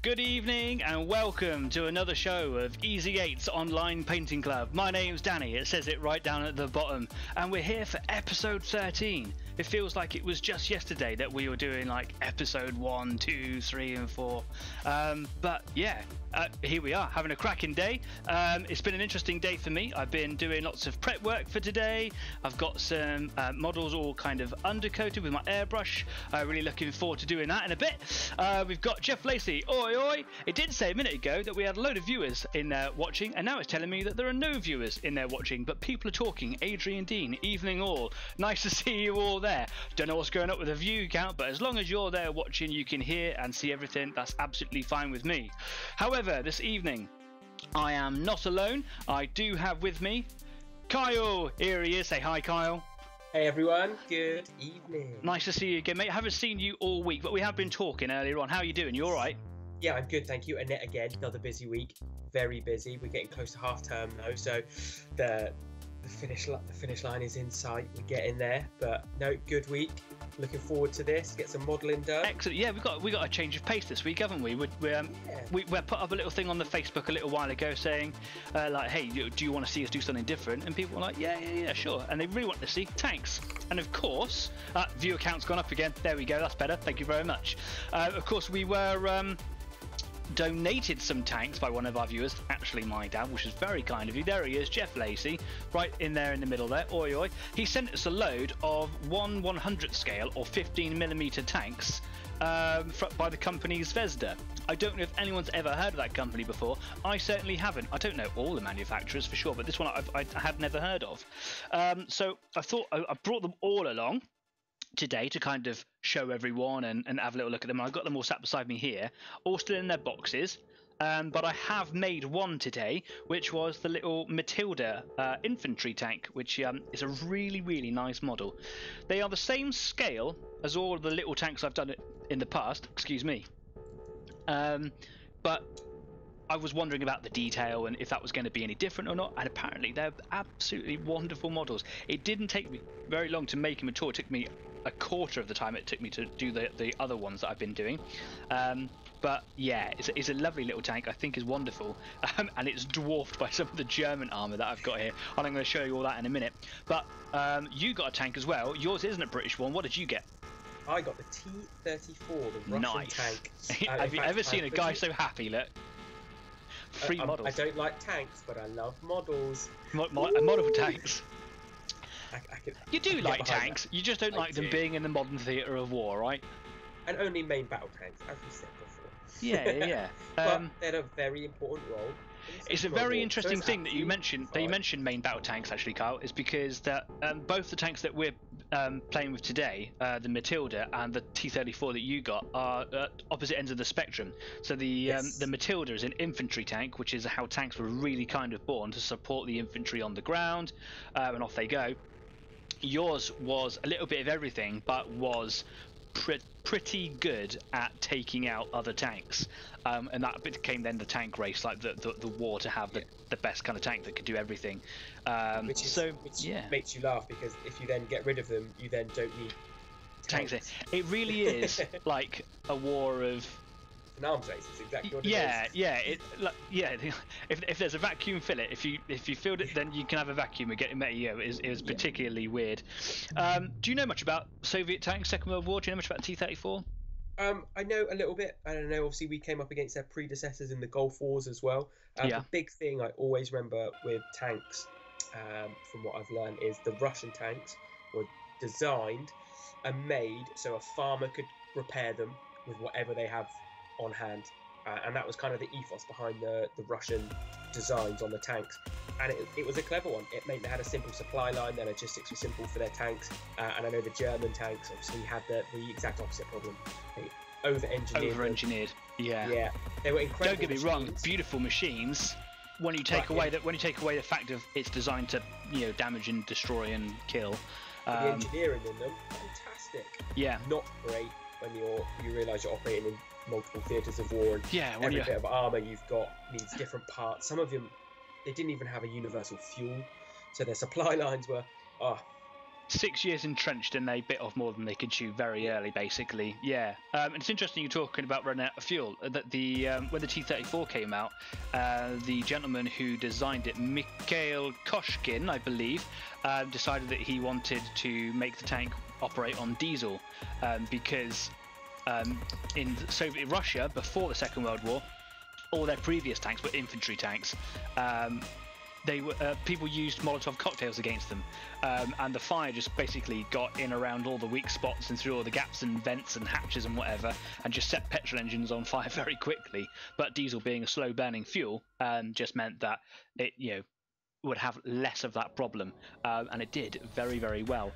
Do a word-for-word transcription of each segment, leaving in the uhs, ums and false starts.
Good evening and welcome to another show of Easy eight's Online Painting Club. My name's Danny, it says it right down at the bottom, and we're here for episode thirteen. It feels like it was just yesterday that we were doing like episode one, two, three and four. Um, but yeah, uh, here we are having a cracking day. Um, it's been an interesting day for me. I've been doing lots of prep work for today. I've got some uh, models all kind of undercoated with my airbrush. I'm uh, really looking forward to doing that in a bit. Uh, we've got Jeff Lacey. Oi, oi. It did say a minute ago that we had a load of viewers in there watching, and now it's telling me that there are no viewers in there watching, but people are talking. Adrian Dean, evening all. Nice to see you all there. There. Don't know what's going up with the view count, but as long as you're there watching, you can hear and see everything. That's absolutely fine with me. However, this evening I am not alone. I do have with me Kyle. Here he is. Say hi, Kyle. Hey everyone, good evening. Nice to see you again, mate. I haven't seen you all week, but we have been talking earlier on. How are you doing? You all right? Yeah, I'm good, thank you. And yet again, another busy week. Very busy. We're getting close to half term now, so the The finish, the finish line is in sight. We're getting there, but no, good week. Looking forward to this. Get some modelling done. Excellent. Yeah, we got we got a change of pace this week, haven't we? We we, um, yeah. we, we put up a little thing on the Facebook a little while ago saying, uh, like, hey, do you want to see us do something different? And people were like, yeah, yeah, yeah, sure. And they really want to see tanks. And of course, uh, viewer count's gone up again. There we go. That's better. Thank you very much. Uh, of course, we were. Um, donated some tanks by one of our viewers, actually my dad, which is very kind of you. There he is, Jeff Lacey, right in there in the middle there. Oi, oi. He sent us a load of one one hundredth scale or fifteen millimeter tanks um, by the company Zvezda. I don't know if anyone's ever heard of that company before. I certainly haven't. I don't know all the manufacturers for sure, but this one I've, I have never heard of. Um, so I thought I, I brought them all along today to kind of show everyone and, and have a little look at them. I've got them all sat beside me here, all still in their boxes, um, but I have made one today, which was the little Matilda uh, infantry tank, which um, is a really, really nice model. They are the same scale as all the little tanks I've done in the past, excuse me, um, but I was wondering about the detail and if that was going to be any different or not, and apparently they're absolutely wonderful models. It didn't take me very long to make them at all. It took me a quarter of the time it took me to do the, the other ones that I've been doing. Um, but yeah, it's, it's a lovely little tank. I think is wonderful. Um, and it's dwarfed by some of the German armour that I've got here. And I'm going to show you all that in a minute. But um, you got a tank as well. Yours isn't a British one. What did you get? I got the T thirty-four, the Russian nice. tank. Um, Have you fact, ever seen a guy so happy, look? Free uh, models. I don't like tanks, but I love models. Mo mo model tanks. I, I can, you do like tanks, that. you just don't I like do. them being in the modern theatre of war, right? And only main battle tanks, as we said before. Yeah, yeah, yeah. But um, they had a very important role. It's a very interesting thing that you mentioned. That you mentioned main battle tanks, actually, Kyle, is because that um, both the tanks that we're um, playing with today, uh, the Matilda and the T thirty-four that you got, are uh, opposite ends of the spectrum. So the yes. um, the Matilda is an infantry tank, which is how tanks were really kind of born to support the infantry on the ground, uh, and off they go. Yours was a little bit of everything, but was pre pretty good at taking out other tanks. Um, and that became then the tank race, like the the, the war to have the, yeah. the best kind of tank that could do everything. Um, which is, so which yeah. makes you laugh, because if you then get rid of them, you then don't need tanks. tanks. It really is like a war of an arms race. It's exactly what it yeah, is. Yeah, it, like, yeah. If if there's a vacuum, fill it. If you if you filled it, yeah. then you can have a vacuum and get it. You know, is is particularly yeah. weird. Um, do you know much about Soviet tanks, Second World War? Do you know much about T thirty-four? Um, I know a little bit. I don't know. Obviously, we came up against their predecessors in the Gulf Wars as well. Um, yeah. The big thing I always remember with tanks, um, from what I've learned, is the Russian tanks were designed and made so a farmer could repair them with whatever they have on hand. Uh, and that was kind of the ethos behind the, the Russian designs on the tanks. And it, it was a clever one. It meant they had a simple supply line, their logistics were simple for their tanks. Uh, and I know the German tanks obviously had the, the exact opposite problem. They over-engineered. Over-engineered, yeah. Yeah, they were incredible. Don't get me machines. wrong, beautiful machines. When you take right, away yeah. that, when you take away the fact of it's designed to, you know, damage and destroy and kill. Um, the engineering in them, fantastic. Yeah. Not great when you're you realise you're operating in multiple theatres of war, and yeah, every you... bit of armour you've got needs different parts. Some of them, they didn't even have a universal fuel, so their supply lines were, oh, six years entrenched, and they bit off more than they could chew very early, basically. Yeah, um, and it's interesting you're talking about running out of fuel. That the um, when the T thirty-four came out, uh, the gentleman who designed it, Mikhail Koshkin, I believe, uh, decided that he wanted to make the tank operate on diesel, um, because um, in Soviet Russia before the Second World War, all their previous tanks were infantry tanks. Um, They were, uh, people used Molotov cocktails against them, um, and the fire just basically got in around all the weak spots and through all the gaps and vents and hatches and whatever, and just set petrol engines on fire very quickly. But diesel, being a slow burning fuel, um, just meant that it, you know, would have less of that problem, um, and it did very, very well.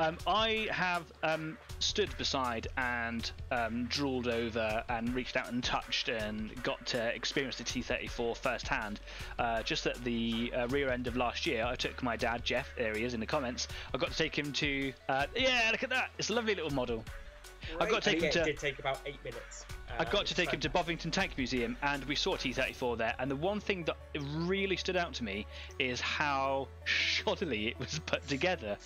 Um, I have um, stood beside and um, drooled over and reached out and touched and got to experience the T thirty-four firsthand. Uh, just at the uh, rear end of last year, I took my dad, Jeff, there he is in the comments, I got to take him to, uh, yeah, look at that, it's a lovely little model. Right. I've got to take oh, yeah, him to. It did take about eight minutes. Uh, I've got to take fun. him to Bovington Tank Museum, and we saw T thirty-four there. And the one thing that really stood out to me is how shoddily it was put together.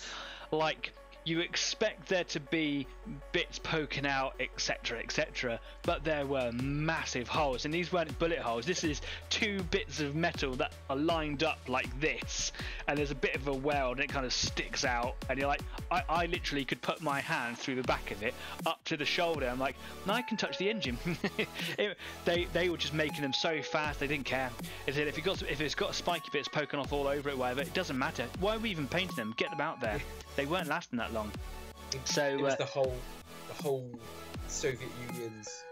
Like, you expect there to be bits poking out, et cetera, et cetera, but there were massive holes, and these weren't bullet holes. This is two bits of metal that are lined up like this, and there's a bit of a weld, and it kind of sticks out, and you're like, I, I literally could put my hand through the back of it, up to the shoulder. I'm like, now I can touch the engine. it, they they were just making them so fast, they didn't care. They said, if you got if it's got spiky bits poking off all over it, whatever, it doesn't matter. Why are we even painting them? Get them out there. They weren't lasting that long. So it was uh, the whole, the whole Soviet Union's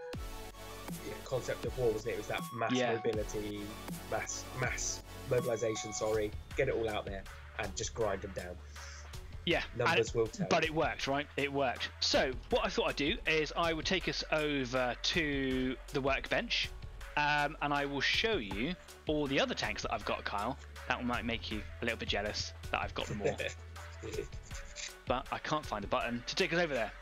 yeah, concept of war, wasn't it? It was that mass yeah. mobility, mass mass mobilization. Sorry, get it all out there and just grind them down. Yeah, numbers it, will tell. But it worked, right? It worked. So what I thought I'd do is I would take us over to the workbench, um, and I will show you all the other tanks that I've got, Kyle. That might make you a little bit jealous that I've got them all. But I can't find a button to take us over there.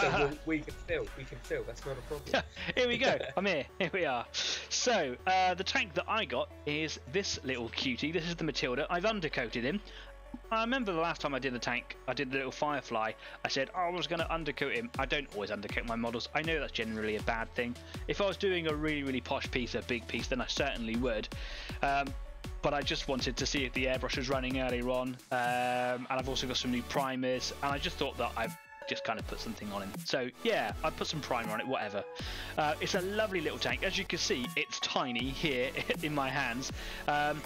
so we'll, we can fill, we can fill, that's not a problem. Here we go, I'm here, here we are. So, uh, the tank that I got is this little cutie. This is the Matilda. I've undercoated him. I remember the last time I did the tank, I did the little Firefly. I said, oh, I was going to undercoat him. I don't always undercoat my models. I know that's generally a bad thing. If I was doing a really, really posh piece, a big piece, then I certainly would. Um, But I just wanted to see if the airbrush was running earlier on, um, and I've also got some new primers, and I just thought that I've just kind of put something on him. So yeah, I put some primer on it, whatever. Uh, it's a lovely little tank. As you can see, it's tiny here in my hands. Um,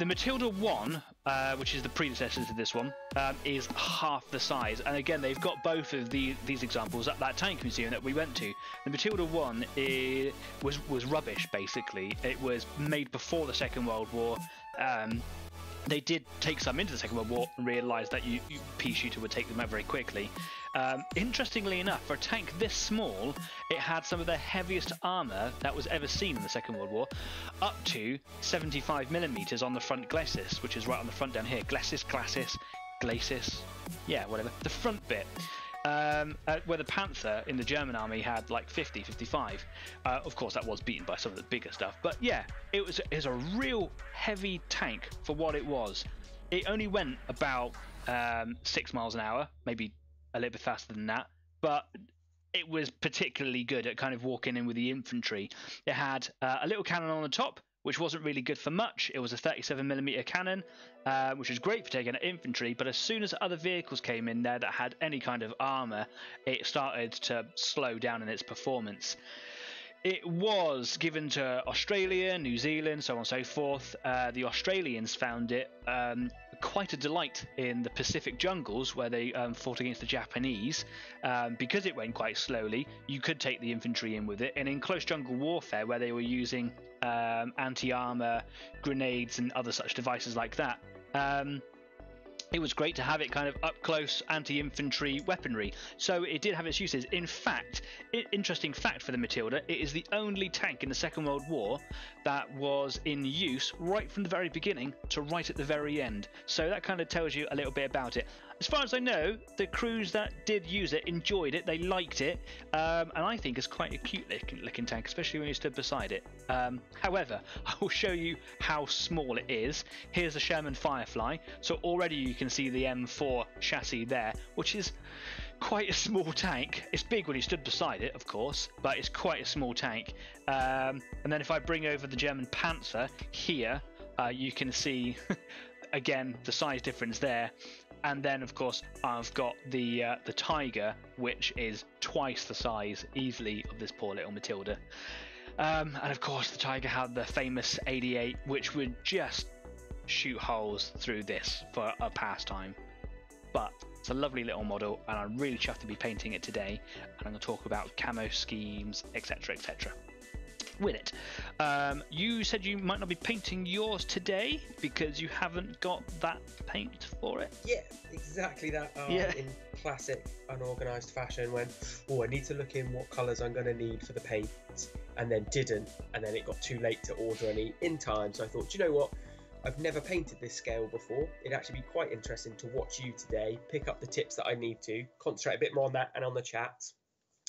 the Matilda one, uh, which is the predecessor to this one, um, is half the size. And again, they've got both of the, these examples at that tank museum that we went to. The Matilda one is, was, was rubbish, basically. It was made before the Second World War. Um, they did take some into the Second World War and realised that you, you pea shooter would take them out very quickly. Um, interestingly enough, for a tank this small, it had some of the heaviest armour that was ever seen in the Second World War, up to seventy-five millimeters on the front glacis, which is right on the front down here. Glacis, glacis, glacis, yeah, whatever. The front bit, um, uh, where the Panther in the German army had like fifty, fifty-five. Uh, of course, that was beaten by some of the bigger stuff, but yeah, it was, it was a real heavy tank for what it was. It only went about um, six miles an hour, maybe a little bit faster than that, but it was particularly good at kind of walking in with the infantry. It had uh, a little cannon on the top, which wasn't really good for much. It was a thirty-seven millimeter cannon, uh, which was great for taking at infantry, but as soon as other vehicles came in there that had any kind of armor, it started to slow down in its performance. It was given to Australia, New Zealand, so on and so forth. Uh, the Australians found it um, quite a delight in the Pacific jungles where they um, fought against the Japanese. Um, because it went quite slowly, you could take the infantry in with it. And in close jungle warfare, where they were using um, anti-armor, grenades and other such devices like that, um, it was great to have it kind of up close anti-infantry weaponry. So it did have its uses. In fact, interesting fact for the Matilda, it is the only tank in the Second World War that was in use right from the very beginning to right at the very end. So that kind of tells you a little bit about it. as far as I know, the crews that did use it enjoyed it, they liked it, um, and I think it's quite a cute looking, looking tank, especially when you stood beside it. Um, however, I will show you how small it is. Here's the Sherman Firefly, so already you can see the M four chassis there, which is quite a small tank. It's big when you stood beside it, of course, but it's quite a small tank. Um, and then if I bring over the German Panther here, uh, you can see again the size difference there. And then, of course, I've got the uh, the Tiger, which is twice the size, easily, of this poor little Matilda. Um, and, of course, the Tiger had the famous eighty-eight, which would just shoot holes through this for a pastime. But it's a lovely little model, and I'm really chuffed to be painting it today. And I'm going to talk about camo schemes, et cetera, et cetera with it. Um, you said you might not be painting yours today because you haven't got that paint for it. Yeah, exactly that. Uh, yeah. In classic unorganised fashion, when oh I need to look in what colours I'm going to need for the paint, and then didn't, and then it got too late to order any in time. So I thought, do you know what? I've never painted this scale before. It'd actually be quite interesting to watch you today, pick up the tips that I need to, concentrate a bit more on that and on the chat.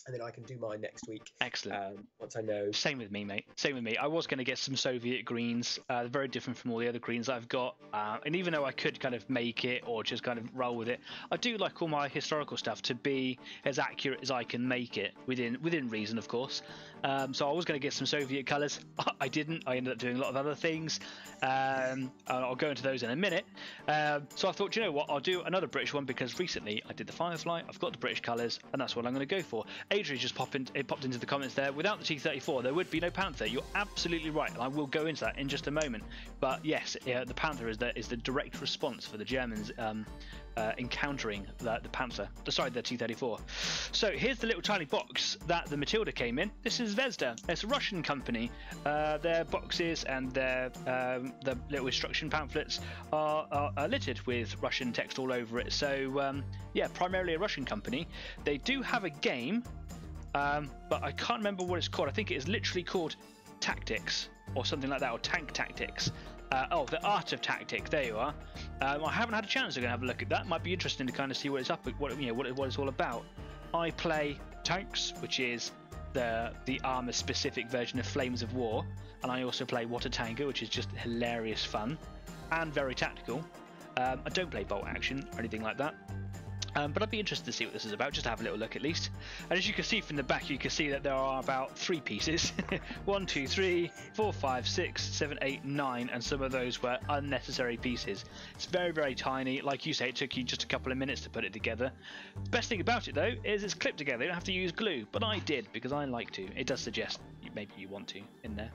And then I can do mine next week. Excellent. Um, once I know. Same with me, mate. Same with me. I was going to get some Soviet greens. Uh, very different from all the other greens I've got. Uh, and even though I could kind of make it or just kind of roll with it, I do like all my historical stuff to be as accurate as I can make it, within within reason, of course. Um, so I was going to get some Soviet colours. I didn't. I ended up doing a lot of other things. Um, I'll go into those in a minute. Um, so I thought, you know what? I'll do another British one because recently I did the Firefly. I've got the British colours, and that's what I'm going to go for. Adrian just popped, in, it popped into the comments there. Without the T thirty-four, there would be no Panther. You're absolutely right, and I will go into that in just a moment. But yes, yeah, the Panther is the, is the direct response for the Germans um, uh, encountering the, the Panther. Sorry, the T thirty-four. So here's the little tiny box that the Matilda came in. This is Zvezda. It's a Russian company. Uh, their boxes and their um, the little instruction pamphlets are, are, are littered with Russian text all over it. So um, yeah, primarily a Russian company. They do have a game. Um, but I can't remember what it's called. I think it is literally called Tactics or something like that, or Tank Tactics. Uh, oh, the Art of Tactics. There you are. Um, I haven't had a chance to go and have a look at that. Might be interesting to kind of see what it's up, what you know, what, what it's all about. I play tanks, which is the the armor-specific version of Flames of War, and I also play What a Tango, which is just hilarious fun and very tactical. Um, I don't play Bolt Action or anything like that. Um, but I'd be interested to see what this is about, just to have a little look at least. And as you can see from the back, you can see that there are about three pieces. One, two, three, four, five, six, seven, eight, nine, and some of those were unnecessary pieces. It's very, very tiny. Like you say, it took you just a couple of minutes to put it together. Best thing about it, though, is it's clipped together. You don't have to use glue, but I did because I like to. It does suggest maybe you want to in there.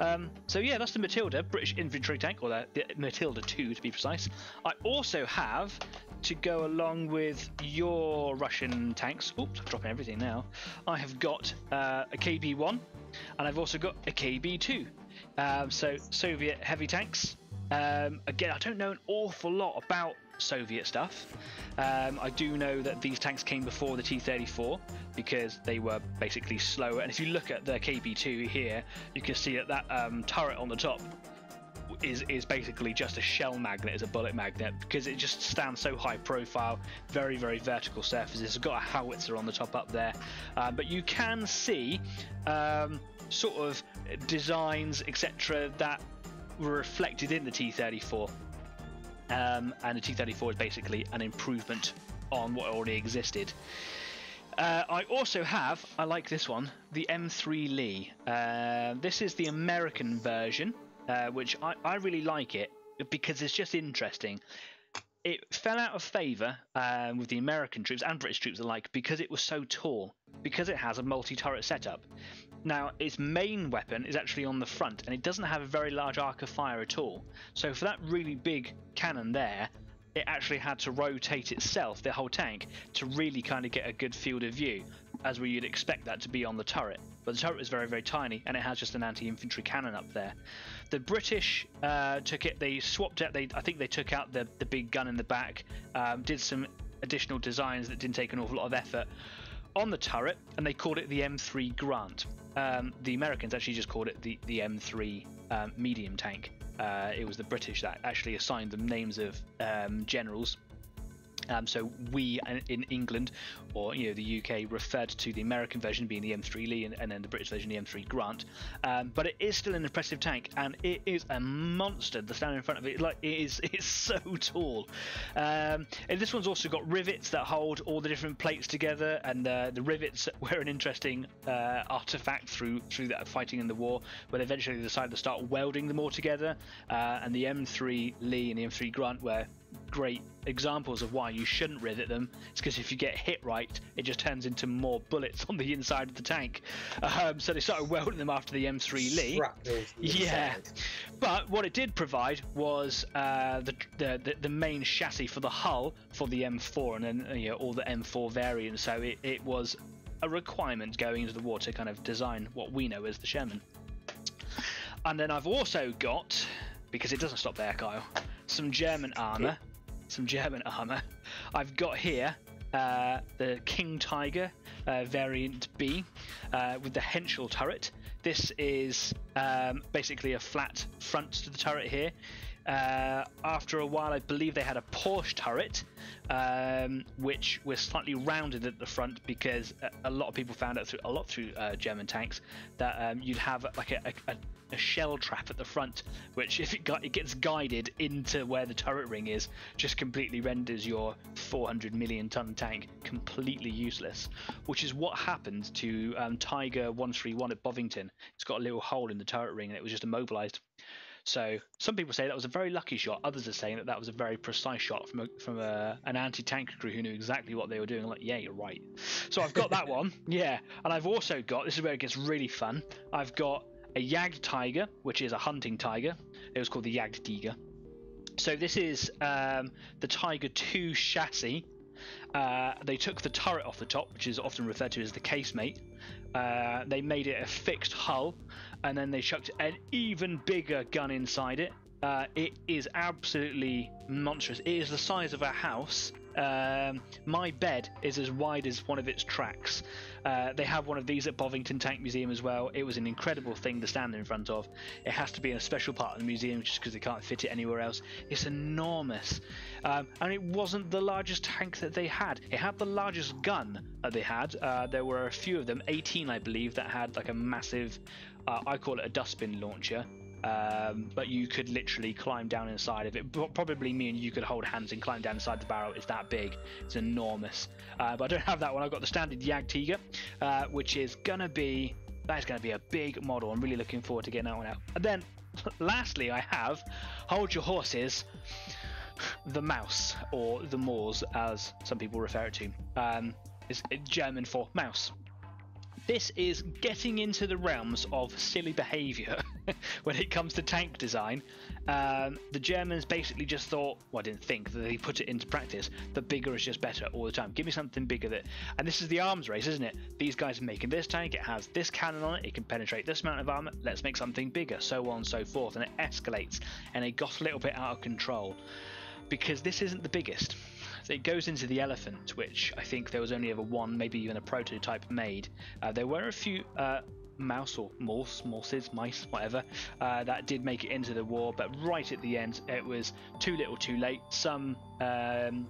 Um, so yeah, that's the Matilda, British infantry tank, or the, the Matilda two to be precise. I also have, to go along with your Russian tanks, oops, I'm dropping everything now, I have got uh, a K B one and I've also got a K B two, um, so Soviet heavy tanks. Um, again, I don't know an awful lot about Soviet stuff. um, I do know that these tanks came before the T thirty-four because they were basically slower, and if you look at the K B two here, you can see that that um, turret on the top Is, is basically just a shell magnet, as a bullet magnet, because it just stands so high profile, very, very vertical surfaces. It's got a howitzer on the top up there, uh, but you can see um, sort of designs, et cetera, that were reflected in the T thirty-four, um, and the T thirty-four is basically an improvement on what already existed. Uh, I also have, I like this one, the M three Lee. Uh, this is the American version. Uh, which I, I really like it because it's just interesting. It fell out of favour uh, with the American troops and British troops alike because it was so tall, because it has a multi-turret setup. Now, its main weapon is actually on the front, and it doesn't have a very large arc of fire at all. So for that really big cannon there, it actually had to rotate itself, the whole tank, to really kind of get a good field of view, as we would expect that to be on the turret. But the turret is very, very tiny, and it has just an anti-infantry cannon up there. The British uh, took it, they swapped out, they, I think they took out the, the big gun in the back, um, did some additional designs that didn't take an awful lot of effort on the turret, and they called it the M three Grant. Um, the Americans actually just called it the, the M three um, medium tank. Uh, it was the British that actually assigned them names of um, generals. Um, so we in England, or you know, the U K, referred to the American version being the M three Lee, and, and then the British version the M three Grant. Um, but it is still an impressive tank, and it is a monster. The stand in front of it, like it is, it's so tall. Um, and this one's also got rivets that hold all the different plates together, and uh, the rivets were an interesting uh, artifact through through that fighting in the war, when eventually they decided to start welding them all together. Uh, and the M three Lee and the M three Grant were great examples of why you shouldn't rivet them. It's because if you get hit right, it just turns into more bullets on the inside of the tank. Um, so they started welding them after the M three Lee. Yeah, but what it did provide was uh, the, the the main chassis for the hull for the M four, and then you know, all the M four variants. So it, it was a requirement going into the war to kind of design what we know as the Sherman. And then I've also got, because it doesn't stop there, Kyle, some German armor. Some German armor. I've got here uh, the King Tiger uh, variant B uh, with the Henschel turret. This is um, basically a flat front to the turret here. Uh, after a while, I believe they had a Porsche turret, um, which was slightly rounded at the front, because a lot of people found out through a lot through uh, German tanks that um, you'd have like a, a, a shell trap at the front, which if it got it gets guided into where the turret ring is, just completely renders your four hundred million ton tank completely useless. Which is what happened to um, Tiger one three one at Bovington. It's got a little hole in the turret ring, and it was just immobilized. So some people say that was a very lucky shot. Others are saying that that was a very precise shot from a, from a, an anti-tank crew who knew exactly what they were doing. I'm like, yeah, you're right. So I've got that one. Yeah. And I've also got, this is where it gets really fun. I've got a Jagd Tiger, which is a hunting tiger. It was called the Jagd Tiger. So this is um, the Tiger two chassis. Uh, they took the turret off the top, which is often referred to as the casemate. Uh, they made it a fixed hull, and then they chucked an even bigger gun inside it. Uh, it is absolutely monstrous. It is the size of a house. Um, my bed is as wide as one of its tracks. Uh, they have one of these at Bovington Tank Museum as well. It was an incredible thing to stand in front of. It has to be in a special part of the museum just because they can't fit it anywhere else. It's enormous. Um, and it wasn't the largest tank that they had. It had the largest gun that they had. Uh, there were a few of them, eighteen I believe, that had like a massive, uh, I call it a dustbin launcher. Um, but you could literally climb down inside of it. Probably mean you could hold hands and climb down inside the barrel. It's that big. It's enormous. Uh, but I don't have that one. I've got the standard Jagd Tiger, uh, which is gonna be that is gonna be a big model. I'm really looking forward to getting that one out. And then, lastly, I have, hold your horses, the Maus, or the Maus as some people refer it to. Um, it's German for mouse. This is getting into the realms of silly behaviour when it comes to tank design. Um, the Germans basically just thought, well, I didn't think, that they put it into practice. The bigger is just better all the time. Give me something bigger. That, and this is the arms race, isn't it? These guys are making this tank. It has this cannon on it. It can penetrate this amount of armour. Let's make something bigger. So on and so forth. And it escalates. And it got a little bit out of control. Because this isn't the biggest. It goes into the elephant, which I think there was only ever one, maybe even a prototype made. Uh, there were a few uh, mouse or morse, morses, mice, whatever, uh, that did make it into the war, but right at the end, it was too little, too late. Some um,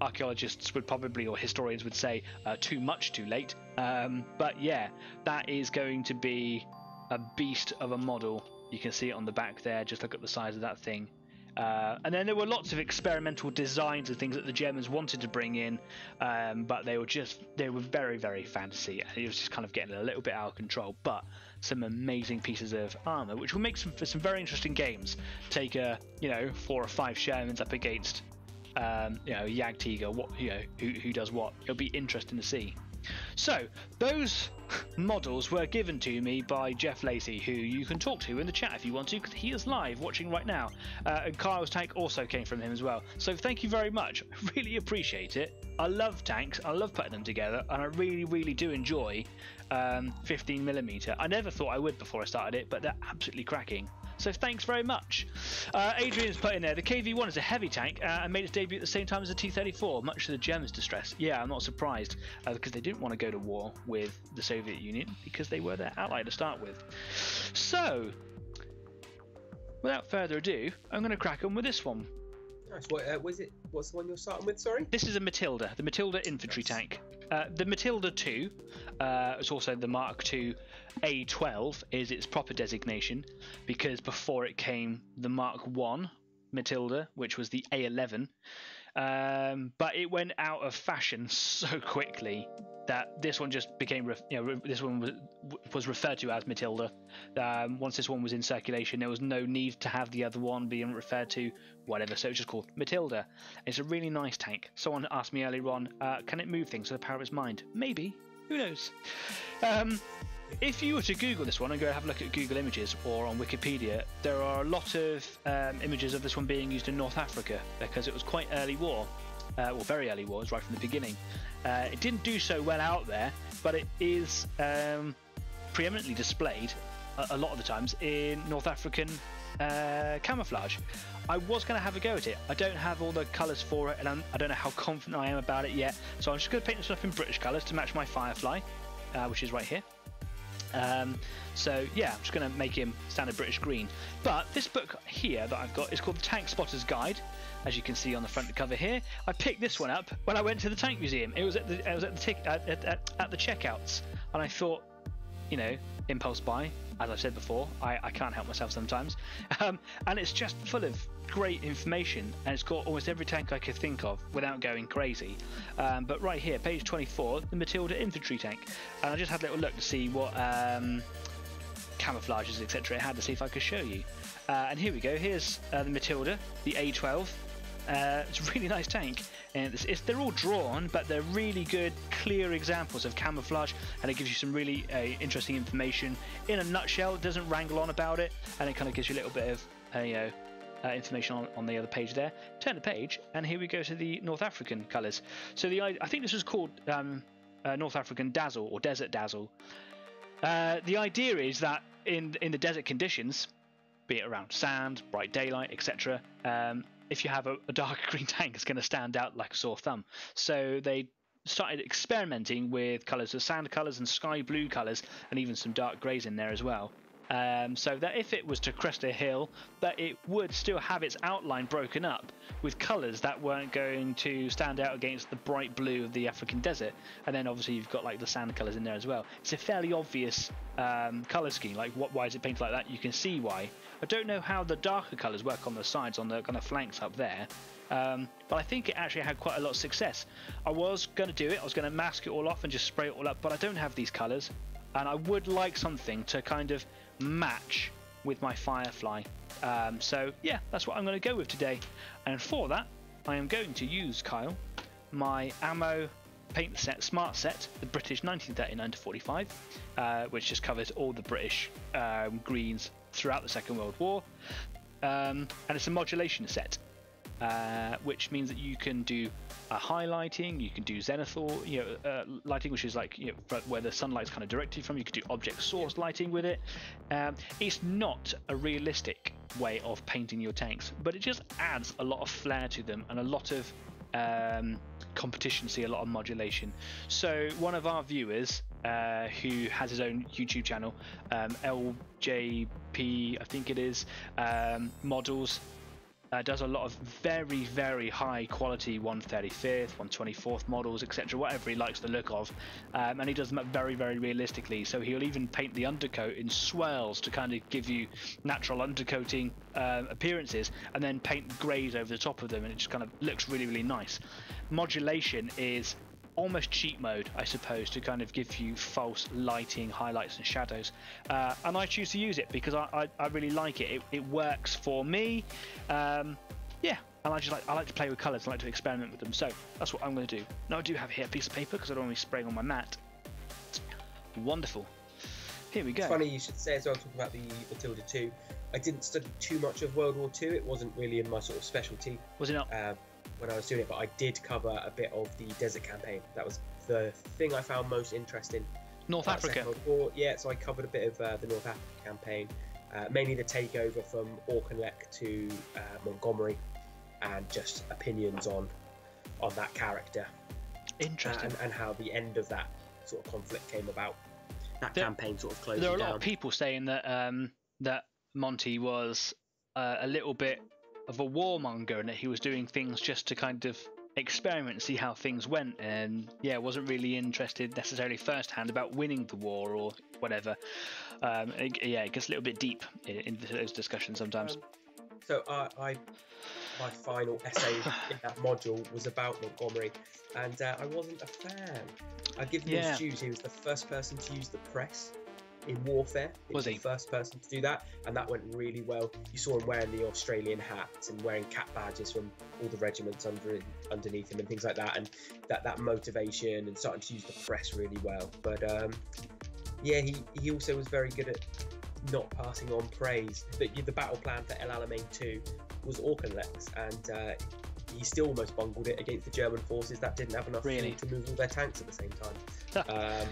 archaeologists would probably, or historians would say, uh, too much, too late. Um, but yeah, that is going to be a beast of a model. You can see it on the back there. Just look at the size of that thing. Uh, and then there were lots of experimental designs and things that the Germans wanted to bring in, um, but they were just, they were very, very fantasy. It was just kind of getting a little bit out of control, but some amazing pieces of armour, which will make some, for some very interesting games. Take a, you know, four or five Shermans up against, um, you know, Jagd Tiger, what, you know, who, who does what. It'll be interesting to see. So those models were given to me by Jeff Lacey, who you can talk to in the chat if you want to, because he is live watching right now. Uh, and Kyle's tank also came from him as well. So thank you very much. I really appreciate it. I love tanks. I love putting them together, and I really, really do enjoy um, fifteen millimeter. I never thought I would before I started it, but they're absolutely cracking. So thanks very much. Uh, Adrian's put in there, the K V one is a heavy tank uh, and made its debut at the same time as the T thirty-four, much to the Germans' distress. Yeah, I'm not surprised, uh, because they didn't want to go to war with the Soviet Union because they were their ally to start with. So, without further ado, I'm going to crack on with this one. Nice. What uh, was it? What's the one you're starting with? Sorry. This is a Matilda, the Matilda infantry nice. tank. Uh, the Matilda two, uh, it's also the Mark two A twelve is its proper designation, because before it came the Mark one Matilda, which was the A eleven, um, but it went out of fashion so quickly that this one just became, ref you know, re this one was, was referred to as Matilda. Um, once this one was in circulation, there was no need to have the other one being referred to, whatever, so it's just called Matilda. It's a really nice tank. Someone asked me earlier on, uh, can it move things with the power of its mind? Maybe, who knows? Um, If you were to Google this one and go have a look at Google Images or on Wikipedia, there are a lot of um, images of this one being used in North Africa, because it was quite early war, uh, well, very early war, it was right from the beginning. Uh, it didn't do so well out there, but it is um, preeminently displayed a, a lot of the times in North African uh, camouflage. I was going to have a go at it. I don't have all the colours for it, and I'm, I don't know how confident I am about it yet, so I'm just going to paint this up in British colours to match my Firefly, uh, which is right here. Um, so yeah, I'm just going to make him standard British green. But this book here that I've got is called The Tank Spotter's Guide, as you can see on the front of the cover here. I picked this one up when I went to the tank museum. It was at the, I was at the, tick, at, at, at the checkouts, and I thought, you know, impulse buy, as I've said before, I, I can't help myself sometimes. Um, and it's just full of great information, and it's got almost every tank I could think of without going crazy. Um, but right here, page twenty-four, the Matilda infantry tank. And I just had a little look to see what um, camouflages, et cetera it had, to see if I could show you. Uh, and here we go, here's uh, the Matilda, the A twelve. Uh, it's a really nice tank, and it's, it's, they're all drawn, but they're really good, clear examples of camouflage, and it gives you some really uh, interesting information. In a nutshell, it doesn't wrangle on about it, and it kind of gives you a little bit of uh, you know, uh, information on, on the other page there. Turn the page, and here we go to the North African colours. So the I think this is called um, uh, North African Dazzle or Desert Dazzle. Uh, the idea is that in in the desert conditions, be it around sand, bright daylight, et cetera. If you have a, a dark green tank, it's going to stand out like a sore thumb. So they started experimenting with colours, so sand colours and sky blue colours, and even some dark greys in there as well. Um, so that if it was to crest a hill, that it would still have its outline broken up with colours that weren't going to stand out against the bright blue of the African desert. And then obviously you've got like the sand colours in there as well. It's a fairly obvious um, colour scheme. Like what, why is it painted like that? You can see why. I don't know how the darker colours work on the sides, on the kind of flanks up there. Um, but I think it actually had quite a lot of success. I was going to do it. I was going to mask it all off and just spray it all up, but I don't have these colours. And I would like something to kind of match with my Firefly, um, so yeah, that's what I'm going to go with today. And for that, I am going to use, Kyle, my ammo paint set, smart set, the British nineteen thirty-nine to forty-five, uh, which just covers all the British um, greens throughout the Second World War, um, and it's a modulation set, uh, which means that you can do a highlighting, you can do zenithal, you know, uh, lighting, which is like, you know, where the sunlight's kind of directed from. You could do object source lighting with it. Um, it's not a realistic way of painting your tanks, but it just adds a lot of flair to them and a lot of um, competition, see a lot of modulation. So one of our viewers uh, who has his own YouTube channel, um, L J P, I think it is, um, models. Uh, does a lot of very, very high quality one thirty-fifth, one twenty-fourth models, et cetera, whatever he likes the look of, um, and he does them up very, very realistically. So he'll even paint the undercoat in swirls to kind of give you natural undercoating uh, appearances, and then paint greys over the top of them, and it just kind of looks really, really nice. Modulation is almost cheat mode, I suppose, to kind of give you false lighting, highlights and shadows, uh, and I choose to use it because I, I, I really like it. it it works for me, um, yeah, and I just like I like to play with colours, I like to experiment with them, so that's what I'm going to do. Now I do have here a piece of paper because I don't want to be spraying on my mat. Wonderful. Here we go. It's funny you should say as well, talking about the Matilda two, I didn't study too much of World War two, it wasn't really in my sort of specialty. Was it not? Um, when I was doing it, but I did cover a bit of the desert campaign. That was the thing I found most interesting. North Africa. Yeah, so I covered a bit of uh, the North Africa campaign, uh, mainly the takeover from Auchinleck to uh, Montgomery, and just opinions on on that character. Interesting. Uh, and, and how the end of that sort of conflict came about. That there, campaign sort of closed down. There are a lot of people saying that um, that Monty was uh, a little bit of a warmonger and that he was doing things just to kind of experiment, see how things went, and yeah, wasn't really interested necessarily firsthand about winning the war or whatever. Um, it, yeah, it gets a little bit deep in, in those discussions sometimes. Um, so I, I, my final essay in that module was about Montgomery, and uh, I wasn't a fan. I give him yeah. his dues. He was the first person to use the press in warfare. He was, was he? the first person to do that, and that went really well. You saw him wearing the Australian hats and wearing cap badges from all the regiments under underneath him and things like that, and that that motivation and starting to use the press really well. But um, yeah, he he also was very good at not passing on praise. The, the battle plan for El Alamein two was Auchinlex, and uh, he still almost bungled it against the German forces that didn't have enough really? to move all their tanks at the same time. um,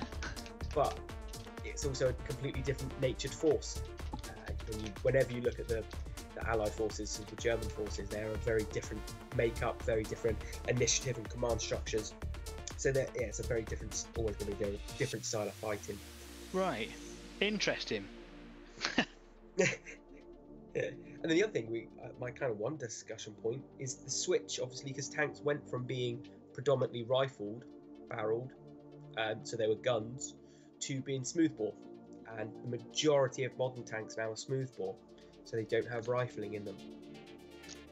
but it's also a completely different natured force. Uh, when you, whenever you look at the, the Allied forces and the German forces, they're a very different makeup, very different initiative and command structures. So that yeah, it's a very different, always going to be a different style of fighting. Right, interesting. Yeah. And then the other thing, we uh, my kind of one discussion point is the switch, obviously, because tanks went from being predominantly rifled, barreled, um, so they were guns, to being smoothbore, and the majority of modern tanks now are smoothbore, so they don't have rifling in them.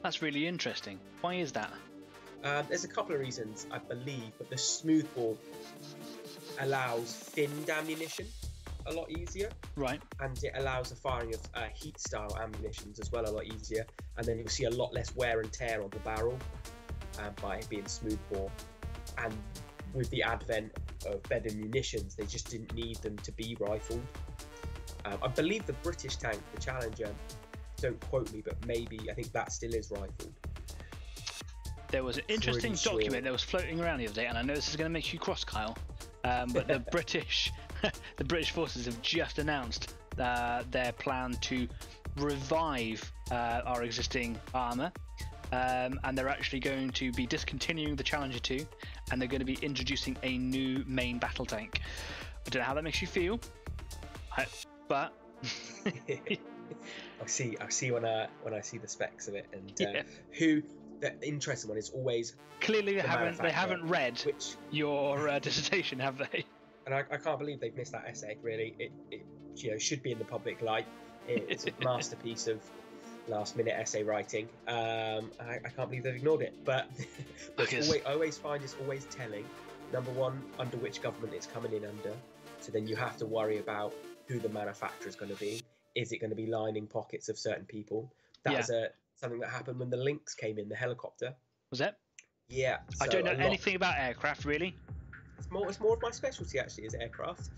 That's really interesting. Why is that? Um, there's a couple of reasons, I believe, but the smoothbore allows thinned ammunition a lot easier, right? And it allows the firing of uh, heat-style ammunitions as well a lot easier, and then you'll see a lot less wear and tear on the barrel uh, by it being smoothbore. And with the advent of better munitions, they just didn't need them to be rifled. Um, I believe the British tank, the Challenger, don't quote me, but maybe I think that still is rifled. There was an interesting Pretty document sure. that was floating around the other day, and I know this is going to make you cross, Kyle, um, but the British, the British forces have just announced uh, their plan to revive uh, our existing armour. Um, and they're actually going to be discontinuing the Challenger two, and they're going to be introducing a new main battle tank. I don't know how that makes you feel, I, but I see. I see when I when I see the specs of it, and uh, yeah. who the interesting one is always clearly they the haven't they haven't read which... your uh, dissertation, have they? And I, I can't believe they've missed that essay. Really, it, it you know should be in the public light. It, it's a masterpiece of last minute essay writing. um I, I can't believe they've ignored it, but I always, always find it's always telling, number one, under which government it's coming in under, so then you have to worry about who the manufacturer is going to be. Is it going to be lining pockets of certain people? That yeah. was a something that happened when the Lynx came in, the helicopter. Was that? Yeah, so I don't know anything about aircraft, really. It's more, it's more of my specialty, actually, is aircraft.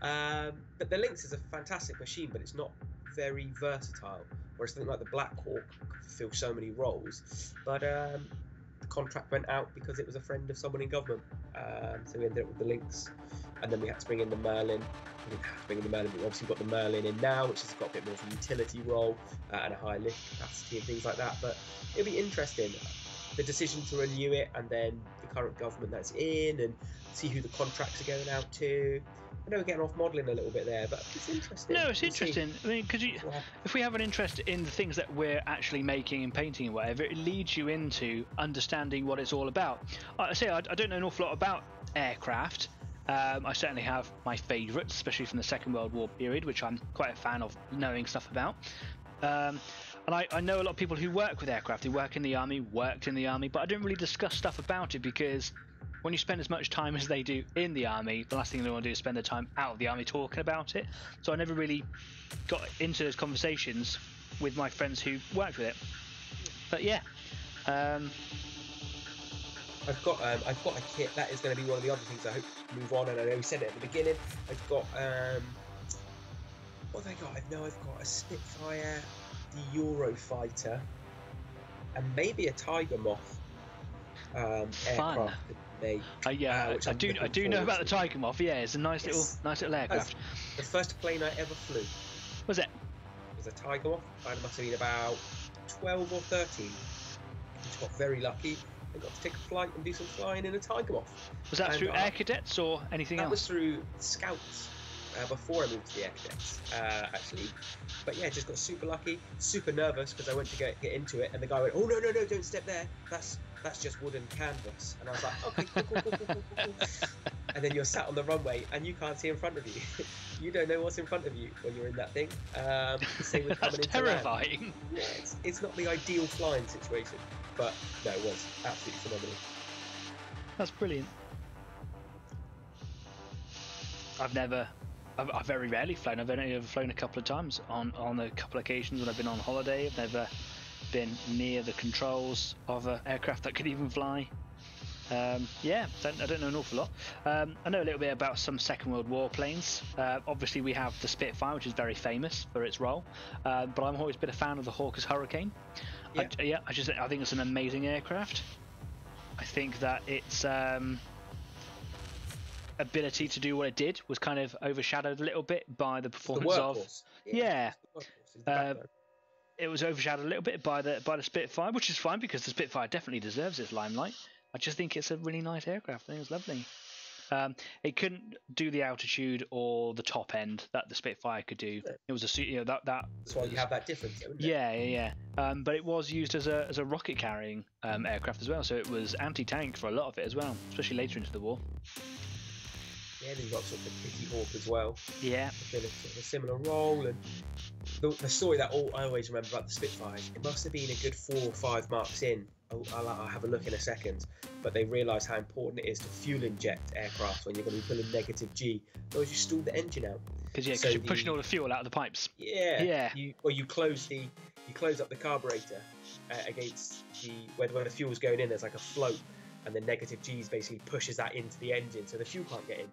Um, but the Lynx is a fantastic machine, but it's not very versatile. Whereas something like the Black Hawk could fulfill so many roles. But um, the contract went out because it was a friend of someone in government. Um, so we ended up with the Lynx. And then we had to bring in the Merlin. We didn't have to bring in the Merlin, but we obviously got the Merlin in now, which has got a bit more of a utility role uh, and a higher lift capacity and things like that. But it'll be interesting. The decision to renew it, and then the current government that's in, and see who the contracts are going out to. I know we're getting off modelling a little bit there, but it's interesting. No, it's interesting. I mean, because yeah. if we have an interest in the things that we're actually making and painting and whatever, it leads you into understanding what it's all about. I say I, I don't know an awful lot about aircraft. Um, I certainly have my favourites, especially from the Second World War period, which I'm quite a fan of knowing stuff about. Um, And I, I know a lot of people who work with aircraft, who work in the army, worked in the army, but I don't really discuss stuff about it because when you spend as much time as they do in the army, the last thing they want to do is spend their time out of the army talking about it. So I never really got into those conversations with my friends who worked with it. But yeah. Um, I've got um, I've got a kit. That is going to be one of the other things I hope to move on. And I know we said it at the beginning. I've got... Um, what have I got? I know I've got a Spitfire... the Eurofighter, and maybe a Tiger Moth um, aircraft. They, uh, yeah, uh, I do. I do know about the Tiger Moth. Yeah, it's a nice it's, little, nice little aircraft. The first plane I ever flew. Was it? It was a Tiger Moth. I must have been about twelve or thirteen. Just got very lucky and got to take a flight and do some flying in a Tiger Moth. Was that and through I, Air Cadets or anything that else? That was through Scouts. uh, before I moved to the X X, uh, actually. But yeah, just got super lucky, super nervous because I went to go, get into it, and the guy went, "Oh no, no, no, don't step there. That's that's just wooden canvas." And I was like, "Okay, cool, cool, cool, cool, cool, cool." And then you're sat on the runway and you can't see in front of you. You don't know what's in front of you when you're in that thing. Um, so we're coming into terrifying. Land. Yeah, it's it's not the ideal flying situation, but no, it was absolutely phenomenal. That's brilliant. I've never, I've, I've very rarely flown. I've only ever flown a couple of times on, on a couple of occasions when I've been on holiday. I've never been near the controls of an aircraft that could even fly. Um, yeah, don't, I don't know an awful lot. Um, I know a little bit about some Second World War planes. Uh, obviously, we have the Spitfire, which is very famous for its role. Uh, but I've always been a fan of the Hawker Hurricane. Yeah, I, yeah, I just I think it's an amazing aircraft. I think that its um, ability to do what it did was kind of overshadowed a little bit by the performance the of. Yeah. yeah. Uh, it was overshadowed a little bit by the by the Spitfire, which is fine because the Spitfire definitely deserves its limelight. I just think it's a really nice aircraft. I think it's lovely. Um, it couldn't do the altitude or the top end that the Spitfire could do. It was a you know that that. That's why you have that difference. Though, yeah, yeah, yeah. Um, but it was used as a as a rocket carrying um, aircraft as well, so it was anti-tank for a lot of it as well, especially later into the war. Yeah, they've got sort of the Kitty Hawk as well. Yeah, a, a similar role, and the, the story that all I always remember about the Spitfire. It must have been a good four or five marks in. I'll, I'll have a look in a second, but they realise how important it is to fuel inject aircraft when you're going to be pulling negative G, or you stall the engine out. Because yeah, so you're the, pushing all the fuel out of the pipes. Yeah, yeah. You, or you close the, you close up the carburetor uh, against the where, where the fuel's going in. There's like a float, and the negative G's basically pushes that into the engine, so the fuel can't get in.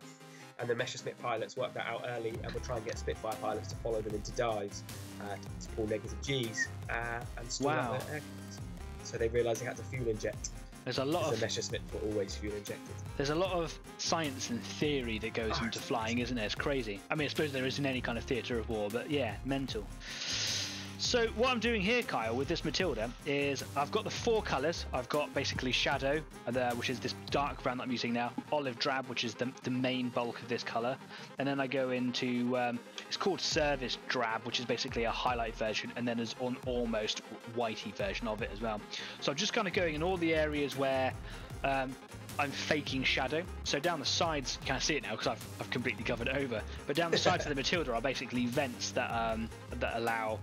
And the Messerschmitt pilots worked that out early, and we'll try and get Spitfire pilots to follow them into dives uh, to, to pull negative G's uh, and stall wow. out their aircraft. So they realised they had to fuel inject. There's a lot of the Messerschmitt were always fuel injected. There's a lot of science and theory that goes oh, into flying, isn't there? It's crazy. I mean, I suppose there isn't any kind of theatre of war, but yeah, mental. So what I'm doing here, Kyle, with this Matilda, is I've got the four colours. I've got basically shadow, which is this dark brown that I'm using now, olive drab, which is the, the main bulk of this colour, and then I go into um, it's called service drab, which is basically a highlight version, and then there's an almost whitey version of it as well. So I'm just kind of going in all the areas where um, I'm faking shadow. So down the sides, you can't see it now because I've, I've completely covered it over, but down the sides of the Matilda are basically vents that um, that allow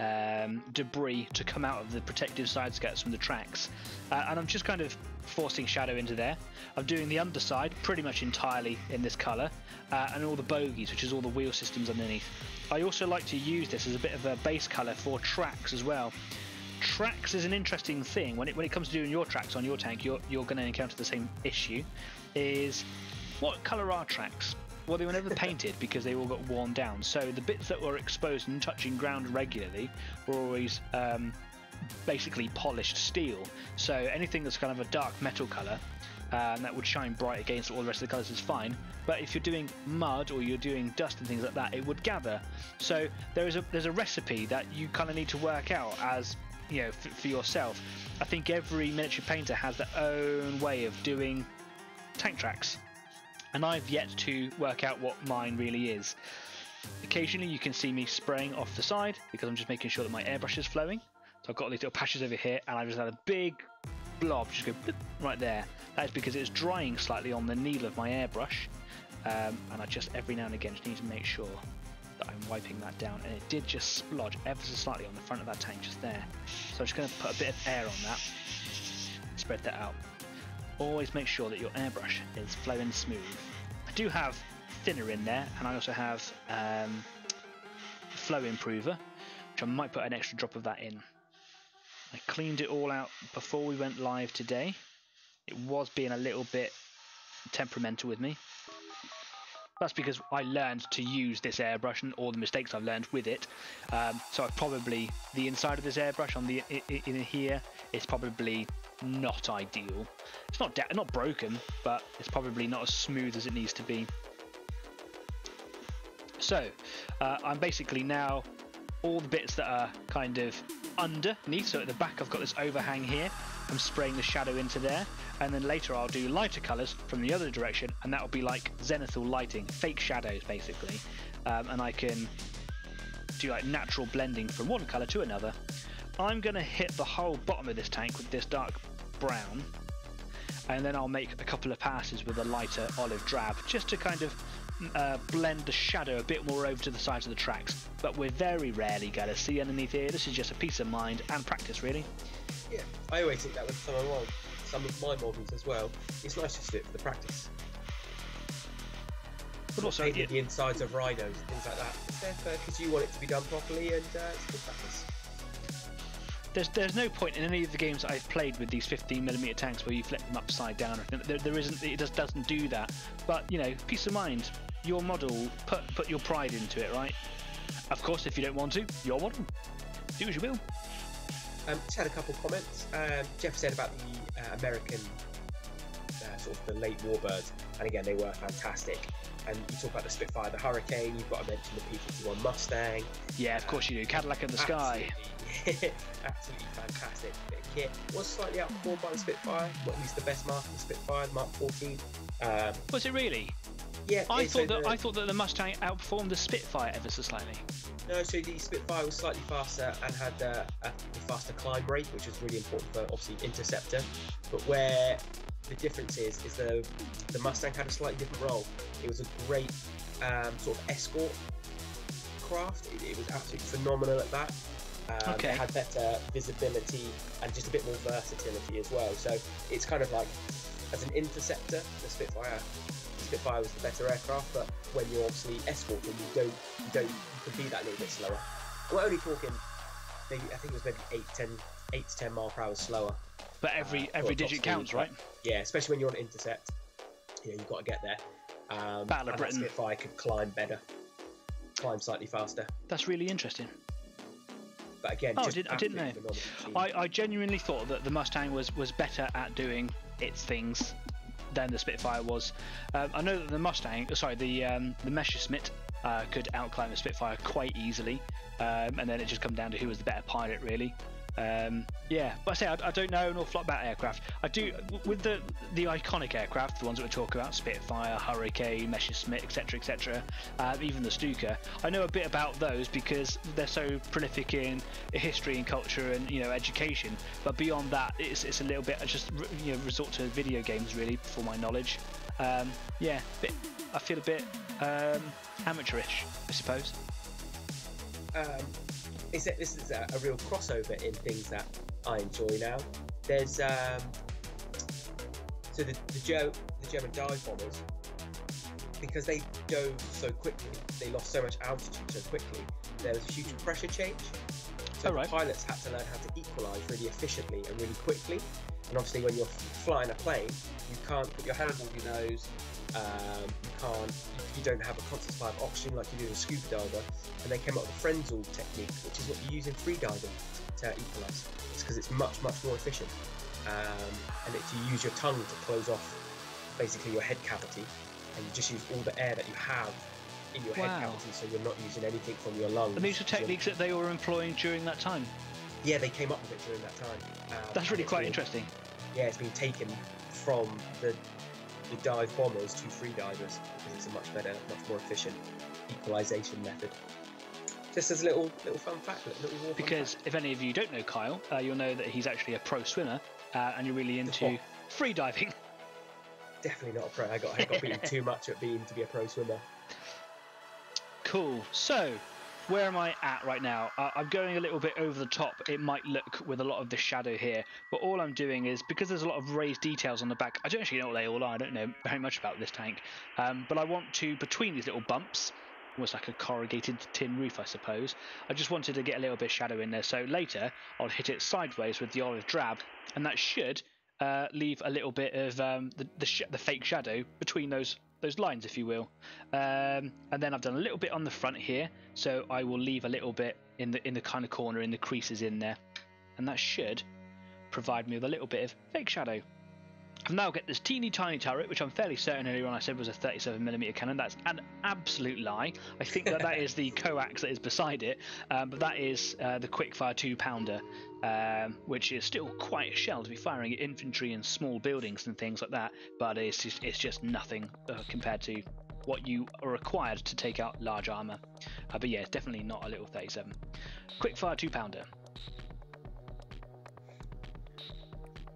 Um, debris to come out of the protective side skirts from the tracks, uh, and I'm just kind of forcing shadow into there. I'm doing the underside pretty much entirely in this colour, uh, and all the bogies, which is all the wheel systems underneath. I also like to use this as a bit of a base colour for tracks as well. Tracks is an interesting thing when it when it comes to doing your tracks on your tank. You're you're going to encounter the same issue. Is what colour are tracks? Well, they were never painted because they all got worn down. So the bits that were exposed and touching ground regularly were always um, basically polished steel. So anything that's kind of a dark metal colour um, that would shine bright against all the rest of the colours is fine. But if you're doing mud or you're doing dust and things like that, it would gather. So there is a there's a recipe that you kind of need to work out as you know f for yourself. I think every miniature painter has their own way of doing tank tracks. And I've yet to work out what mine really is. Occasionally you can see me spraying off the side because I'm just making sure that my airbrush is flowing. So I've got these little patches over here and I've just had a big blob just go bloop, right there. That's because it's drying slightly on the needle of my airbrush. Um, and I just every now and again just need to make sure that I'm wiping that down. And it did just splodge ever so slightly on the front of that tank just there. So I'm just going to put a bit of air on that, spread that out. Always make sure that your airbrush is flowing smooth. I do have thinner in there, and I also have um, flow improver, which I might put an extra drop of that in. I cleaned it all out before we went live today. It was being a little bit temperamental with me. That's because I learned to use this airbrush and all the mistakes I've learned with it. Um, so I probably the inside of this airbrush on the in here is probably not ideal. It's not not broken, but it's probably not as smooth as it needs to be. So uh, I'm basically now all the bits that are kind of underneath. So at the back, I've got this overhang here. I'm spraying the shadow into there. And then later I'll do lighter colors from the other direction. And that will be like zenithal lighting, fake shadows, basically. Um, and I can do like natural blending from one color to another. I'm going to hit the whole bottom of this tank with this dark brown. And then I'll make a couple of passes with a lighter olive drab just to kind of uh, blend the shadow a bit more over to the sides of the tracks. But we're very rarely going to see underneath here. This is just a peace of mind and practice, really. Yeah, I always think that with some of my, some of my models as well. It's nice just to do it for the practice. But also painting the insides of rhinos and things like that. It's there because you want it to be done properly, and uh, it's good practice. There's, there's no point in any of the games that I've played with these fifteen millimeter tanks where you flip them upside down. There, there isn't, it just doesn't do that. But, you know, peace of mind. Your model, put, put your pride into it, right? Of course, if you don't want to, your model. Do as you will. Um, just had a couple of comments. Um, Jeff said about the uh, American, uh, sort of the late warbirds, and again, they were fantastic. And you talk about the Spitfire, the Hurricane, you've got to mention the P fifty-one Mustang. Yeah, of course you do. Cadillac in the Sky. Absolutely fantastic bit of kit. Was slightly outperformed by the Spitfire, well, at least the best mark of the Spitfire, the Mark fourteen. Um, was it really? Yeah. I thought so that the, I thought that the Mustang outperformed the Spitfire ever so slightly. No, so the Spitfire was slightly faster and had uh, a faster climb rate, which is really important for obviously Interceptor. But where the difference is, is the the Mustang had a slightly different role. It was a great um, sort of escort craft. It, it was absolutely phenomenal at that. Um, okay. It had better visibility and just a bit more versatility as well. So it's kind of like, as an interceptor, the Spitfire, the Spitfire was the better aircraft. But when you're obviously escorting, you don't, you don't, you can be that little bit slower. We're only talking, maybe I think it was maybe eight, ten, eight to ten mile per hour slower. But every uh, every digit counts, right? Yeah, especially when you're on intercept. Yeah, you've got to get there. Um, Battle of Britain. Spitfire could climb better, climb slightly faster. That's really interesting. But again, oh, just I, did, I didn't know. I, I genuinely thought that the Mustang was, was better at doing its things than the Spitfire was. Um, I know that the Mustang, sorry, the um, the Messerschmitt uh, could outclimb the Spitfire quite easily, um, and then it just come down to who was the better pilot, really. Um, yeah, but I say I, I don't know an awful lot about aircraft. I do with the the iconic aircraft, the ones that we talk about, Spitfire, Hurricane, Messerschmitt, et cetera, et cetera. Um, even the Stuka. I know a bit about those because they're so prolific in history and culture and you know education. But beyond that, it's it's a little bit I just you know resort to video games really for my knowledge. Um, yeah, bit, I feel a bit um, amateurish, I suppose. Um. It's a, this is a, a real crossover in things that I enjoy now. There's um, so the the, Ger the German dive bombers, because they dove so quickly, they lost so much altitude so quickly. There was a huge pressure change, so All right. the pilots had to learn how to equalise really efficiently and really quickly. And obviously, when you're flying a plane, you can't put your hand on your nose. Um, you can't, you don't have a constant supply of oxygen like you do in a scuba diver, and they came up with the Frenzel technique, which is what you use in free diving to equalise. It's because it's much, much more efficient, um, and it's, you use your tongue to close off basically your head cavity, and you just use all the air that you have in your wow. head cavity, so you're not using anything from your lungs. And these are techniques that they were employing during that time? Yeah, they came up with it during that time. Um, That's really quite been, interesting. Yeah, it's been taken from the the dive bombers to free divers because it's a much better, much more efficient equalization method. Just as a little, little fun fact. Little war because fun fact. If any of you don't know Kyle, uh, you'll know that he's actually a pro swimmer, uh, and you're really into free diving. Definitely not a pro. I got, I got beaten too much at being to be a pro swimmer. Cool. So, where am I at right now? Uh, I'm going a little bit over the top, it might look, with a lot of the shadow here, but all I'm doing is, because there's a lot of raised details on the back, I don't actually know what they all are, I don't know very much about this tank, um, but I want to, between these little bumps, almost like a corrugated tin roof I suppose, I just wanted to get a little bit of shadow in there, so later I'll hit it sideways with the olive drab, and that should uh, leave a little bit of um, the, the, sh the fake shadow between those those lines, if you will, um, and then I've done a little bit on the front here, so I will leave a little bit in the in the kind of corner in the creases in there, and that should provide me with a little bit of fake shadow. I've now got this teeny tiny turret, which I'm fairly certain earlier on I said was a thirty-seven millimeter cannon. That's an absolute lie. I think that that is the coax that is beside it, um, but that is uh, the quickfire two-pounder, um, which is still quite a shell to be firing at infantry and small buildings and things like that, but it's just, it's just nothing uh, compared to what you are required to take out large armour. Uh, but yeah, it's definitely not a little thirty-seven. Quickfire two-pounder.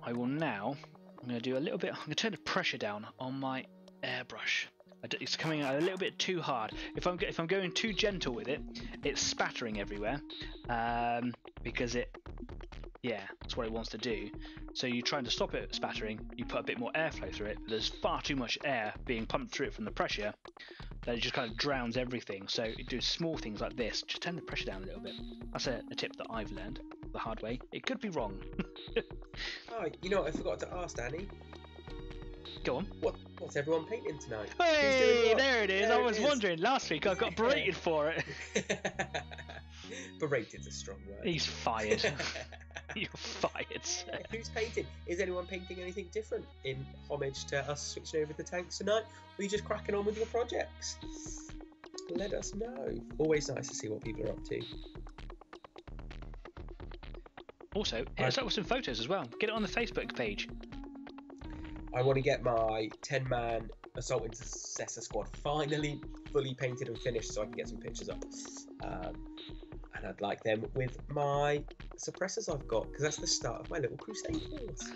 I will now... I'm going to do a little bit, I'm going to turn the pressure down on my airbrush. It's coming out a little bit too hard. If I'm if I'm going too gentle with it, it's spattering everywhere, um, because it, yeah, that's what it wants to do. So you're trying to stop it spattering, you put a bit more airflow through it, but there's far too much air being pumped through it from the pressure that it just kind of drowns everything. So you do small things like this, just turn the pressure down a little bit. That's a, a tip that I've learned the hard way. It could be wrong. Oh, you know what I forgot to ask, Danny? Go on. What, what's everyone painting tonight? Hey, there it is. There I was wondering. Last week I got berated for it. Berated's a strong word. He's fired. You're fired, sir. Who's painting? Is anyone painting anything different in homage to us switching over the tanks tonight? Or are you just cracking on with your projects? Let us know. Always nice to see what people are up to. Also, hit us up with some photos as well. Get it on the Facebook page. I want to get my ten-man Assault Intercessor squad finally fully painted and finished so I can get some pictures up. Um, and I'd like them with my suppressors I've got, because that's the start of my little crusade force.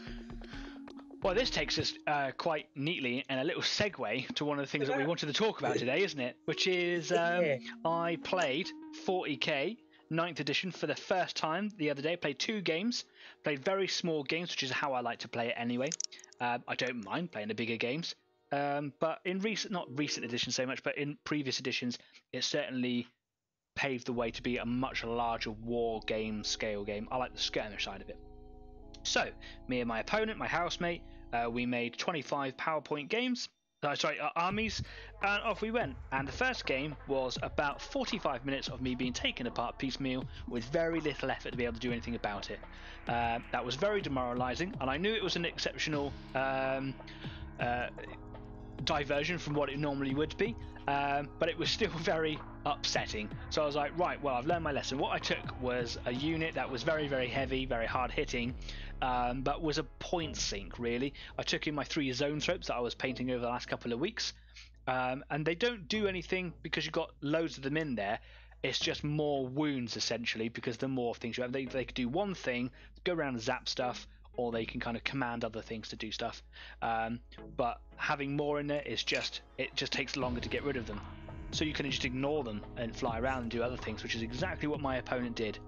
Well, this takes us uh, quite neatly and a little segue to one of the things that we wanted to talk about today, isn't it? Which is um, yeah. I played forty K. ninth edition for the first time the other day. Played two games, played very small games, which is how I like to play it anyway. Uh, I don't mind playing the bigger games, um, but in recent, not recent editions so much, but in previous editions, it certainly paved the way to be a much larger war game, scale game. I like the skirmish side of it. So, me and my opponent, my housemate, uh, we made twenty-five PowerPoint games. Uh, sorry, our armies, and off we went. And the first game was about forty-five minutes of me being taken apart piecemeal with very little effort to be able to do anything about it. Uh, that was very demoralising, and I knew it was an exceptional um, uh, diversion from what it normally would be, um, but it was still very upsetting. So I was like, right, well, I've learned my lesson. What I took was a unit that was very, very heavy, very hard hitting, um, but was a point sink, really. I took in my three zone tropes that I was painting over the last couple of weeks, um, and they don't do anything because you've got loads of them in there. It's just more wounds, essentially, because the more things you have, they, they could do one thing, go around and zap stuff, or they can kind of command other things to do stuff. Um, but having more in there is just, it just takes longer to get rid of them. So you can just ignore them and fly around and do other things, which is exactly what my opponent did.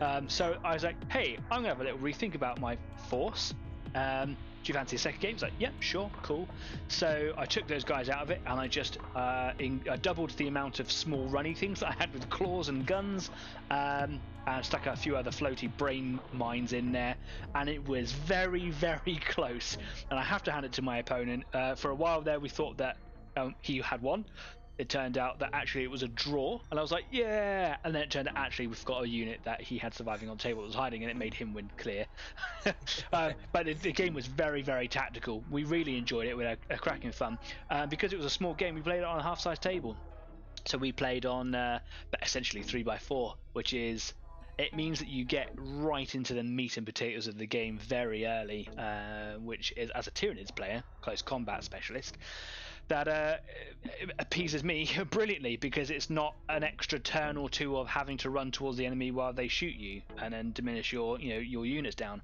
Um, so I was like, hey, I'm going to have a little rethink about my force. Um, do you fancy a second game? He's like, yep, yeah, sure, cool. So I took those guys out of it, and I just uh, in, I doubled the amount of small runny things that I had with claws and guns, um, and stuck a few other floaty brain mines in there, and it was very, very close. And I have to hand it to my opponent. Uh, for a while there, we thought that um, he had won. It turned out that actually it was a draw, and I was like, yeah, and then it turned out actually we've got a unit that he had surviving on the table that was hiding, and it made him win clear. uh, but the, the game was very, very tactical. We really enjoyed it. We had a, a cracking fun. Uh, because it was a small game, we played it on a half-size table. So we played on uh, essentially three by four, which is, it means that you get right into the meat and potatoes of the game very early, uh, which is, as a Tyranids player, close combat specialist, that uh, appeases me brilliantly, because it's not an extra turn or two of having to run towards the enemy while they shoot you and then diminish your, you know, your units down.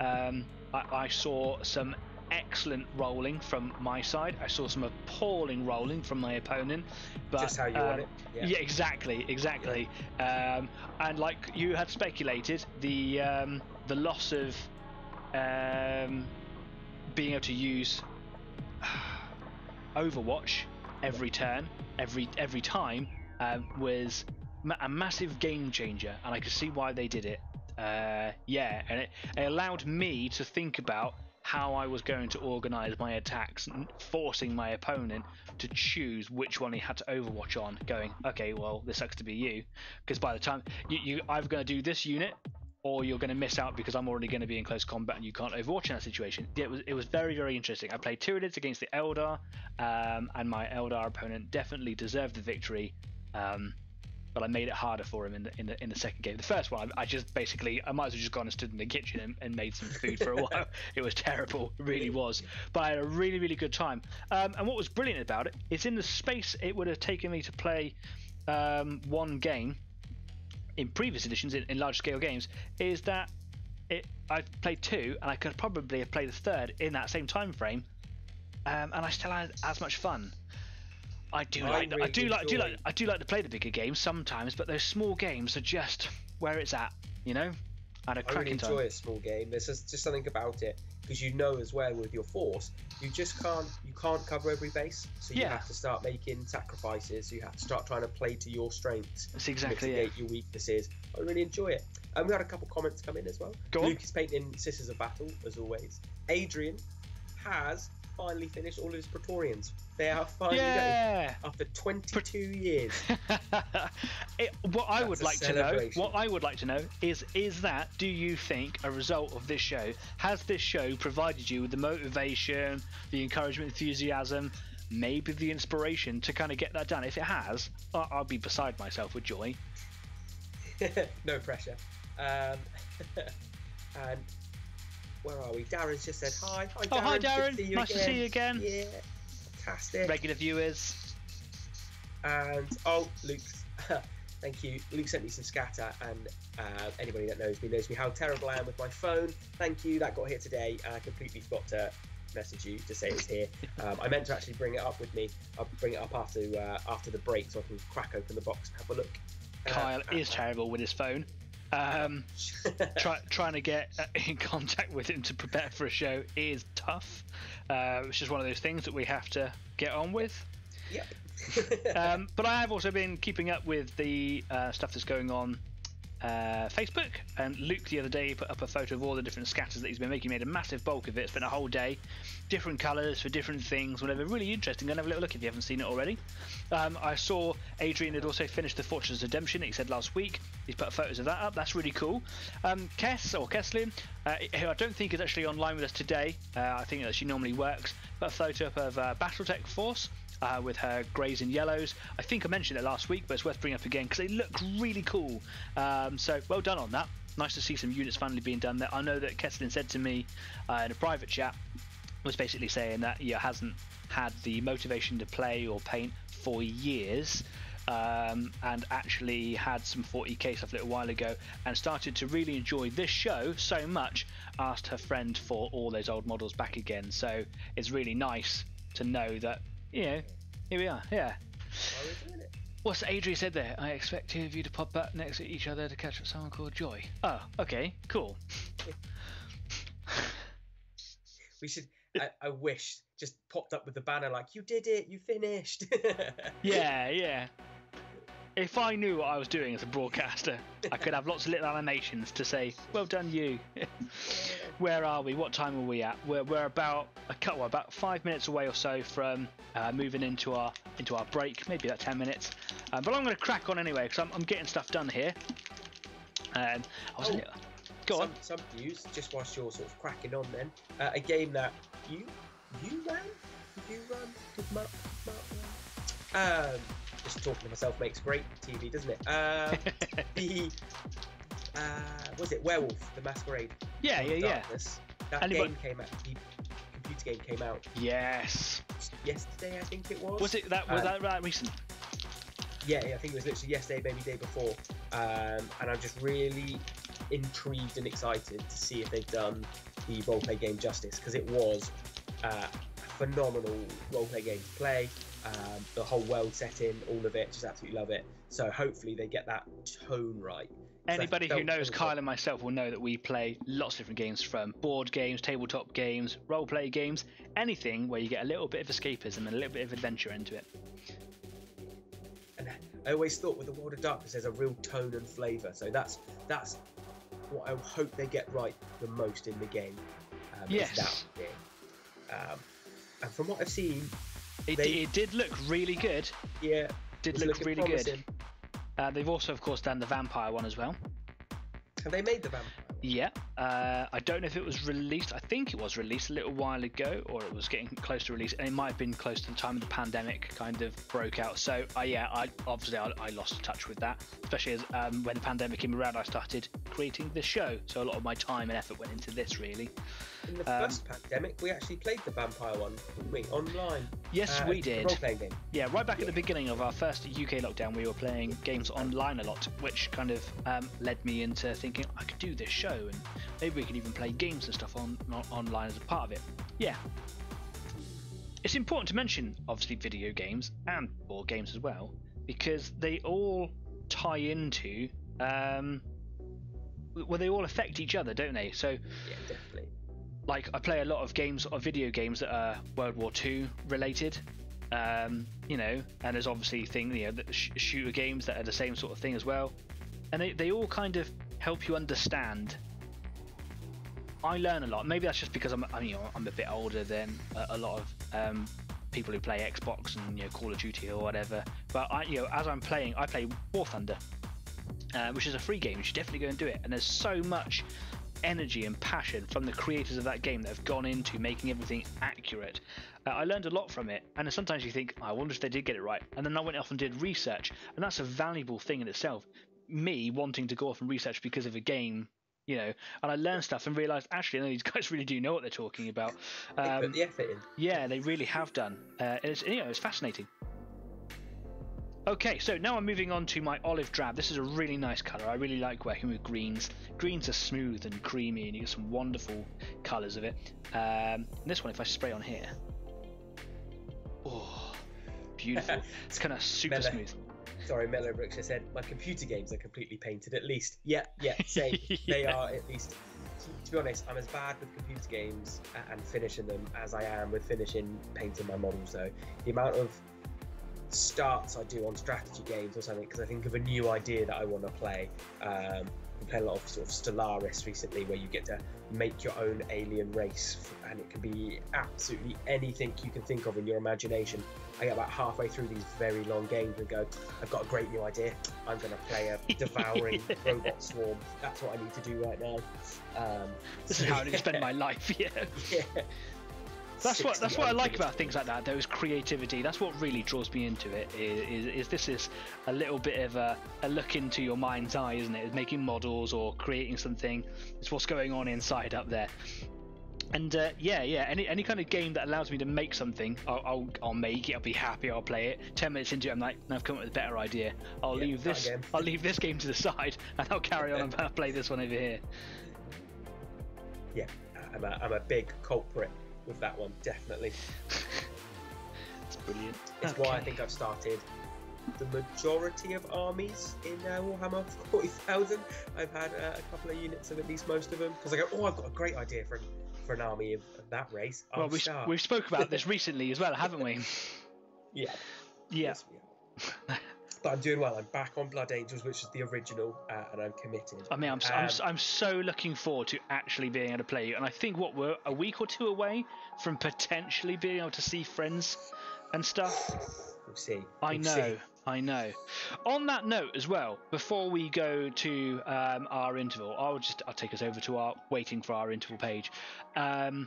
Um, I, I saw some excellent rolling from my side. I saw some appalling rolling from my opponent. But, just how you um, want it. Yeah, yeah, exactly, exactly. Yeah. Um, and like you had speculated, the um, the loss of um, being able to use Overwatch every turn, every every time, um, was ma a massive game changer, and I could see why they did it. Uh, yeah, and it, it allowed me to think about how I was going to organise my attacks, and forcing my opponent to choose which one he had to Overwatch on, going, okay, well, this sucks to be you, because by the time you, you, I'm going to do this unit, or you're going to miss out because I'm already going to be in close combat and you can't overwatch in that situation. It was it was very, very interesting. I played Tyranids against the Eldar, um, and my Eldar opponent definitely deserved the victory, um, but I made it harder for him in the, in the, in the second game. The first one, I just basically, I might as well just gone and stood in the kitchen and, and made some food for a while. It was terrible, it really was. But I had a really, really good time. Um, and what was brilliant about it, it's in the space it would have taken me to play um, one game, in previous editions, in, in large scale games, is that it I've played two and I could probably have played the third in that same time frame, um, and I still had as much fun. I do I like really I do like do like I do like to play the bigger games sometimes, but those small games are just where it's at, you know. I had a cracking time. I really enjoy a small game. There's just something about it, because you know as well with your force, you just can't you can't cover every base, so you yeah. have to start making sacrifices. You have to start trying to play to your strengths. That's exactly it. Your weaknesses. I really enjoy it. And um, we had a couple comments come in as well. Go Luke on. Is painting Sisters of Battle as always. Adrian has finally finished all of his Praetorians. They are finally yeah. done after twenty-two years. it, what I That's would like to know, what I would like to know is, is that do you think a result of this show, has this show provided you with the motivation, the encouragement, enthusiasm, maybe the inspiration to kind of get that done? If it has, I'll, I'll be beside myself with joy. No pressure. Um, and where are we? Darren's just said hi. Hi, Darren. Oh, hi, Darren. To nice again. to see you again. Yeah, fantastic. Regular viewers. And oh, Luke, thank you. Luke sent me some scatter, and uh, anybody that knows me knows me how terrible I am with my phone. Thank you. That got here today, and I completely forgot to message you to say it's here. Um, I meant to actually bring it up with me. I'll bring it up after uh, after the break, so I can crack open the box and have a look. Kyle uh, is uh, terrible with his phone. Um, try, trying to get in contact with him to prepare for a show is tough, uh, which is one of those things that we have to get on with. Yep. um, but I have also been keeping up with the uh, stuff that's going on uh, Facebook, and Luke the other day put up a photo of all the different scatters that he's been making. He made a massive bulk of it, spent a whole day, different colours for different things, whatever. Really interesting. Go and have a little look if you haven't seen it already. um, I saw Adrian had also finished the Fortress of Redemption that he said last week. He's put photos of that up. That's really cool. um, Kes or Keslin, uh, who I don't think is actually online with us today, uh, I think that she normally works, put a photo up of uh, Battletech Force Uh, with her greys and yellows. I think I mentioned it last week, but it's worth bringing up again because they look really cool. Um, so well done on that. Nice to see some units finally being done there. I know that Kesslin said to me uh, in a private chat, was basically saying that he hasn't had the motivation to play or paint for years, um, and actually had some forty K stuff a little while ago and started to really enjoy this show so much, asked her friend for all those old models back again. So it's really nice to know that, you know, here we are. Yeah. Doing it? What's Adri said there? I expect two of you to pop up next to each other to catch up someone called Joy. Oh, okay, cool. We should. I, I wish just popped up with the banner like, you did it, you finished. Yeah, yeah. If I knew what I was doing as a broadcaster, I could have lots of little animations to say, well done you. Where are we? What time are we at? We're, we're about a couple, about five minutes away or so from uh, moving into our into our break, maybe about ten minutes. Um, but I'm going to crack on anyway because I'm, I'm getting stuff done here. Um, I was oh, go some, on. Some views, just whilst you're sort of cracking on then, uh, a game that you you ran? You ran? Did Mark, Mark run? Um, Just talking to myself makes great T V, doesn't it? Um, the uh, was it Werewolf, the Masquerade? Yeah, yeah, Darkness. yeah. That Anybody... game came out. The computer game came out. Yes. Yesterday, I think it was. Was it that? Was um, that right recent? Yeah, yeah, I think it was literally yesterday, maybe the day before. Um, and I'm just really intrigued and excited to see if they've done the roleplay game justice, because it was uh, a phenomenal roleplay game to play. Um, the whole world setting, all of it, just absolutely love it. So hopefully they get that tone right. Anybody who knows Kyle and myself will know that we play lots of different games, from board games, tabletop games, role play games, anything where you get a little bit of escapism and a little bit of adventure into it. And I always thought with the World of Darkness there's a real tone and flavour, so that's that's what I hope they get right the most in the game. Um, yes. That game. Um, and from what I've seen, It, they, it did look really good. Yeah, did look really promising. good. Uh, they've also, of course, done the vampire one as well. Have they made the vampire? Yeah, uh, I don't know if it was released. I think it was released a little while ago, or it was getting close to release, and it might have been close to the time of the pandemic kind of broke out. So uh, yeah, I obviously I, I lost touch with that, especially as um, when the pandemic came around, I started creating the show. So a lot of my time and effort went into this, really. In the um, first pandemic, we actually played the vampire one, didn't we? Online. Yes, uh, we did. Role-playing game. Yeah, right back yeah. at the beginning of our first U K lockdown, we were playing games online a lot, which kind of um, led me into thinking I could do this show. And maybe we could even play games and stuff on, on online as a part of it. Yeah, it's important to mention obviously video games and board games as well, because they all tie into um well they all affect each other, don't they? So yeah, definitely. Like I play a lot of games or video games that are World War Two related, um you know, and there's obviously thing you know the sh shooter games that are the same sort of thing as well, and they, they all kind of help you understand. I learn a lot. Maybe that's just because I'm, I mean, I'm a bit older than a, a lot of um, people who play Xbox and you know Call of Duty or whatever. But I, you know, as I'm playing, I play War Thunder, uh, which is a free game. You should definitely go and do it. And there's so much energy and passion from the creators of that game that have gone into making everything accurate. Uh, I learned a lot from it, and sometimes you think, oh, I wonder if they did get it right. And then I went off and did research, and that's a valuable thing in itself. Me wanting to go off and research because of a game, you know, and I learned stuff and realized actually no, these guys really do know what they're talking about. Um, they put the effort in. Yeah, they really have done. Uh, it's you know, it's fascinating. Okay, so now I'm moving on to my olive drab. This is a really nice color. I really like working with greens. Greens are smooth and creamy, and you get some wonderful colors of it. Um, this one, if I spray on here, oh, beautiful! It's kind of super Mellow. smooth. Sorry, Mellow Brooks just said, my computer games are completely painted at least. Yeah, yeah, same. yeah. They are at least. To, to be honest, I'm as bad with computer games and finishing them as I am with finishing painting my models. So the amount of starts I do on strategy games or something, because I think of a new idea that I want to play. Um, I play a lot of sort of Stellaris recently, where you get to make your own alien race, and it can be absolutely anything you can think of in your imagination. I get about halfway through these very long games and go, I've got a great new idea. I'm going to play a devouring robot swarm. That's what I need to do right now. Um, this so, is how I'm going to spend my life. Yeah. yeah. That's what that's what I like about things like that. Those creativity. That's what really draws me into it. Is, is, is this is a little bit of a, a look into your mind's eye, isn't it? It's making models or creating something. It's what's going on inside up there. And uh, yeah, yeah. Any any kind of game that allows me to make something, I'll, I'll I'll make it. I'll be happy. I'll play it. Ten minutes into it, I'm like, no, I've come up with a better idea. I'll yeah, leave this. I'll leave this game to the side, and I'll carry on and play this one over here. Yeah, I'm a I'm a big culprit with that one, definitely. It's brilliant. It's okay. Why I think I've started the majority of armies in uh, Warhammer forty thousand. I've had uh, a couple of units of at least most of them, because I go, oh, I've got a great idea for, for an army of, of that race. I'll well, we start. We've spoke about this recently as well, haven't we? Yeah. Yeah. Yes, we but I'm doing well. I'm back on Blood Angels, which is the original, uh, and I'm committed. I mean, I'm, um, I'm, I'm so looking forward to actually being able to play you. And I think, what, we're a week or two away from potentially being able to see friends and stuff. We'll see. I we'll know, see. I know. On that note as well, before we go to um, our interval, I'll just I'll take us over to our waiting for our interval page. Um,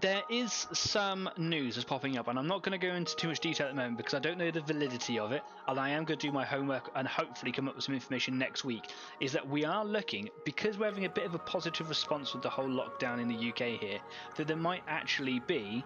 There is some news that's popping up, and I'm not going to go into too much detail at the moment because I don't know the validity of it, and I am going to do my homework and hopefully come up with some information next week, is that we are looking, because we're having a bit of a positive response with the whole lockdown in the U K here, that there might actually be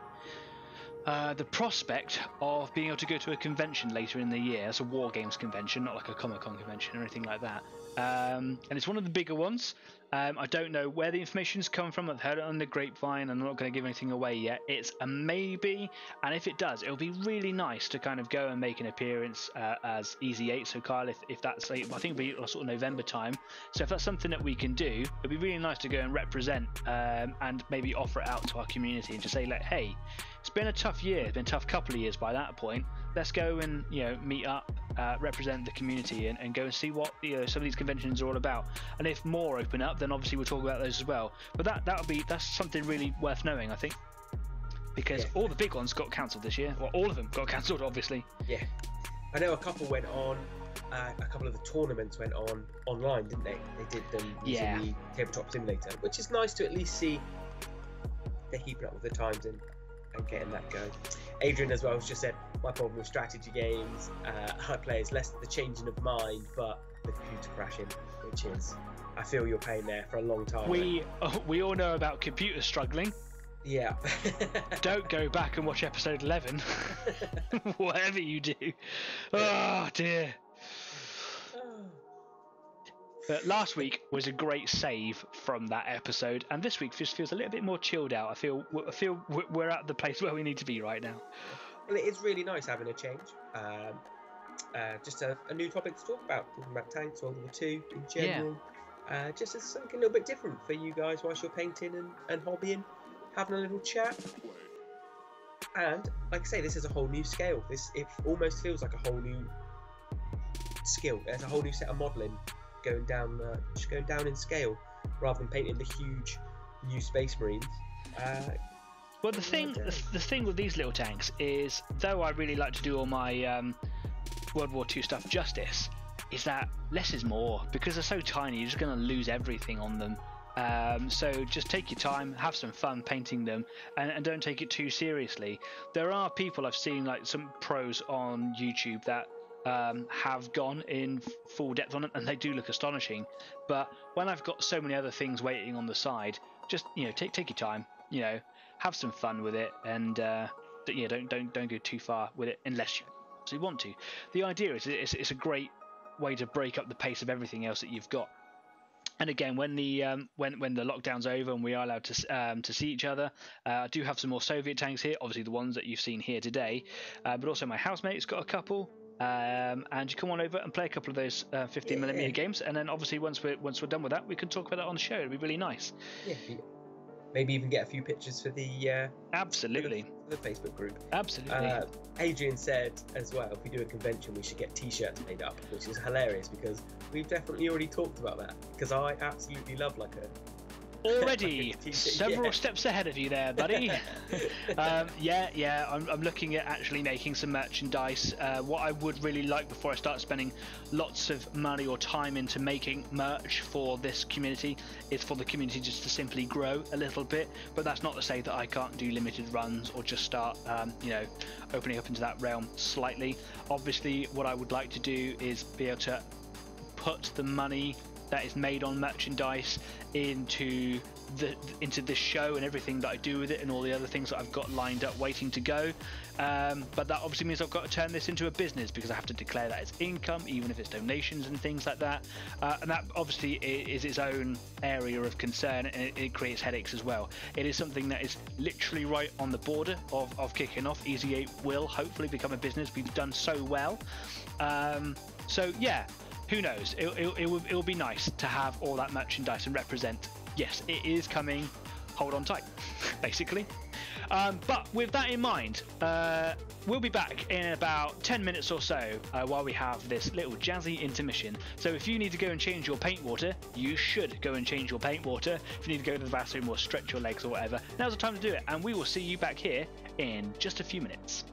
uh, the prospect of being able to go to a convention later in the year. It's a War Games convention, not like a Comic-Con convention or anything like that. Um, and it's one of the bigger ones. Um, I don't know where the information's come from. I've heard it on the grapevine. I'm not going to give anything away yet. It's a maybe, and if it does, it'll be really nice to kind of go and make an appearance uh, as Easy Eight. So Kyle, if, if that's, I think it'll be sort of November time. So if that's something that we can do, it'd be really nice to go and represent um, and maybe offer it out to our community and just say, like, hey, it's been a tough year. It's been a tough couple of years by that point. Let's go and you know meet up, uh, represent the community, and, and go and see what you know, some of these conventions are all about. And if more open up, then obviously we'll talk about those as well. But that that'll be that's something really worth knowing, I think, because yeah. all the big ones got cancelled this year. Well, all of them got cancelled, obviously. Yeah, I know a couple went on. uh, a couple of the tournaments went on online, didn't they? They did them using yeah. the tabletop simulator, which is nice to at least see they're keeping up with the times and, and getting that going. Adrian as well has just said, my problem with strategy games, uh, I play is less the changing of mind, but the computer crashing, which is, I feel your pain there for a long time. We, uh, we all know about computer struggling. Yeah. Don't go back and watch episode eleven. Whatever you do. Oh dear. But last week was a great save from that episode, and this week just feels a little bit more chilled out. I feel I feel we're at the place where we need to be right now. Well, it is really nice having a change. Um, uh, just a, a new topic to talk about, talking about tanks, World War Two in general. Yeah. Uh, just as something a little bit different for you guys whilst you're painting and, and hobbying. Having a little chat, and like I say, this is a whole new scale. This it almost feels like a whole new skill. There's a whole new set of modelling going down, uh, just going down in scale, rather than painting the huge new Space Marines. Uh, well, the thing, the, the thing with these little tanks is, though I really like to do all my um, World War Two stuff justice, is that less is more, because they're so tiny. You're just going to lose everything on them. Um, so just take your time, have some fun painting them, and, and don't take it too seriously. There are people I've seen, like some pros on YouTube, that um, have gone in full depth on it, and they do look astonishing. But when I've got so many other things waiting on the side, just you know, take take your time, you know, have some fun with it, and uh, yeah, don't don't don't go too far with it unless you absolutely want to. The idea is it's, it's a great way to break up the pace of everything else that you've got. And again, when the um, when when the lockdown's over and we are allowed to um, to see each other, uh, I do have some more Soviet tanks here. Obviously, the ones that you've seen here today, uh, but also my housemate's got a couple. Um, and you come on over and play a couple of those uh, fifteen yeah. millimeter games. And then obviously, once we're once we're done with that, we can talk about that on the show. It'd be really nice. Yeah. Maybe even get a few pictures for the uh, absolutely for the, for the Facebook group. Absolutely. Uh, Adrian said as well, if we do a convention, we should get T-shirts made up, which is hilarious because. We've definitely already talked about that because I absolutely love like a already like a several yeah. steps ahead of you there, buddy. um, yeah, yeah. I'm, I'm looking at actually making some merchandise. Uh, what I would really like before I start spending lots of money or time into making merch for this community is for the community just to simply grow a little bit. But that's not to say that I can't do limited runs or just start, um, you know, opening up into that realm slightly. Obviously, what I would like to do is be able to put the money that is made on merchandise into the into this show and everything that I do with it and all the other things that I've got lined up waiting to go, um, but that obviously means I've got to turn this into a business because I have to declare that as income, even if it's donations and things like that, uh, and that obviously is its own area of concern, and it, it creates headaches as well. It is something that is literally right on the border of, of kicking off. Easy eight will hopefully become a business. We've done so well, um, so yeah. Who knows? It, it, it, will, it will be nice to have all that merchandise and represent. Yes, it is coming. Hold on tight, basically. Um, but with that in mind, uh, we'll be back in about ten minutes or so uh, while we have this little jazzy intermission. So if you need to go and change your paint water, you should go and change your paint water. If you need to go to the bathroom or stretch your legs or whatever, now's the time to do it. And we will see you back here in just a few minutes.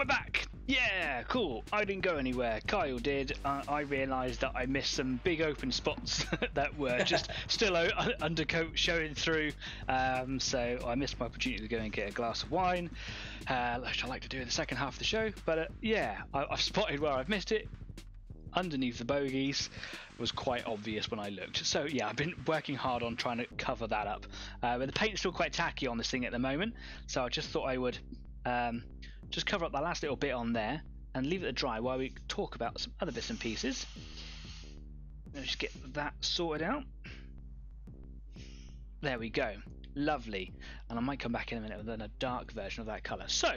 And we're back. Yeah, cool. I didn't go anywhere. Kyle did. Uh, I realised that I missed some big open spots that were just still undercoat showing through. Um, so I missed my opportunity to go and get a glass of wine, uh, which I like to do in the second half of the show. But uh, yeah, I, I've spotted where I've missed it. Underneath the bogeys was quite obvious when I looked. So yeah, I've been working hard on trying to cover that up. Uh, but the paint's still quite tacky on this thing at the moment, so I just thought I would um, just cover up that last little bit on there and leave it to dry while we talk about some other bits and pieces. Let's just get that sorted out. There we go. Lovely. And I might come back in a minute with a dark version of that colour. So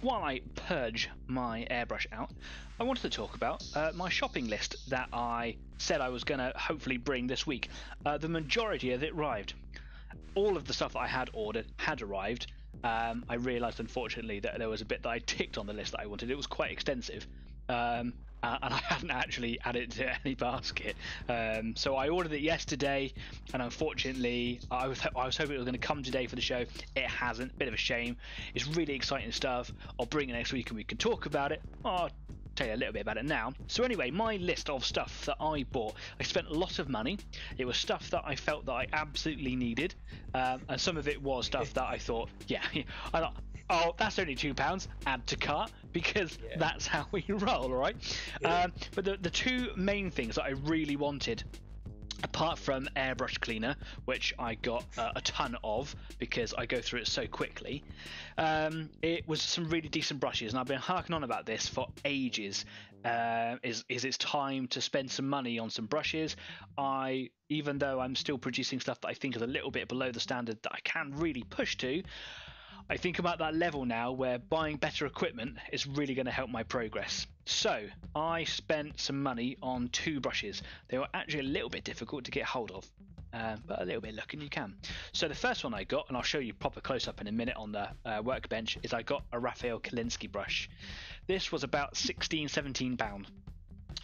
while I purge my airbrush out, I wanted to talk about uh, my shopping list that I said I was going to hopefully bring this week. Uh, the majority of it arrived. All of the stuff that I had ordered had arrived. Um, I realised, unfortunately, that there was a bit that I ticked on the list that I wanted. It was quite extensive, um, uh, and I hadn't actually added it to any basket. Um, so I ordered it yesterday, and unfortunately, I was, I was hoping it was going to come today for the show. It hasn't. Bit of a shame. It's really exciting stuff. I'll bring it next week, and we can talk about it. I'll tell you a little bit about it now. So anyway, my list of stuff that I bought. I spent a lot of money. It was stuff that I felt that I absolutely needed, um, and some of it was stuff that I thought, yeah, I thought, oh, that's only two pounds. Add to cart, because yeah, that's how we roll, right? Yeah. Um, but the the two main things that I really wanted, apart from airbrush cleaner, which I got uh, a ton of because I go through it so quickly, um, it was some really decent brushes, and I've been harking on about this for ages. Uh, is is it's time to spend some money on some brushes. I, even though I'm still producing stuff that I think is a little bit below the standard that I can really push to, I think about that level now where buying better equipment is really going to help my progress. So I spent some money on two brushes. They were actually a little bit difficult to get hold of, uh, but a little bit looking you can. So the first one I got, and I'll show you proper close-up in a minute on the uh, workbench, is I got a Raphael Kalinske brush. This was about sixteen, seventeen pounds.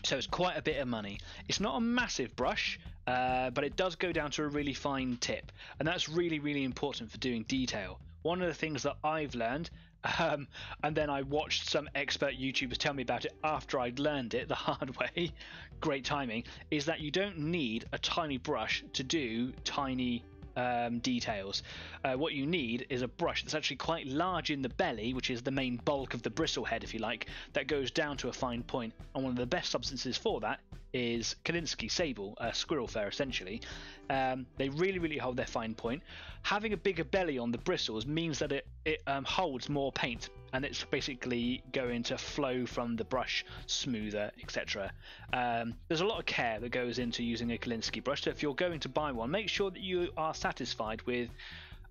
So it's quite a bit of money. It's not a massive brush, uh, but it does go down to a really fine tip. And that's really, really important for doing detail. One of the things that I've learned, um, and then I watched some expert YouTubers tell me about it after I'd learned it the hard way, great timing, is that you don't need a tiny brush to do tiny um, details. Uh, what you need is a brush that's actually quite large in the belly, which is the main bulk of the bristle head, if you like, that goes down to a fine point. And one of the best substances for that is Kalinske sable, uh, squirrel fur essentially. Um, they really, really hold their fine point. Having a bigger belly on the bristles means that it, it um, holds more paint, and it's basically going to flow from the brush smoother, et cetera. Um, there's a lot of care that goes into using a Kalinske brush, so if you're going to buy one, make sure that you are satisfied with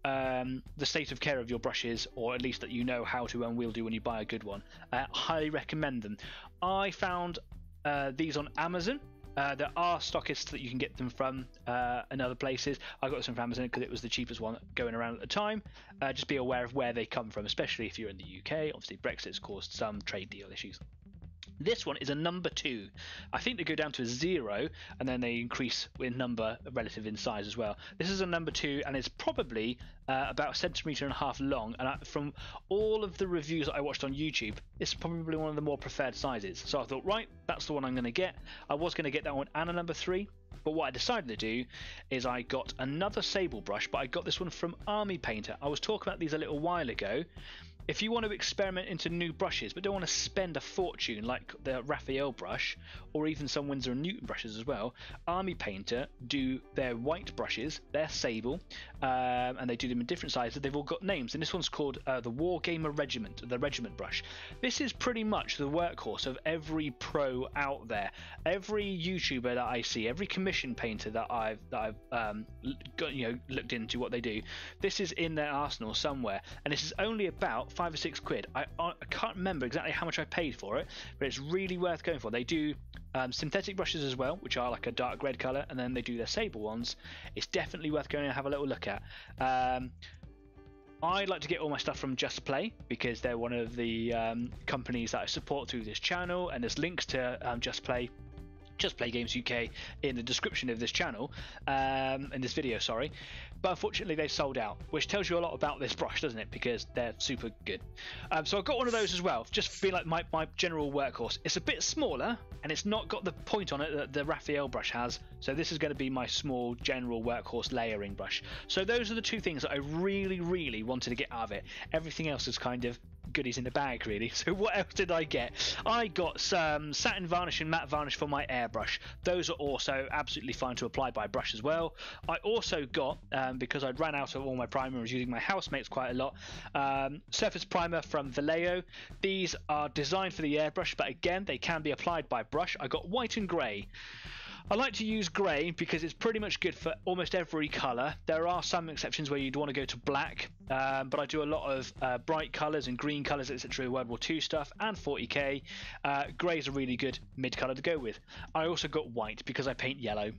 Um, the state of care of your brushes, or at least that you know how to unwieldy when you buy a good one. I uh, highly recommend them. I found uh, these on Amazon. Uh, there are stockists that you can get them from uh, in other places. I got some from Amazon because it was the cheapest one going around at the time. Uh, just be aware of where they come from, especially if you're in the U K. Obviously Brexit's caused some trade deal issues. This one is a number two. I think they go down to a zero, and then they increase in number relative in size as well. This is a number two, and it's probably uh, about a centimetre and a half long. And I, from all of the reviews that I watched on YouTube, it's probably one of the more preferred sizes. So I thought, right, that's the one I'm going to get. I was going to get that one and a number three. But what I decided to do is I got another sable brush, but I got this one from Army Painter. I was talking about these a little while ago. If you want to experiment into new brushes but don't want to spend a fortune like the Raphael brush or even some Winsor and Newton brushes as well, Army Painter do their white brushes, their sable, um, and they do them in different sizes. They've all got names, and this one's called uh, the Wargamer Regiment, the Regiment brush. This is pretty much the workhorse of every pro out there. Every YouTuber that I see, every commission painter that I've, that I've um, got, you know, looked into what they do, this is in their arsenal somewhere, and this is only about five or six quid. I, I can't remember exactly how much I paid for it, but it's really worth going for. They do um, synthetic brushes as well, which are like a dark red colour, and then they do their sable ones. It's definitely worth going and have a little look at. Um, I like to get all my stuff from Just Play because they're one of the um, companies that I support through this channel, and there's links to um, Just Play Just Play Games U K in the description of this channel, um, in this video, sorry. But unfortunately they've sold out, which tells you a lot about this brush, doesn't it? Because they're super good. Um, so I've got one of those as well, just be like my, my general workhorse. It's a bit smaller and it's not got the point on it that the Raphael brush has. So this is going to be my small general workhorse layering brush. So those are the two things that I really, really wanted to get out of it. Everything else is kind of goodies in the bag, really. So what else did I get? I got some satin varnish and matte varnish for my airbrush. Those are also absolutely fine to apply by brush as well. I also got, um, because I'd ran out of all my primer and was using my housemates quite a lot, um, surface primer from Vallejo. These are designed for the airbrush, but again they can be applied by brush. I got white and grey. I like to use grey because it's pretty much good for almost every colour. There are some exceptions where you'd want to go to black, um, but I do a lot of uh, bright colours and green colours, et cetera. World War Two stuff and forty K. Uh, grey's a really good mid colour to go with. I also got white because I paint yellow.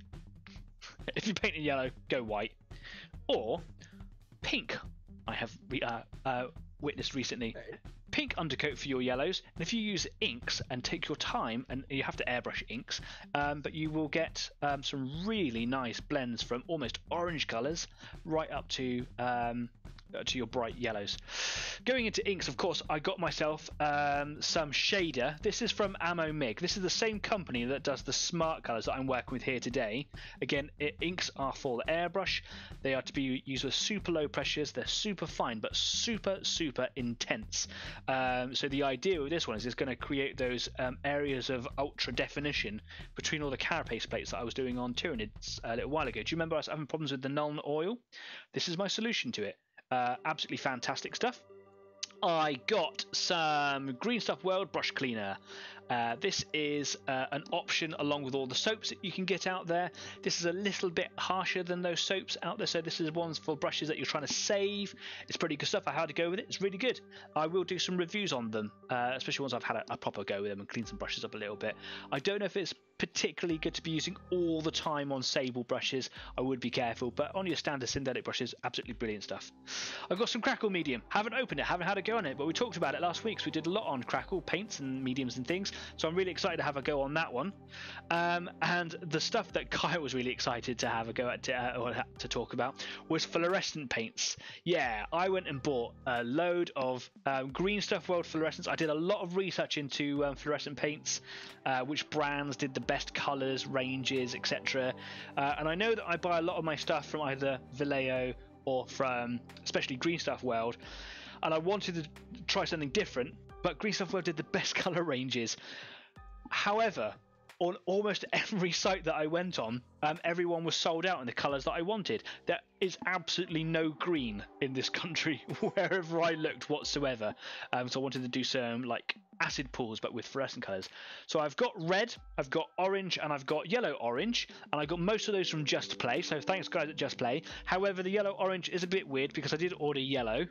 If you paint in yellow, go white. Or pink, I have uh, uh, witnessed recently. Pink undercoat for your yellows, and if you use inks and take your time, and you have to airbrush inks, um, but you will get um, some really nice blends from almost orange colors right up to um, to your bright yellows. Going into inks, of course, I got myself um, some shader. This is from Ammo Mig. This is the same company that does the smart colors that I'm working with here today. Again, it, inks are for the airbrush. They are to be used with super low pressures. They're super fine, but super, super intense. Um, so the idea with this one is it's going to create those um, areas of ultra definition between all the carapace plates that I was doing on Tyranids a little while ago. Do you remember I was having problems with the Nuln oil? This is my solution to it. Uh, absolutely fantastic stuff. I got some Green Stuff World brush cleaner. Uh, this is uh, an option along with all the soaps that you can get out there. This is a little bit harsher than those soaps out there, so this is ones for brushes that you're trying to save. It's pretty good stuff. I had to go with it. It's really good. I will do some reviews on them, uh, especially once I've had a, a proper go with them and cleaned some brushes up a little bit. I don't know if it's particularly good to be using all the time on sable brushes. I would be careful, but on your standard synthetic brushes, absolutely brilliant stuff. I've got some Crackle medium. Haven't opened it, haven't had a go on it, but we talked about it last week, so we did a lot on Crackle paints and mediums and things. So I'm really excited to have a go on that one, um, and the stuff that Kyle was really excited to have a go at to, uh, or to talk about was fluorescent paints. Yeah, I went and bought a load of um, Green Stuff World fluorescents. I did a lot of research into um, fluorescent paints, uh, which brands did the best colors, ranges, et cetera. Uh, and I know that I buy a lot of my stuff from either Vallejo or from especially Green Stuff World, and I wanted to try something different. But Green Stuff World did the best colour ranges. However, on almost every site that I went on, um, everyone was sold out in the colours that I wanted. There is absolutely no green in this country wherever I looked whatsoever. Um, so I wanted to do some like acid pools, but with fluorescent colours. So I've got red, I've got orange, and I've got yellow orange, and I got most of those from Just Play. So thanks guys at Just Play. However, the yellow orange is a bit weird because I did order yellow.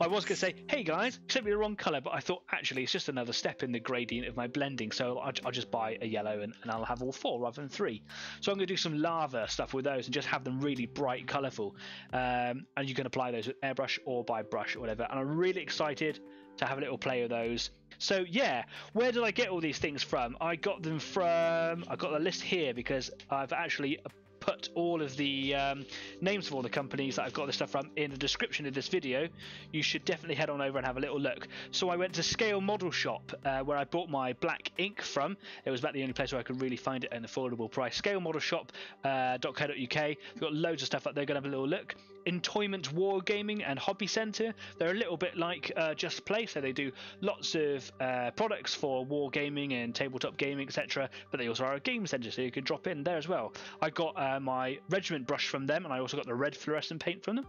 I was going to say, hey guys, you sent me the wrong colour, but I thought actually it's just another step in the gradient of my blending, so I'll, I'll just buy a yellow and, and I'll have all four rather than three. So I'm going to do some lava stuff with those and just have them really bright, colourful, um, and you can apply those with airbrush or by brush or whatever, and I'm really excited to have a little play with those. So yeah, where did I get all these things from? I got them from, I've got the list here because I've actually put all of the um, names of all the companies that I've got this stuff from in the description of this video. You should definitely head on over and have a little look. So I went to Scale Model Shop, uh, where I bought my black ink from. It was about the only place where I could really find it at an affordable price. scale model shop dot co dot U K. We've got loads of stuff up there. Go and have a little look. Entoyment Wargaming and Hobby Centre. They're a little bit like uh, Just Play, so they do lots of uh, products for wargaming and tabletop gaming, et cetera. But they also are a game centre, so you can drop in there as well. I got uh, my regiment brush from them, and I also got the red fluorescent paint from them.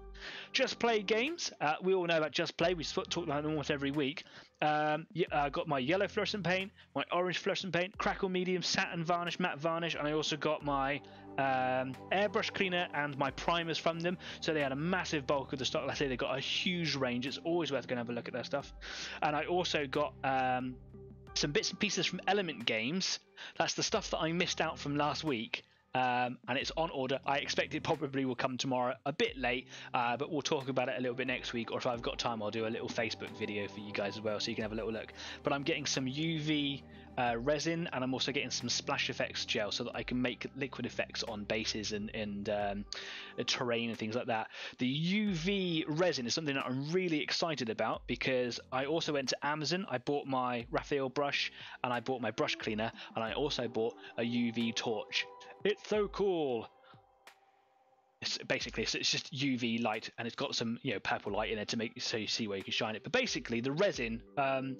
Just Play Games. Uh, we all know about Just Play. We talk about them almost every week. Um, I got my yellow fluorescent paint, my orange fluorescent paint, Crackle medium, satin varnish, matte varnish, and I also got my um, airbrush cleaner and my primers from them. So they had a massive bulk of the stock. Let's say they got a huge range. It's always worth going to have a look at their stuff. And I also got um, some bits and pieces from Element Games. That's the stuff that I missed out from last week. um, and it's on order. I expect it probably will come tomorrow, a bit late, uh, but we'll talk about it a little bit next week, or if I've got time I'll do a little Facebook video for you guys as well, so you can have a little look. But I'm getting some U V uh, resin, and I'm also getting some splash effects gel so that I can make liquid effects on bases and, and um, terrain and things like that. The U V resin is something that I'm really excited about, because I also went to Amazon, I bought my Raphael brush and I bought my brush cleaner, and I also bought a U V torch. It's so cool. It's basically, it's just U V light, and it's got some, you know, purple light in there to make so you see where you can shine it. But basically the resin um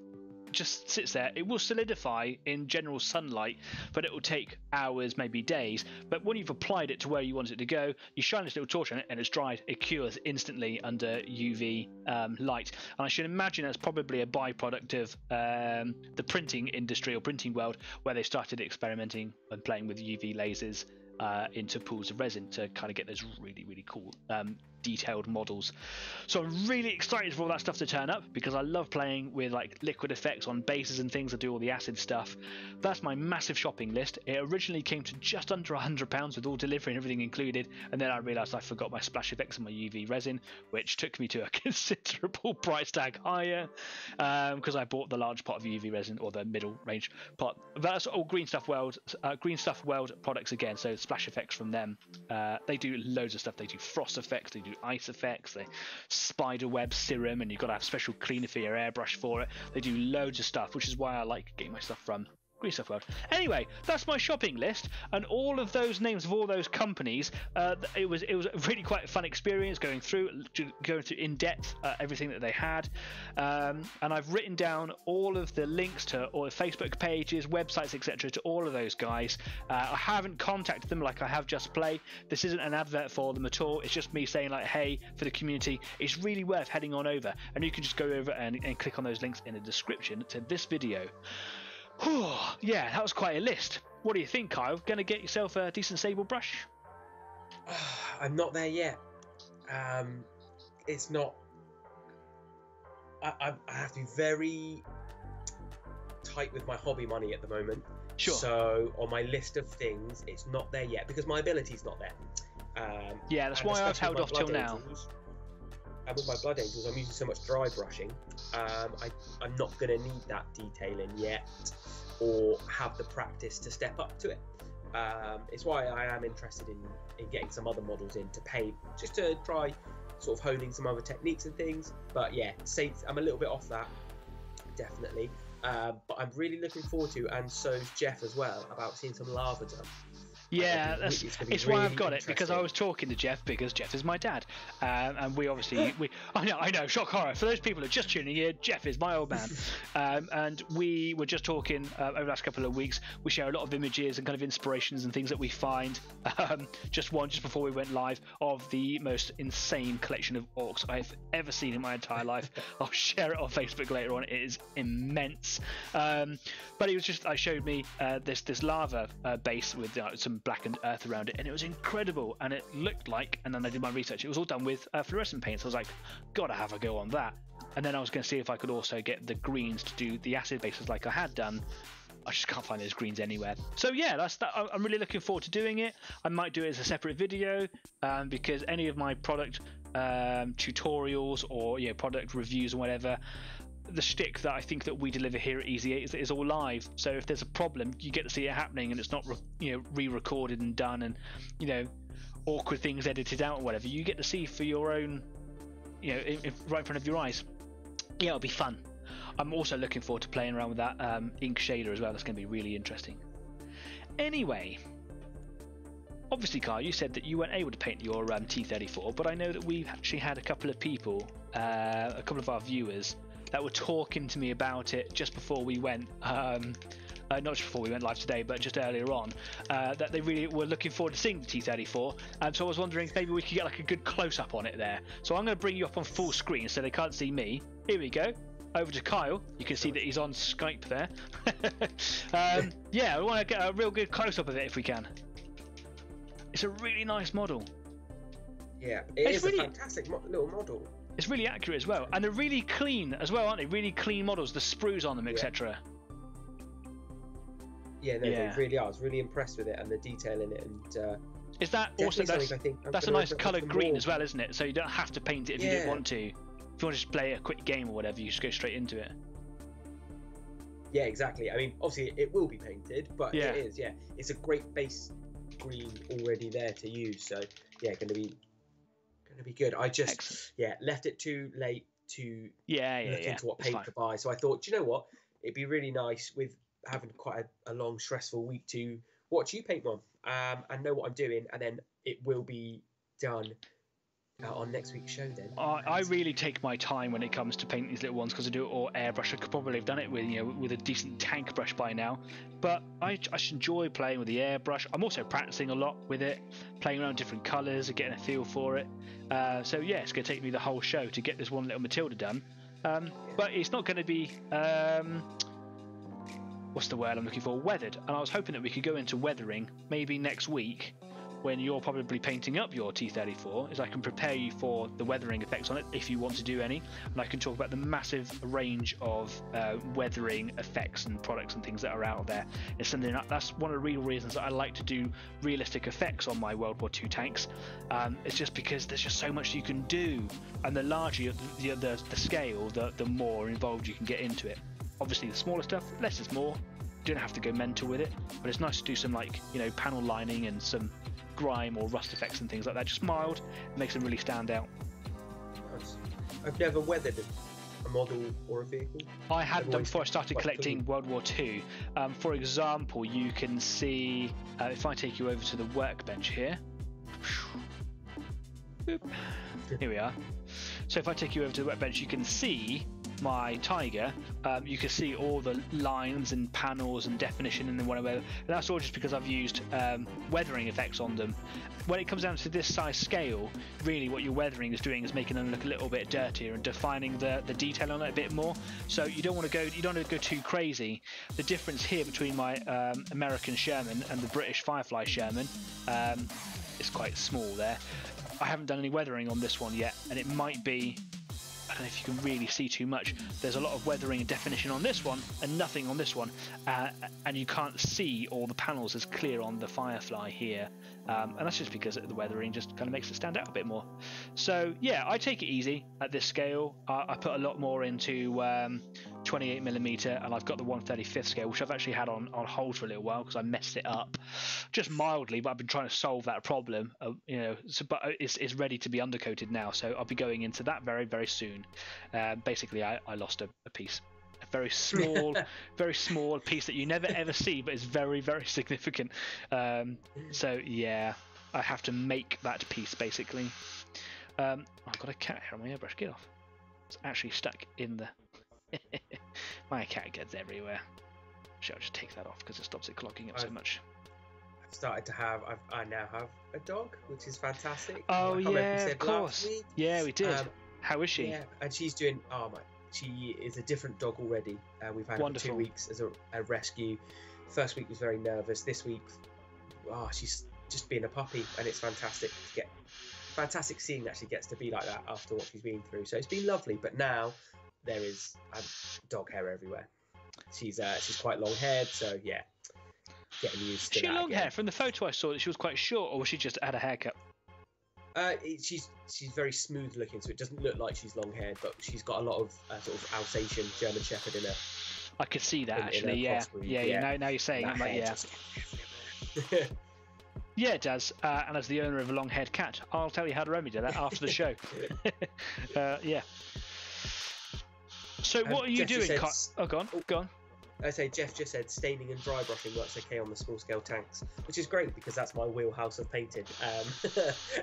just sits there. It will solidify in general sunlight, but it will take hours, maybe days. But when you've applied it to where you want it to go, you shine this little torch on it and it's dried. It cures instantly under U V um, light, and I should imagine that's probably a byproduct of um, the printing industry or printing world, where they started experimenting and playing with U V lasers uh, into pools of resin to kind of get those really really cool um, detailed models. So I'm really excited for all that stuff to turn up, because I love playing with like liquid effects on bases and things. I do all the acid stuff. That's my massive shopping list. It originally came to just under a hundred pounds with all delivery and everything included, and then I realized I forgot my splash effects and my U V resin, which took me to a considerable price tag higher, because um, I bought the large pot of U V resin, or the middle range pot. That's all Green Stuff World uh, Green Stuff World products again, so splash effects from them. Uh, they do loads of stuff. They do frost effects, they do ice effects, they spider web serum, and you've got to have special cleaner for your airbrush for it. They do loads of stuff, which is why I like getting my stuff from Green Stuff World. Anyway, that's my shopping list, and all of those names of all those companies. Uh, it was it was really quite a fun experience going through going through in depth uh, everything that they had, um, and I've written down all of the links to all the Facebook pages, websites, et cetera to all of those guys. Uh, I haven't contacted them like I have Just Play. This isn't an advert for them at all. It's just me saying like, hey, for the community, it's really worth heading on over, and you can just go over and, and click on those links in the description to this video. Yeah, that was quite a list. What do you think, Kyle? Gonna get yourself a decent sable brush? I'm not there yet. Um, it's not. I, I, I have to be very tight with my hobby money at the moment. Sure. So on my list of things, it's not there yet, because my ability's not there. Um, yeah, that's why I've held off till now. And with my Blood Angels, I'm using so much dry brushing, um, I, I'm not going to need that detailing yet, or have the practice to step up to it. Um, it's why I am interested in, in getting some other models in to paint, just to try sort of honing some other techniques and things. But yeah, safe, I'm a little bit off that, definitely. Uh, but I'm really looking forward to, and so's Jeff as well, about seeing some lava done. Yeah, that's, it's, it's really why I've got it, because I was talking to Jeff, because Jeff is my dad, um, and we obviously we I know I know shock horror for those people who are just tuning in. Jeff is my old man, um, and we were just talking uh, over the last couple of weeks. We share a lot of images and kind of inspirations and things that we find. Um, just one just before we went live of the most insane collection of orcs I've ever seen in my entire life. I'll share it on Facebook later on. It is immense, um, but it was just I showed me uh, this this lava uh, base with uh, some blackened earth around it, and it was incredible, and it looked like, and then I did my research, it was all done with uh, fluorescent paints. So I was like, gotta have a go on that. And then I was going to see if I could also get the greens to do the acid bases like I had done. I just can't find those greens anywhere. So yeah, that's that. I'm really looking forward to doing it. I might do it as a separate video, um, because any of my product um, tutorials or, you know, product reviews and whatever, the shtick that I think that we deliver here at Easy eight is, is all live. So if there's a problem, you get to see it happening, and it's not re you know re-recorded and done, and you know awkward things edited out or whatever. You get to see for your own, you know, in, in, right in front of your eyes. Yeah, it'll be fun. I'm also looking forward to playing around with that um, ink shader as well. That's going to be really interesting. Anyway, obviously, Kyle, you said that you weren't able to paint your um, T thirty-four, but I know that we actually had a couple of people, uh, a couple of our viewers, that were talking to me about it just before we went um uh, not just before we went live today, but just earlier on, uh that they really were looking forward to seeing the T thirty-four, and so I was wondering if maybe we could get like a good close-up on it there. So I'm going to bring you up on full screen so they can't see me. Here we go, over to Kyle. You can see that he's on Skype there. um yeah, we want to get a real good close-up of it if we can. It's a really nice model. Yeah, it it's is really a fantastic mo little model. It's really accurate as well, and they're really clean as well, aren't they? Really clean models, the sprues on them, yeah, et cetera. yeah, no, yeah. they really are. I was really impressed with it and the detail in it. And uh, is that also that's, I think that's a nice colour green more. as well, isn't it? So you don't have to paint it if yeah. you don't want to. If you want to just play a quick game or whatever, you just go straight into it. Yeah, exactly. I mean, obviously it will be painted, but yeah. it is. Yeah, it's a great base green already there to use. So yeah, going to be going to be good. I just Excellent. yeah left it too late to yeah, yeah, look yeah. into what paint to buy. So I thought, do you know what? It'd be really nice with having quite a, a long, stressful week to watch you paint one um, and know what I'm doing, and then it will be done uh, on next week's show. Then I, I really take my time when it comes to painting these little ones because I do it all airbrush. I could probably have done it with you know with a decent tank brush by now, but I just enjoy playing with the airbrush. I'm also practicing a lot with it, playing around different colours and getting a feel for it. Uh, so yeah, it's going to take me the whole show to get this one little Matilda done, um, but it's not going to be. Um, What's the word I'm looking for? Weathered. And I was hoping that we could go into weathering maybe next week when you're probably painting up your T thirty-four, is I can prepare you for the weathering effects on it if you want to do any, and I can talk about the massive range of uh, weathering effects and products and things that are out there. It's something that, that's one of the real reasons that I like to do realistic effects on my World War Two tanks. Um, it's just because there's just so much you can do, and the larger the, the, the scale, the, the more involved you can get into it. Obviously the smaller stuff, less is more, you don't have to go mental with it, but it's nice to do some like, you know, panel lining and some grime or rust effects and things like that, just mild, it makes them really stand out. Nice. I've never weathered a model or a vehicle. I had done before I started collecting cool. World War Two. Um, for example, you can see, uh, if I take you over to the workbench here, here we are. So if I take you over to the workbench, you can see my Tiger. Um, you can see all the lines and panels and definition and then whatever, and that's all just because I've used um, weathering effects on them. When it comes down to this size scale, really what your weathering is doing is making them look a little bit dirtier and defining the, the detail on it a bit more, so you don't want to go you don't want to go too crazy. The difference here between my um, American Sherman and the British Firefly Sherman, um, it's quite small there. I haven't done any weathering on this one yet, and it might be, I don't know if you can really see too much, there's a lot of weathering and definition on this one and nothing on this one, uh, and you can't see all the panels as clear on the Firefly here, um, and that's just because the weathering just kind of makes it stand out a bit more. So yeah, I take it easy at this scale. I, I put a lot more into um, twenty-eight millimeter, and I've got the one thirty-fifth scale, which I've actually had on, on hold for a little while because I messed it up just mildly, but I've been trying to solve that problem, uh, you know, so, but it's, it's ready to be undercoated now, so I'll be going into that very very soon. Uh, basically I, I lost a, a piece, a very small very small piece that you never ever see, but it's very very significant. Um, so yeah, I have to make that piece basically. um, I've got a cat hair on my airbrush, get off, it's actually stuck in the my cat gets everywhere. Shall I just take that off because it stops it clogging up I've, so much I've started to have I've, I now have a dog, which is fantastic. Oh yeah, of course, yeah we did. um, How is she? Yeah, and she's doing. Oh my, she is a different dog already. Uh, we've had Wonderful. her two weeks as a, a rescue. First week was very nervous. This week, oh, she's just being a puppy, and it's fantastic to get. Fantastic seeing that she gets to be like that after what she's been through. So it's been lovely. But now there is um, dog hair everywhere. She's uh, she's quite long haired, so yeah, getting used to. She had long again. hair from the photo I saw. That she was quite short, or was she just had a haircut? Uh, it, she's she's very smooth looking, so it doesn't look like she's long haired, but she's got a lot of uh, sort of Alsatian German Shepherd in her. I could see that in, actually. In yeah. yeah, yeah, yeah. Now, now you're saying that, like, yeah. Just... yeah, it does. Uh, and as the owner of a long haired cat, I'll tell you how to remedy that after the show. uh, yeah. So what um, are you Jeff doing? Says... Oh, go on, oh. go on. I say Jeff just said staining and dry brushing works okay on the small scale tanks, which is great because that's my wheelhouse of painted. Um,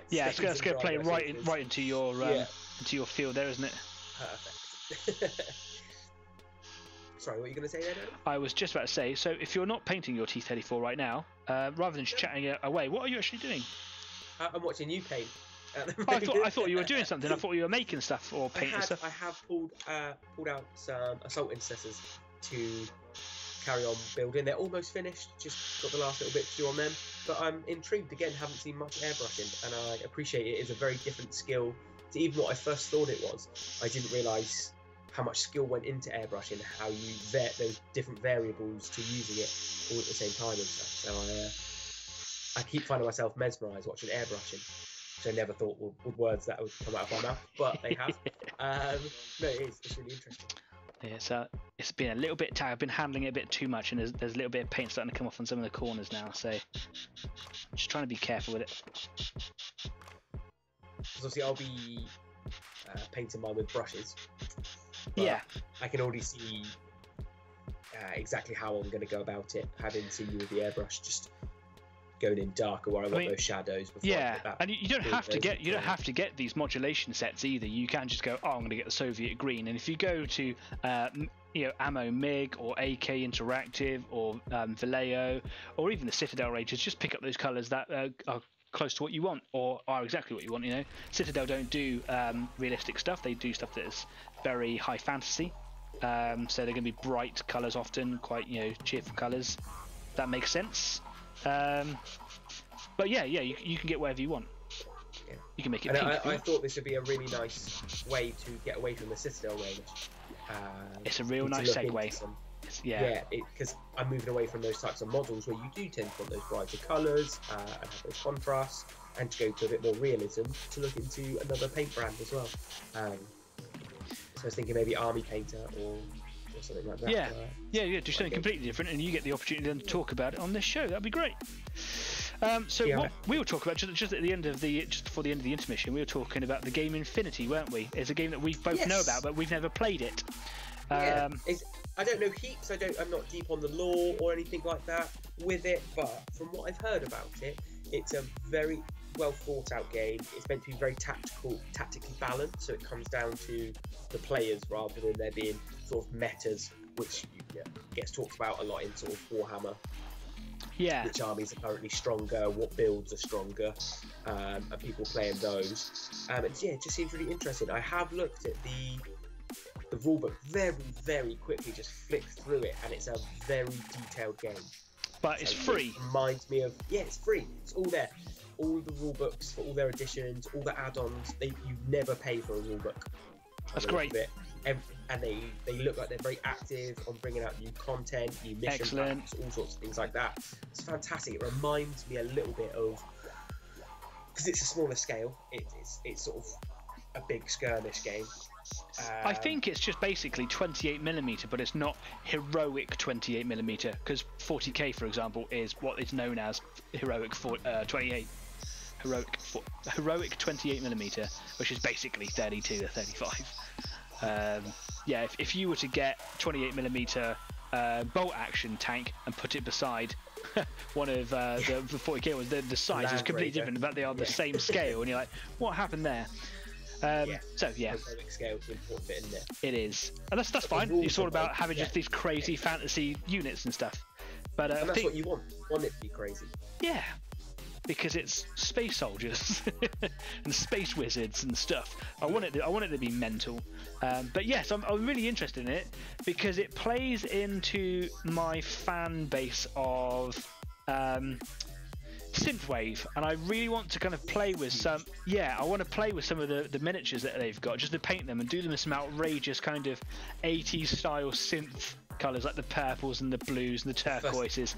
yeah, it's going to play right in, right into your um, yeah. into your field there, isn't it? Perfect. Sorry, what are you going to say there, David? I was just about to say. So, if you're not painting your T thirty-four right now, uh, rather than just chatting it away, what are you actually doing? Uh, I'm watching you paint. Oh, I thought I thought you were doing something. I thought you were making stuff or painting I had, stuff. I have pulled uh, pulled out some assault intercessors to carry on building. They're almost finished, just got the last little bit to do on them, but I'm intrigued again, haven't seen much airbrushing, and I appreciate it is a very different skill to even what I first thought it was. I didn't realise how much skill went into airbrushing, how you vet those different variables to using it all at the same time and stuff. So I, uh, I keep finding myself mesmerised watching airbrushing, which I never thought would, would words that would come out of my mouth, but they have. um, no, it is. It's really interesting. Yeah, so it's been a little bit tight. I've been handling it a bit too much, and there's, there's a little bit of paint starting to come off on some of the corners now, so just trying to be careful with it. Because obviously I'll be uh, painting mine with brushes. Yeah. I can already see uh, exactly how I'm going to go about it, having seen you with the airbrush, just going in darker where I, I want mean, those shadows. Before yeah, I get that and you don't have to get you don't have to get these modulation sets either. You can just go, oh, I'm going to get the Soviet green, and if you go to uh, you know Ammo Mig or A K Interactive or um, Vallejo or even the Citadel ranges, just pick up those colours that uh, are close to what you want or are exactly what you want. You know, Citadel don't do um, realistic stuff; they do stuff that is very high fantasy. Um, so they're going to be bright colours often, quite you know cheerful colours. That makes sense. Um, but yeah, yeah, you, you can get whatever you want. Yeah. You can make it. And pink, I, I thought this would be a really nice way to get away from the Citadel range. Uh, it's a real nice segue. Yeah, because yeah, I'm moving away from those types of models where you do tend to want those brighter colours uh, and have those contrasts, and to go to a bit more realism to look into another paint brand as well. Um, so I was thinking maybe Army Painter or. Or something like that. Yeah, uh, yeah, yeah. Do something like completely different, and you get the opportunity then to talk about it on this show. That'd be great. Um, so yeah, what we were talking about just, just at the end of the just before the end of the intermission, we were talking about the game Infinity, weren't we? It's a game that we both yes. know about, but we've never played it. Um, yeah, it's, I don't know heaps. I don't. I'm not deep on the lore or anything like that with it, but from what I've heard about it, it's a very well thought out game. It's meant to be very tactical, tactically balanced, so it comes down to the players rather than there being sort of metas, which you know, gets talked about a lot in sort of Warhammer. Yeah. Which armies are currently stronger, what builds are stronger, um, and people playing those. Um, and yeah, it just seems really interesting. I have looked at the the rulebook very, very quickly, just flicked through it, and it's a very detailed game. But so it's free. It reminds me of yeah, it's free. It's all there. All the rule books for all their editions, all the add-ons. They you never pay for a rule book. That's great. And, and they they look like they're very active on bringing out new content, new mission maps, all sorts of things like that. It's fantastic. It reminds me a little bit of, because it's a smaller scale. It, it's it's sort of a big skirmish game. Um, I think it's just basically twenty-eight millimeter, but it's not heroic twenty-eight millimeter, because forty K, for example, is what is known as heroic for, uh, twenty-eight. Heroic for, heroic twenty-eight millimeter, which is basically thirty-two or thirty-five. Um, yeah, if, if you were to get twenty-eight millimeter uh, bolt action tank and put it beside one of uh, the, the forty K ones, the, the size Land is completely Raider. different, but they are yeah. the same scale, and you're like, what happened there? Um, yeah. So yeah, scale is important bit, isn't it? It is, and that's that's but fine. It's all about having yeah. just these crazy yeah. fantasy units and stuff. But uh, and that's I think, what you want. You want it to be crazy. Yeah, because it's space soldiers and space wizards and stuff. I want it. To, I want it to be mental. Um, but yes, I'm, I'm really interested in it because it plays into my fan base of. Um, Synthwave, and I really want to kind of play with some yeah I want to play with some of the, the miniatures that they've got, just to paint them and do them in some outrageous kind of eighties style synth colours, like the purples and the blues and the turquoises.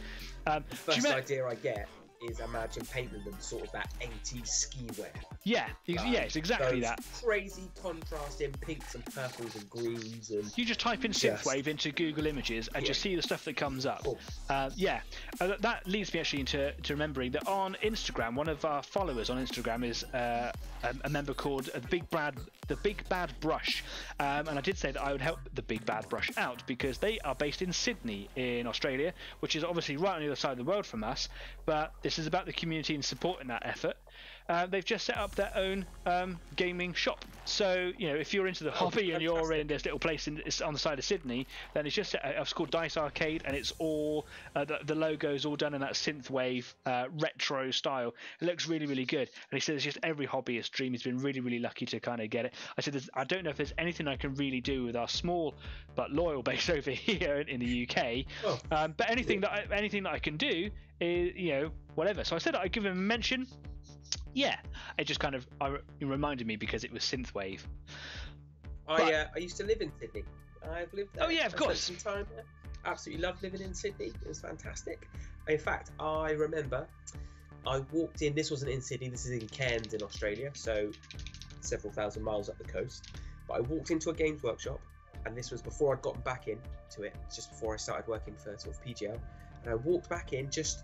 Um, the first idea I get is imagine painting them sort of that eighties ski wear. Yeah, um, yeah, it's exactly that. Crazy contrasting pinks and purples and greens, and you just type in synthwave into Google Images and yeah. just see the stuff that comes up. Cool. Uh, yeah, uh, that leads me actually into to remembering that on Instagram, one of our followers on Instagram is uh, a, a member called the Big Bad the Big Bad Brush, um, and I did say that I would help the Big Bad Brush out because they are based in Sydney in Australia, which is obviously right on the other side of the world from us, but this. This is about the community and supporting that effort. Uh, they've just set up their own um, gaming shop. So, you know, if you're into the hobby oh, and you're in this little place in, it's on the side of Sydney, then it's just set up. It's called Dice Arcade, and it's all uh, the, the logo's all done in that synthwave uh, retro style. It looks really, really good. And he says it's just every hobbyist dream. He's been really, really lucky to kind of get it. I said, I don't know if there's anything I can really do with our small but loyal base over here in, in the U K. Oh. Um, but anything that I, anything that I can do is, you know, whatever. So I said I'd give him a mention. Yeah, it just kind of it reminded me because it was synthwave. But... I uh, I used to live in Sydney. I've lived there. Oh yeah, of I course. Spent some time there. Absolutely loved living in Sydney. It was fantastic. In fact, I remember I walked in. This wasn't in Sydney. This is in Cairns in Australia. So several thousand miles up the coast. But I walked into a games workshop, and this was before I'd gotten back into it. Just before I started working for sort of P G L, and I walked back in just.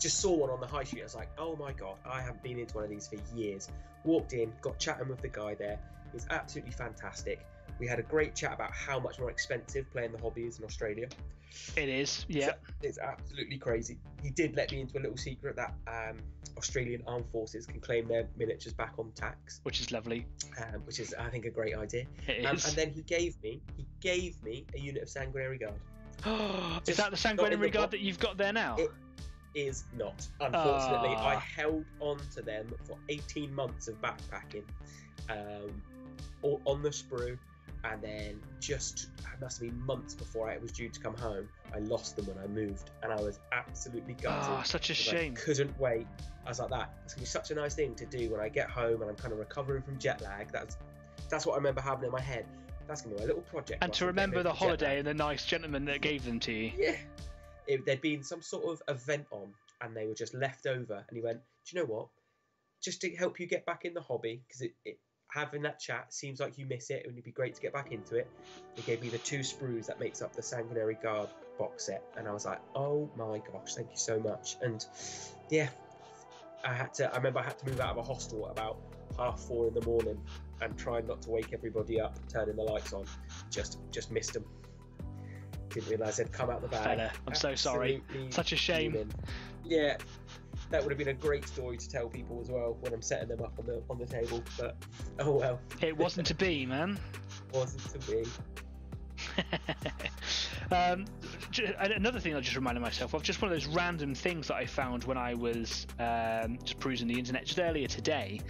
Just saw one on the high street. I was like, oh my God, I haven't been into one of these for years. Walked in, got chatting with the guy there. It was absolutely fantastic. We had a great chat about how much more expensive playing the hobby is in Australia. It is, yeah. So it's absolutely crazy. He did let me into a little secret that um, Australian armed forces can claim their miniatures back on tax. Which is lovely. Um, which is, I think, a great idea. It um, is. And then he gave me, he gave me a unit of Sanguinary Guard. Is that the Sanguinary Guard that you've got there now? It, is not. Unfortunately, uh. I held on to them for eighteen months of backpacking um, all on the sprue, and then just, it must have been months before I was due to come home, I lost them when I moved, and I was absolutely gutted. Oh, such a shame. I couldn't wait. I was like, that, it's going to be such a nice thing to do when I get home and I'm kind of recovering from jet lag. That's, that's what I remember having in my head. That's going to be my little project. And to remember the holiday and the nice gentleman that gave them to you. Yeah. It, there'd been some sort of event on and they were just left over, and he went, do you know what, just to help you get back in the hobby, because it, it, having that chat seems like you miss it and it'd be great to get back into it. He gave me the two sprues that makes up the Sanguinary Guard box set, and I was like, oh my gosh, thank you so much. And yeah, I had to I remember I had to move out of a hostel at about half four in the morning and try not to wake everybody up, turning the lights on. Just just missed them. Didn't realise I'd come out the bag. Fella, I'm Absolutely so sorry. Such a shame. Human. Yeah, that would have been a great story to tell people as well when I'm setting them up on the on the table. But oh well. It wasn't to be, man. Wasn't to be. um, another thing I just reminded myself of, just one of those random things that I found when I was um, just perusing the internet just earlier today.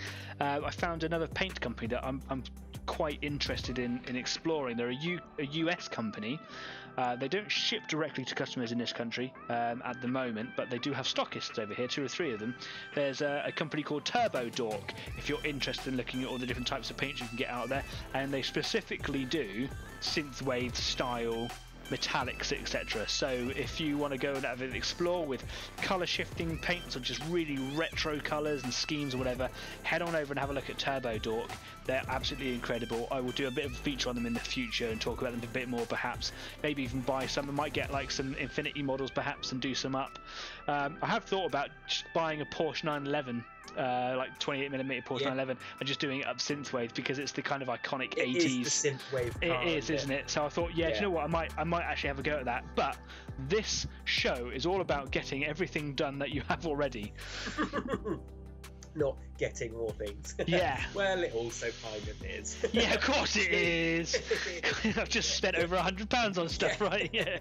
Uh, I found another paint company that I'm. I'm quite interested in in exploring. They're a, U, a U S company. Uh, they don't ship directly to customers in this country um, at the moment, but they do have stockists over here, two or three of them. There's a, a company called Turbo Dork, if you're interested in looking at all the different types of paints you can get out there, and they specifically do synthwave style metallics, etc. So if you want to go and have an explore with color shifting paints or just really retro colors and schemes or whatever, head on over and have a look at Turbo Dork. They're absolutely incredible. I will do a bit of a feature on them in the future and talk about them a bit more, perhaps maybe even buy some. I might get like some Infinity models perhaps and do some up. um, I have thought about just buying a Porsche nine eleven, uh like twenty-eight millimeter Porsche, yeah. nine eleven, and just doing it up synthwave, because it's the kind of iconic it eighties is the synthwave car, it is, isn't it? So I thought, yeah, yeah. Do you know what, I might I might actually have a go at that. But this show is all about getting everything done that you have already. Not getting more things. Yeah. Well, it also kind of is. Yeah, of course it is. I've just spent over a hundred pounds on stuff, yeah. Right? Yeah.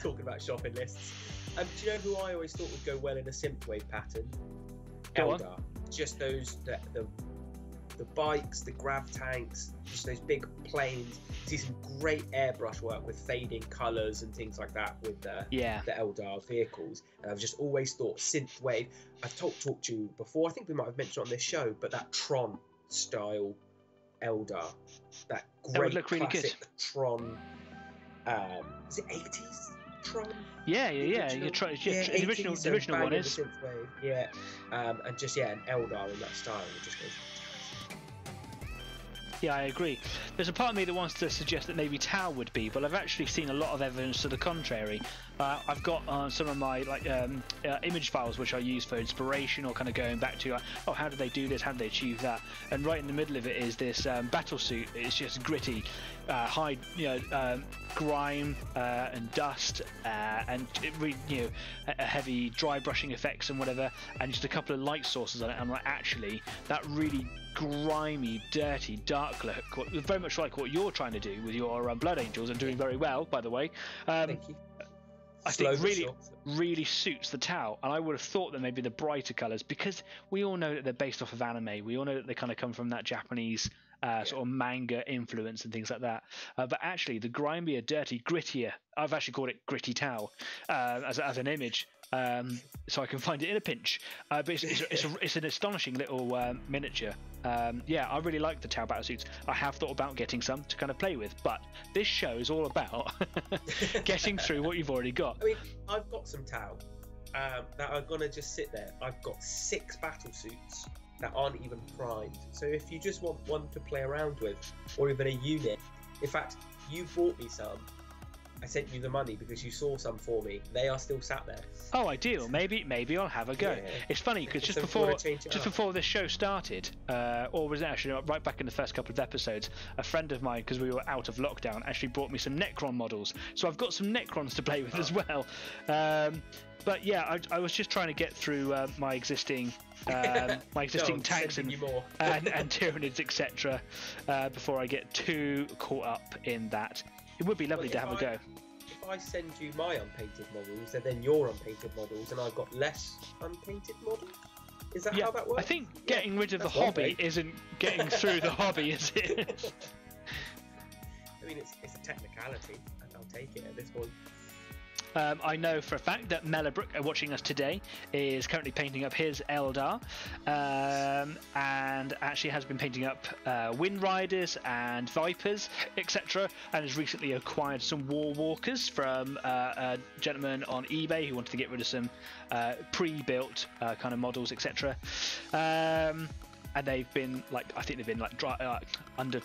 Talking about shopping lists. Um, do you know who I always thought would go well in a synthwave pattern? Go Eldar. On. Just those the, the the bikes, the grav tanks, just those big planes. See some great airbrush work with fading colours and things like that with the, yeah. the Eldar vehicles. And I've just always thought synthwave. I've talked talked to you before. I think we might have mentioned on this show, but that Tron style Eldar, that great that would look really classic good. Tron. Um, is it eighties? Tron, yeah, yeah, yeah. You're trying. Yeah, the original, the original one is. Yeah, um, and just yeah, an Eldar in that style. It just goes. Yeah, I agree. There's a part of me that wants to suggest that maybe Tau would be, but I've actually seen a lot of evidence to the contrary. Uh, I've got uh, some of my like um, uh, image files which I use for inspiration or kind of going back to, like, oh, how did they do this? How did they achieve that? And right in the middle of it is this um, battle suit. It's just gritty, uh, high, you know, um, grime uh, and dust, uh, and it really, you know, a heavy dry brushing effects and whatever, and just a couple of light sources on it. I'm like, actually, that really. Grimy, dirty, dark look, very much like what you're trying to do with your um, Blood Angels, and doing very well, by the way. Um, Thank you. I Slow think really, short. really suits the Tau, and I would have thought that maybe the brighter colours, because we all know that they're based off of anime. We all know that they kind of come from that Japanese uh, yeah. sort of manga influence and things like that. Uh, but actually, the grimier, dirty, grittier—I've actually called it gritty Tau uh, as, as an image. um, so I can find it in a pinch. Uh, but it's, it's, it's, a, it's an astonishing little um, miniature. Um, yeah, I really like the Tau battle suits. I have thought about getting some to kind of play with, but this show is all about getting through what you've already got. I mean, I've got some Tau um, that are gonna just sit there. I've got six battle suits that aren't even primed. So if you just want one to play around with, or even a unit, in fact, you bought me some. I sent you the money because you saw some for me. They are still sat there. Oh, ideal. Maybe, maybe I'll have a go. Yeah. It's funny because just before, just before this show started, uh, or was it actually right back in the first couple of episodes, a friend of mine, because we were out of lockdown, actually brought me some Necron models. So I've got some Necrons to play with oh. as well. Um, but yeah, I, I was just trying to get through uh, my existing, um, my existing no, tanks and, and and Tyranids, et cetera, uh, before I get too caught up in that. It would be lovely well, to have I, a go. If I send you my unpainted models and then your unpainted models, and I've got less unpainted models, is that yeah, how that works? I think getting yeah, rid of the hobby isn't getting through the hobby, is it? I mean, it's, it's a technicality, and I'll take it at this point. Um, I know for a fact that Mellowbrook, watching us today, is currently painting up his Eldar, um, and actually has been painting up uh, Wind Riders and Vipers, et cetera, and has recently acquired some War Walkers from uh, a gentleman on eBay who wanted to get rid of some uh, pre-built uh, kind of models, et cetera. Um, and they've been like, I think they've been like dry, uh, under.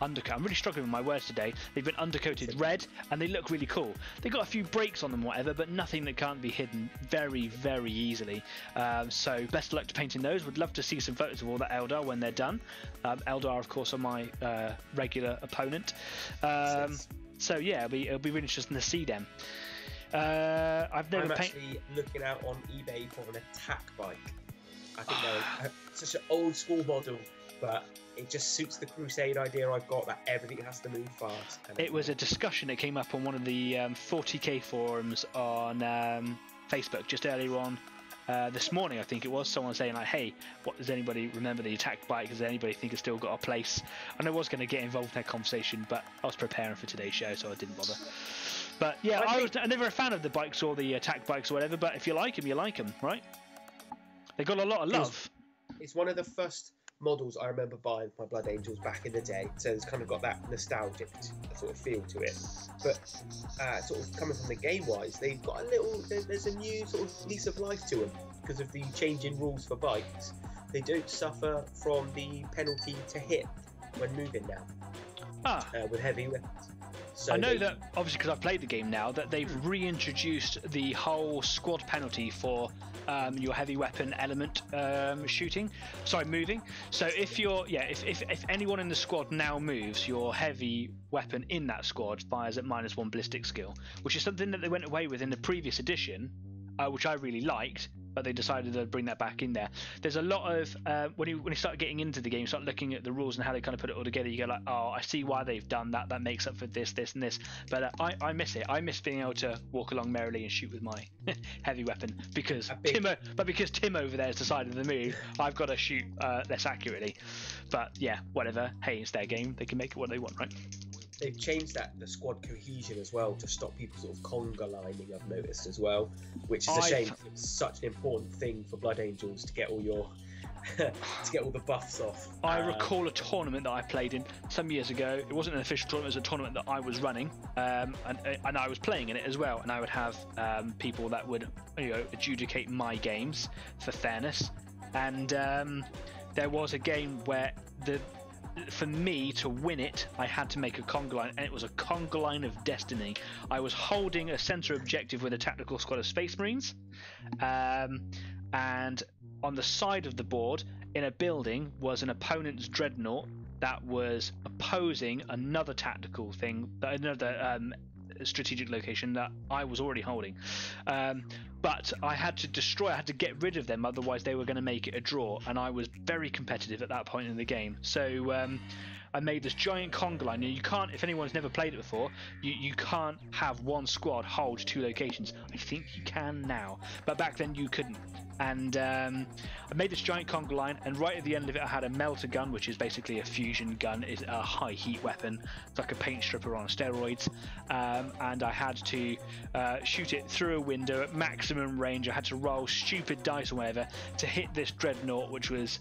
Undercoat. I'm really struggling with my words today. They've been undercoated red, and they look really cool. They've got a few breaks on them, whatever, but nothing that can't be hidden very, very easily. Um, so best of luck to painting those. Would love to see some photos of all that Eldar when they're done. Um, Eldar, of course, are my uh, regular opponent. Um, so yeah, it'll be, it'll be really interesting to see them. Uh, I've never. I'm actually looking out on eBay for an attack bike. I think they're such an old school model, but it just suits the crusade idea I've got that everything has to move fast. And it was a discussion that came up on one of the um, forty K forums on um, Facebook just earlier on uh, this morning, I think it was. Someone saying like, "Hey, what does anybody remember the attack bike? Does anybody think it's still got a place?" And I was going to get involved in that conversation, but I was preparing for today's show, so I didn't bother. But yeah, I, I was think... never a fan of the bikes or the attack bikes or whatever. But if you like them, you like them, right? They got a lot of love. It's, it's one of the first models I remember buying for my Blood Angels back in the day, so it's kind of got that nostalgic sort of feel to it. But uh, sort of coming from the game wise, they've got a little, there's a new sort of lease of life to them because of the changing rules for bikes. They don't suffer from the penalty to hit when moving now ah. uh, with heavy weapons. So I know they, that obviously because I've played the game now, that they've reintroduced the whole squad penalty for um, your heavy weapon element um, shooting, sorry, moving. So if you're, yeah, if, if, if anyone in the squad now moves, your heavy weapon in that squad fires at minus one ballistic skill, which is something that they went away with in the previous edition, uh, which I really liked, but they decided to bring that back in there. There's a lot of uh, when you when you start getting into the game, you start looking at the rules and how they kind of put it all together. You go like, oh, I see why they've done that. That makes up for this, this, and this. But uh, I I miss it. I miss being able to walk along merrily and shoot with my heavy weapon because big... Tim, but because Tim over there has decided to move, I've got to shoot uh, less accurately. But yeah, whatever. Hey, it's their game. They can make it what they want, right? They've changed that the squad cohesion as well to stop people sort of conga lining, I've noticed as well, which is a I've... shame. It's such an important thing for Blood Angels to get all your to get all the buffs off. I um, recall a tournament that I played in some years ago. It wasn't an official tournament; it was a tournament that I was running, um, and and I was playing in it as well. And I would have um, people that would, you know, adjudicate my games for fairness. And um, there was a game where the. For me to win it, I had to make a conga line, and it was a conga line of destiny. I was holding a center objective with a tactical squad of Space Marines, um, and on the side of the board, in a building, was an opponent's dreadnought that was opposing another tactical thing, another um, strategic location that I was already holding. Um, but I had to destroy, I had to get rid of them, otherwise they were going to make it a draw, and I was very competitive at that point in the game. So um, I made this giant conga line, and you can't, if anyone's never played it before, you, you can't have one squad hold two locations. I think you can now, but back then you couldn't. And um, I made this giant conga line, and right at the end of it I had a melter gun, which is basically a fusion gun, it's a high heat weapon, it's like a paint stripper on steroids, um, and I had to uh, shoot it through a window at max maximum range. I had to roll stupid dice or whatever to hit this dreadnought, which was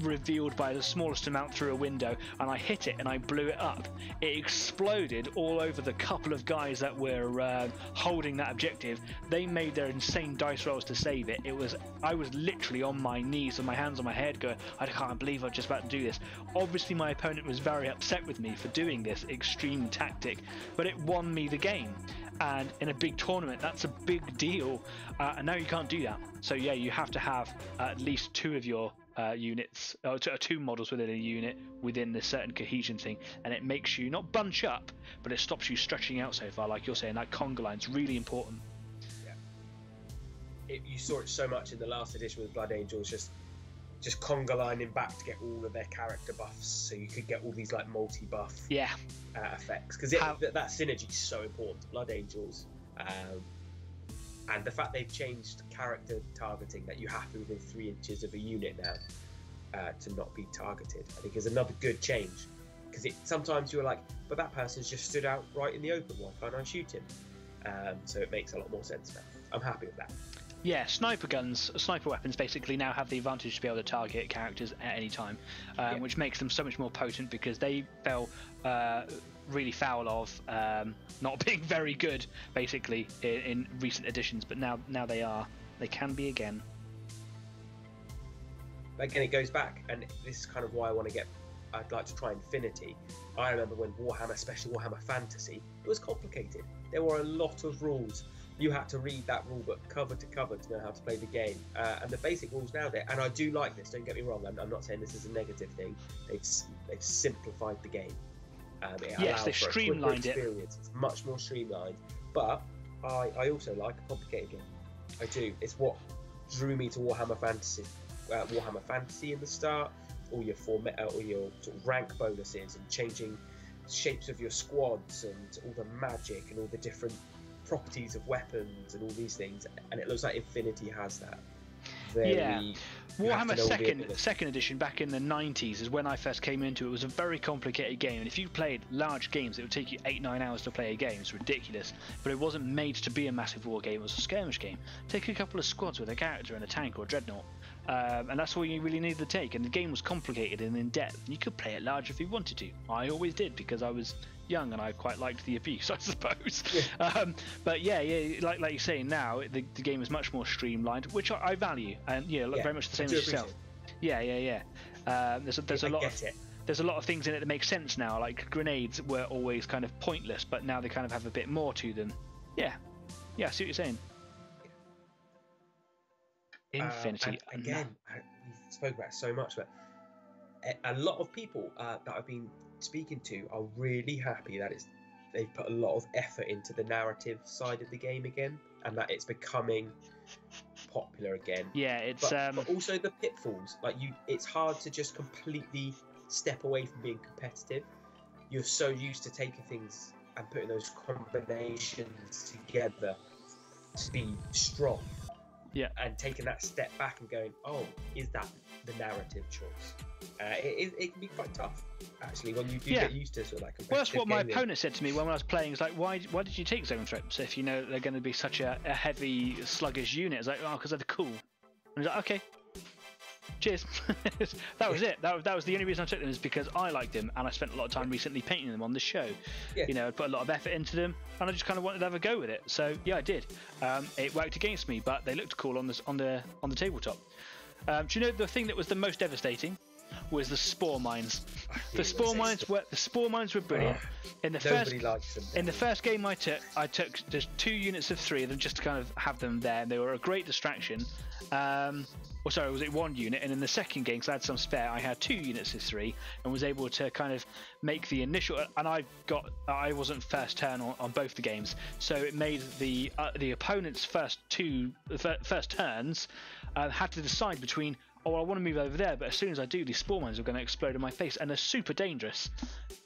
revealed by the smallest amount through a window, and I hit it and I blew it up. It exploded all over the couple of guys that were uh, holding that objective. They made their insane dice rolls to save it. It was, I was literally on my knees with my hands on my head going, I can't believe I'm just about to do this. Obviously my opponent was very upset with me for doing this extreme tactic, but it won me the game. And in a big tournament, that's a big deal, uh, and now you can't do that. So yeah, you have to have at least two of your uh, units, or two models within a unit within this certain cohesion thing, and it makes you not bunch up, but it stops you stretching out so far. Like you're saying, that conga line's really important. Yeah, it, you saw it so much in the last edition with Blood Angels, just just conga lining back to get all of their character buffs, so you could get all these like multi buff yeah uh, effects, because that, that synergy is so important. Blood Angels, um, and the fact they've changed character targeting, that you have to be within three inches of a unit now uh, to not be targeted, I think is another good change, because it sometimes you're like, but that person's just stood out right in the open, why can't I shoot him? Um, so it makes a lot more sense now. I'm happy with that. Yeah, sniper guns, sniper weapons basically now have the advantage to be able to target characters at any time, um, yeah. which makes them so much more potent, because they fell uh, really foul of um, not being very good basically in, in recent editions, but now now they are, they can be again. Again, it goes back, and this is kind of why I want to get, I'd like to try Infinity. I remember when Warhammer, especially Warhammer Fantasy, it was complicated. There were a lot of rules. You had to read that rule book cover to cover to know how to play the game. Uh, and the basic rules now there, and I do like this, don't get me wrong, I'm, I'm not saying this is a negative thing. They've, they've simplified the game. Um, it yes, they've streamlined it. It's much more streamlined. But I, I also like a complicated game. I do. It's what drew me to Warhammer Fantasy. Uh, Warhammer Fantasy in the start, all your, form- uh, all your sort of rank bonuses and changing shapes of your squads and all the magic and all the different properties of weapons and all these things, and it looks like Infinity has that. Very, yeah, Warhammer second second edition back in the nineties is when I first came into it. It was a very complicated game, and if you played large games, it would take you eight nine hours to play a game. It's ridiculous, but it wasn't made to be a massive war game. It was a skirmish game. Take a couple of squads with a character and a tank or a dreadnought. Um, and that's all you really needed to take, and the game was complicated and in depth. You could play it large if you wanted to. I always did, because I was young and I quite liked the abuse, I suppose. Yeah. Um, but yeah, yeah, like like you're saying now, the, the game is much more streamlined, which I, I value, and you know, yeah, very much the same as yourself. Yeah, yeah, yeah. Um, there's a, there's yeah, a lot of it. There's a lot of things in it that make sense now. Like grenades were always kind of pointless, but now they kind of have a bit more to them. Yeah, yeah, I see what you're saying. Infinity. Um, again, I, we spoke about it so much, but a, a lot of people uh, that I've been speaking to are really happy that it's they've put a lot of effort into the narrative side of the game again, and that it's becoming popular again. Yeah, it's but, um... but also the pitfalls. Like you, it's hard to just completely step away from being competitive. You're so used to taking things and putting those combinations together to be strong. Yeah, and taking that step back and going, oh, is that the narrative choice? Uh, it, it, it can be quite tough, actually, when you do yeah. get used to sort of like a competitive well, that's what my game opponent then. said to me when I was playing. It's like, why why did you take zone trips if you know they're going to be such a, a heavy, sluggish unit? It's like, oh, because they're cool. And he's like, okay, cheers. That was yeah. it. That was, that was the only reason I took them, is because I liked them, and I spent a lot of time yeah. recently painting them on the show. Yeah. You know, I put a lot of effort into them, and I just kind of wanted to have a go with it. So yeah, I did. Um, it worked against me, but they looked cool on this on the on the tabletop. Um, do you know the thing that was the most devastating was the spore mines? The spore mines were the spore mines were brilliant. Oh, in the first them, in the first game I took, I took just two units of three of them just to kind of have them there, and they were a great distraction. Um, or sorry, was it one unit? And in the second game, because I had some spare, I had two units of three and was able to kind of make the initial. And I got, I wasn't first turn on, on both the games, so it made the uh, the opponent's first two first turns uh, had to decide between, oh, I want to move over there, but as soon as I do, these spore mines are going to explode in my face, and they're super dangerous.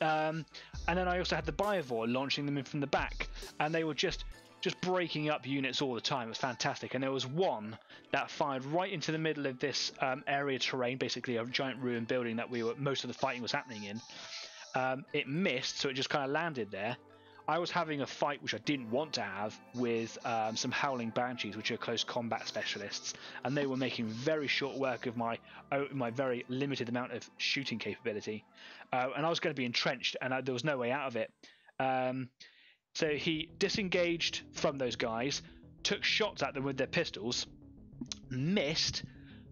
Um, and then I also had the biovore launching them in from the back, and they were just. just breaking up units all the time. It was fantastic. And there was one that fired right into the middle of this um, area terrain, basically a giant ruined building that we were most of the fighting was happening in. Um, it missed, so it just kind of landed there. I was having a fight which I didn't want to have with um, some Howling Banshees, which are close combat specialists, and they were making very short work of my my very limited amount of shooting capability, uh, and I was going to be entrenched, and I, there was no way out of it. Um, so he disengaged from those guys, took shots at them with their pistols, missed,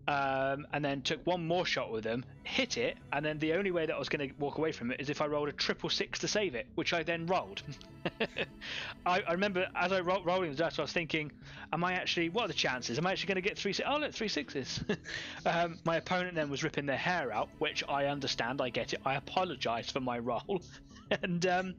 um, and then took one more shot with them, hit it, and then the only way that I was going to walk away from it is if I rolled a triple six to save it, which I then rolled. I, I remember as I rolled rolling the dice, I was thinking, am I actually, what are the chances? Am I actually going to get three sixes? Oh, look, three sixes. um, my opponent then was ripping their hair out, which I understand, I get it. I apologise for my roll. And um,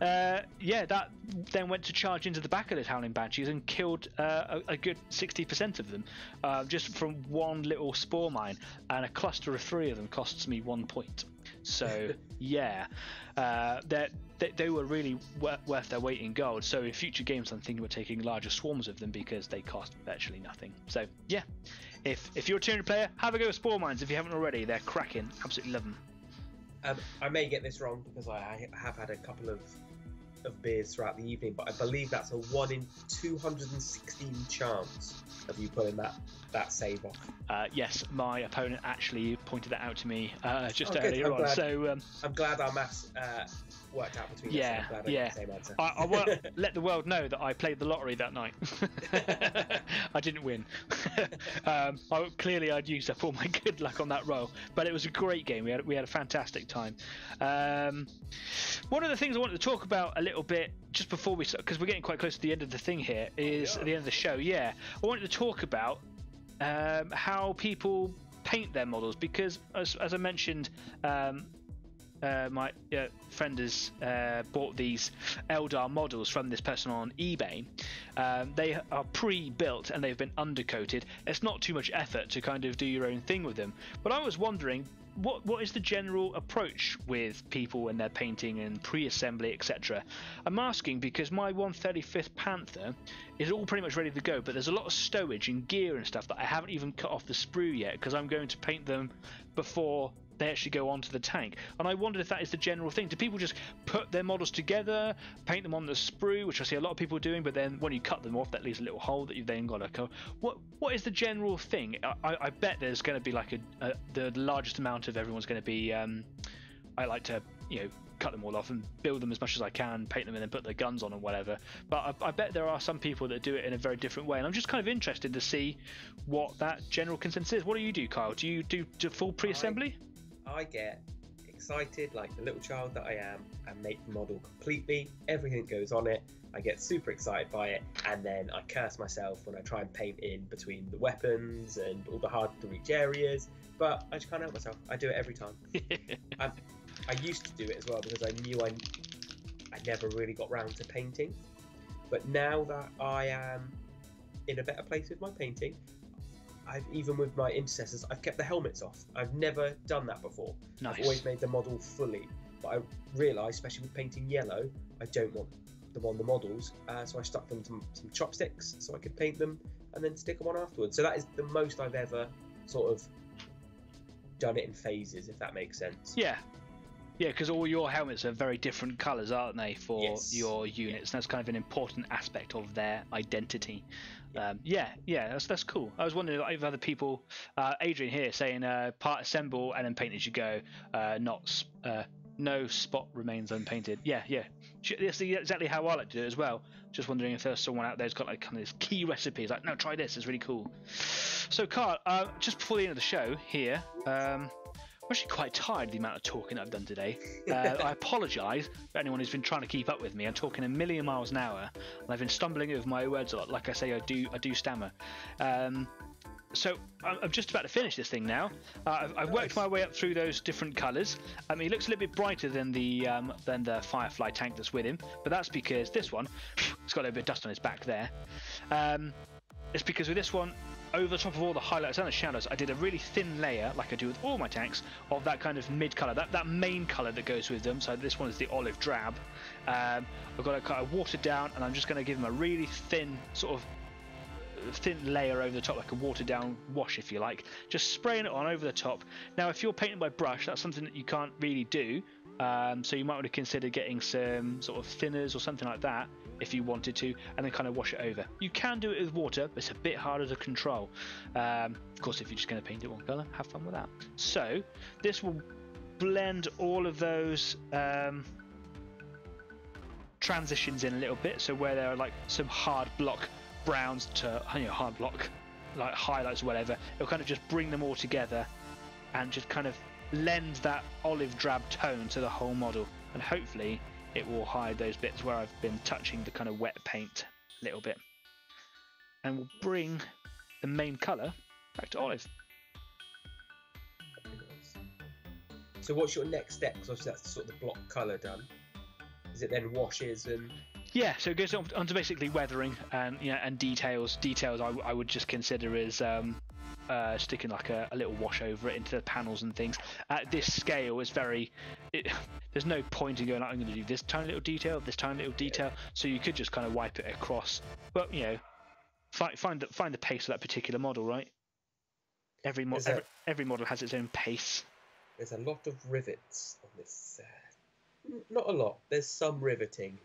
uh, yeah, that then went to charge into the back of those Howling Banshees and killed uh, a, a good sixty percent of them, uh, just from one little spore mine, and a cluster of three of them costs me one point. So yeah, uh, they, they were really wor worth their weight in gold. So in future games, I'm thinking we're taking larger swarms of them because they cost virtually nothing. So yeah, if if you're a Tyranid player, have a go with spore mines if you haven't already. They're cracking, absolutely love them. Um, I may get this wrong because I have had a couple of of beers throughout the evening, but I believe that's a one in two hundred sixteen chance of you pulling that that save off. Uh, yes, my opponent actually pointed that out to me uh, just oh, earlier on. Glad, so um, I'm glad our maths uh, worked out between yeah, us. I'm glad I yeah. got the same answer. I, I won't let the world know that I played the lottery that night. I didn't win. um, I, clearly, I'd used up all my good luck on that roll, but it was a great game. We had we had a fantastic time. Um, one of the things I wanted to talk about a little bit just before we, because we're getting quite close to the end of the thing here, is oh, yeah. at the end of the show. Yeah, I wanted to talk about um, how people paint their models, because as, as I mentioned. Um, Uh, my uh, friend has uh, bought these Eldar models from this person on eBay. Um, they are pre-built and they've been undercoated. It's not too much effort to kind of do your own thing with them. But I was wondering, what what is the general approach with people when they're painting and pre-assembly, et cetera? I'm asking because my one thirty-fifth Panther is all pretty much ready to go, but there's a lot of stowage and gear and stuff that I haven't even cut off the sprue yet because I'm going to paint them before they actually go onto the tank. And I wondered if that is the general thing. Do people just put their models together, paint them on the sprue, which I see a lot of people doing, but then when you cut them off, that leaves a little hole that you've then got to cover. What what is the general thing? I, I bet there's going to be like a, a the largest amount of everyone's going to be. Um, I like to you know cut them all off and build them as much as I can, paint them and then put their guns on and whatever. But I, I bet there are some people that do it in a very different way, and I'm just kind of interested to see what that general consensus is. What do you do, Kyle? Do you do, do full pre-assembly? I... I get excited like the little child that I am and make the model completely. Everything goes on it. I get super excited by it, and then I curse myself when I try and paint in between the weapons and all the hard-to-reach areas. But I just can't help myself. I do it every time. I, I used to do it as well because I knew I, I never really got round to painting. But now that I am in a better place with my painting, I've even with my intercessors, I've kept the helmets off. I've never done that before. Nice. I've always made the model fully, but I realised, especially with painting yellow, I don't want them on the models, uh, so I stuck them to some chopsticks so I could paint them and then stick them on afterwards. So that is the most I've ever sort of done it in phases, if that makes sense. Yeah. Yeah, because all your helmets are very different colours, aren't they, for yes. your units? Yeah. And that's kind of an important aspect of their identity. Yeah, um, yeah, yeah, that's that's cool. I was wondering if other people, uh, Adrian here saying uh, part assemble and then paint as you go, uh, not uh, no spot remains unpainted. Yeah, yeah, that's exactly how I like to do it as well. Just wondering if there's someone out there who's got like kind of these key recipes, like no, try this, it's really cool. So Carl, uh, just before the end of the show here. Um, I'm actually quite tired of the amount of talking I've done today. Uh, I apologise for anyone who's been trying to keep up with me. I'm talking a million miles an hour, and I've been stumbling over my words a lot. Like I say, I do, I do stammer. Um, so I'm just about to finish this thing now. Uh, I've, I've worked my way up through those different colours. I mean, he looks a little bit brighter than the um, than the Firefly tank that's with him, but that's because this one, it's got a bit of dust on his back there. Um, it's because with this one, over the top of all the highlights and the shadows, I did a really thin layer, like I do with all my tanks, of that kind of mid colour, that, that main colour that goes with them. So this one is the olive drab. Um, I've got to kind of water down, and I'm just going to give them a really thin sort of thin layer over the top, like a watered down wash, if you like, just spraying it on over the top. Now if you're painting by brush, that's something that you can't really do Um, so you might want to consider getting some sort of thinners or something like that if you wanted to, and then kind of wash it over. You can do it with water, but it's a bit harder to control. Um, of course, if you're just going to paint it one colour, have fun with that. So this will blend all of those um, transitions in a little bit. So where there are like some hard block browns to, you know, hard block like highlights or whatever, it'll kind of just bring them all together and just kind of lend that olive drab tone to the whole model, and hopefully it will hide those bits where I've been touching the kind of wet paint a little bit, and we'll bring the main color back to olive. So what's your next step? Because obviously that's sort of the block color done. Is it then washes and? Yeah, so it goes on to basically weathering and, you know, and details. Details I, I would just consider as um, uh, sticking like a, a little wash over it into the panels and things. At this scale, it's very. It, there's no point in going, like, I'm going to do this tiny little detail, this tiny little detail. So you could just kind of wipe it across. But, you know, find find the, find the pace of that particular model, right? Every mo every, a, every model has its own pace. There's a lot of rivets on this. Uh, not a lot. There's some riveting.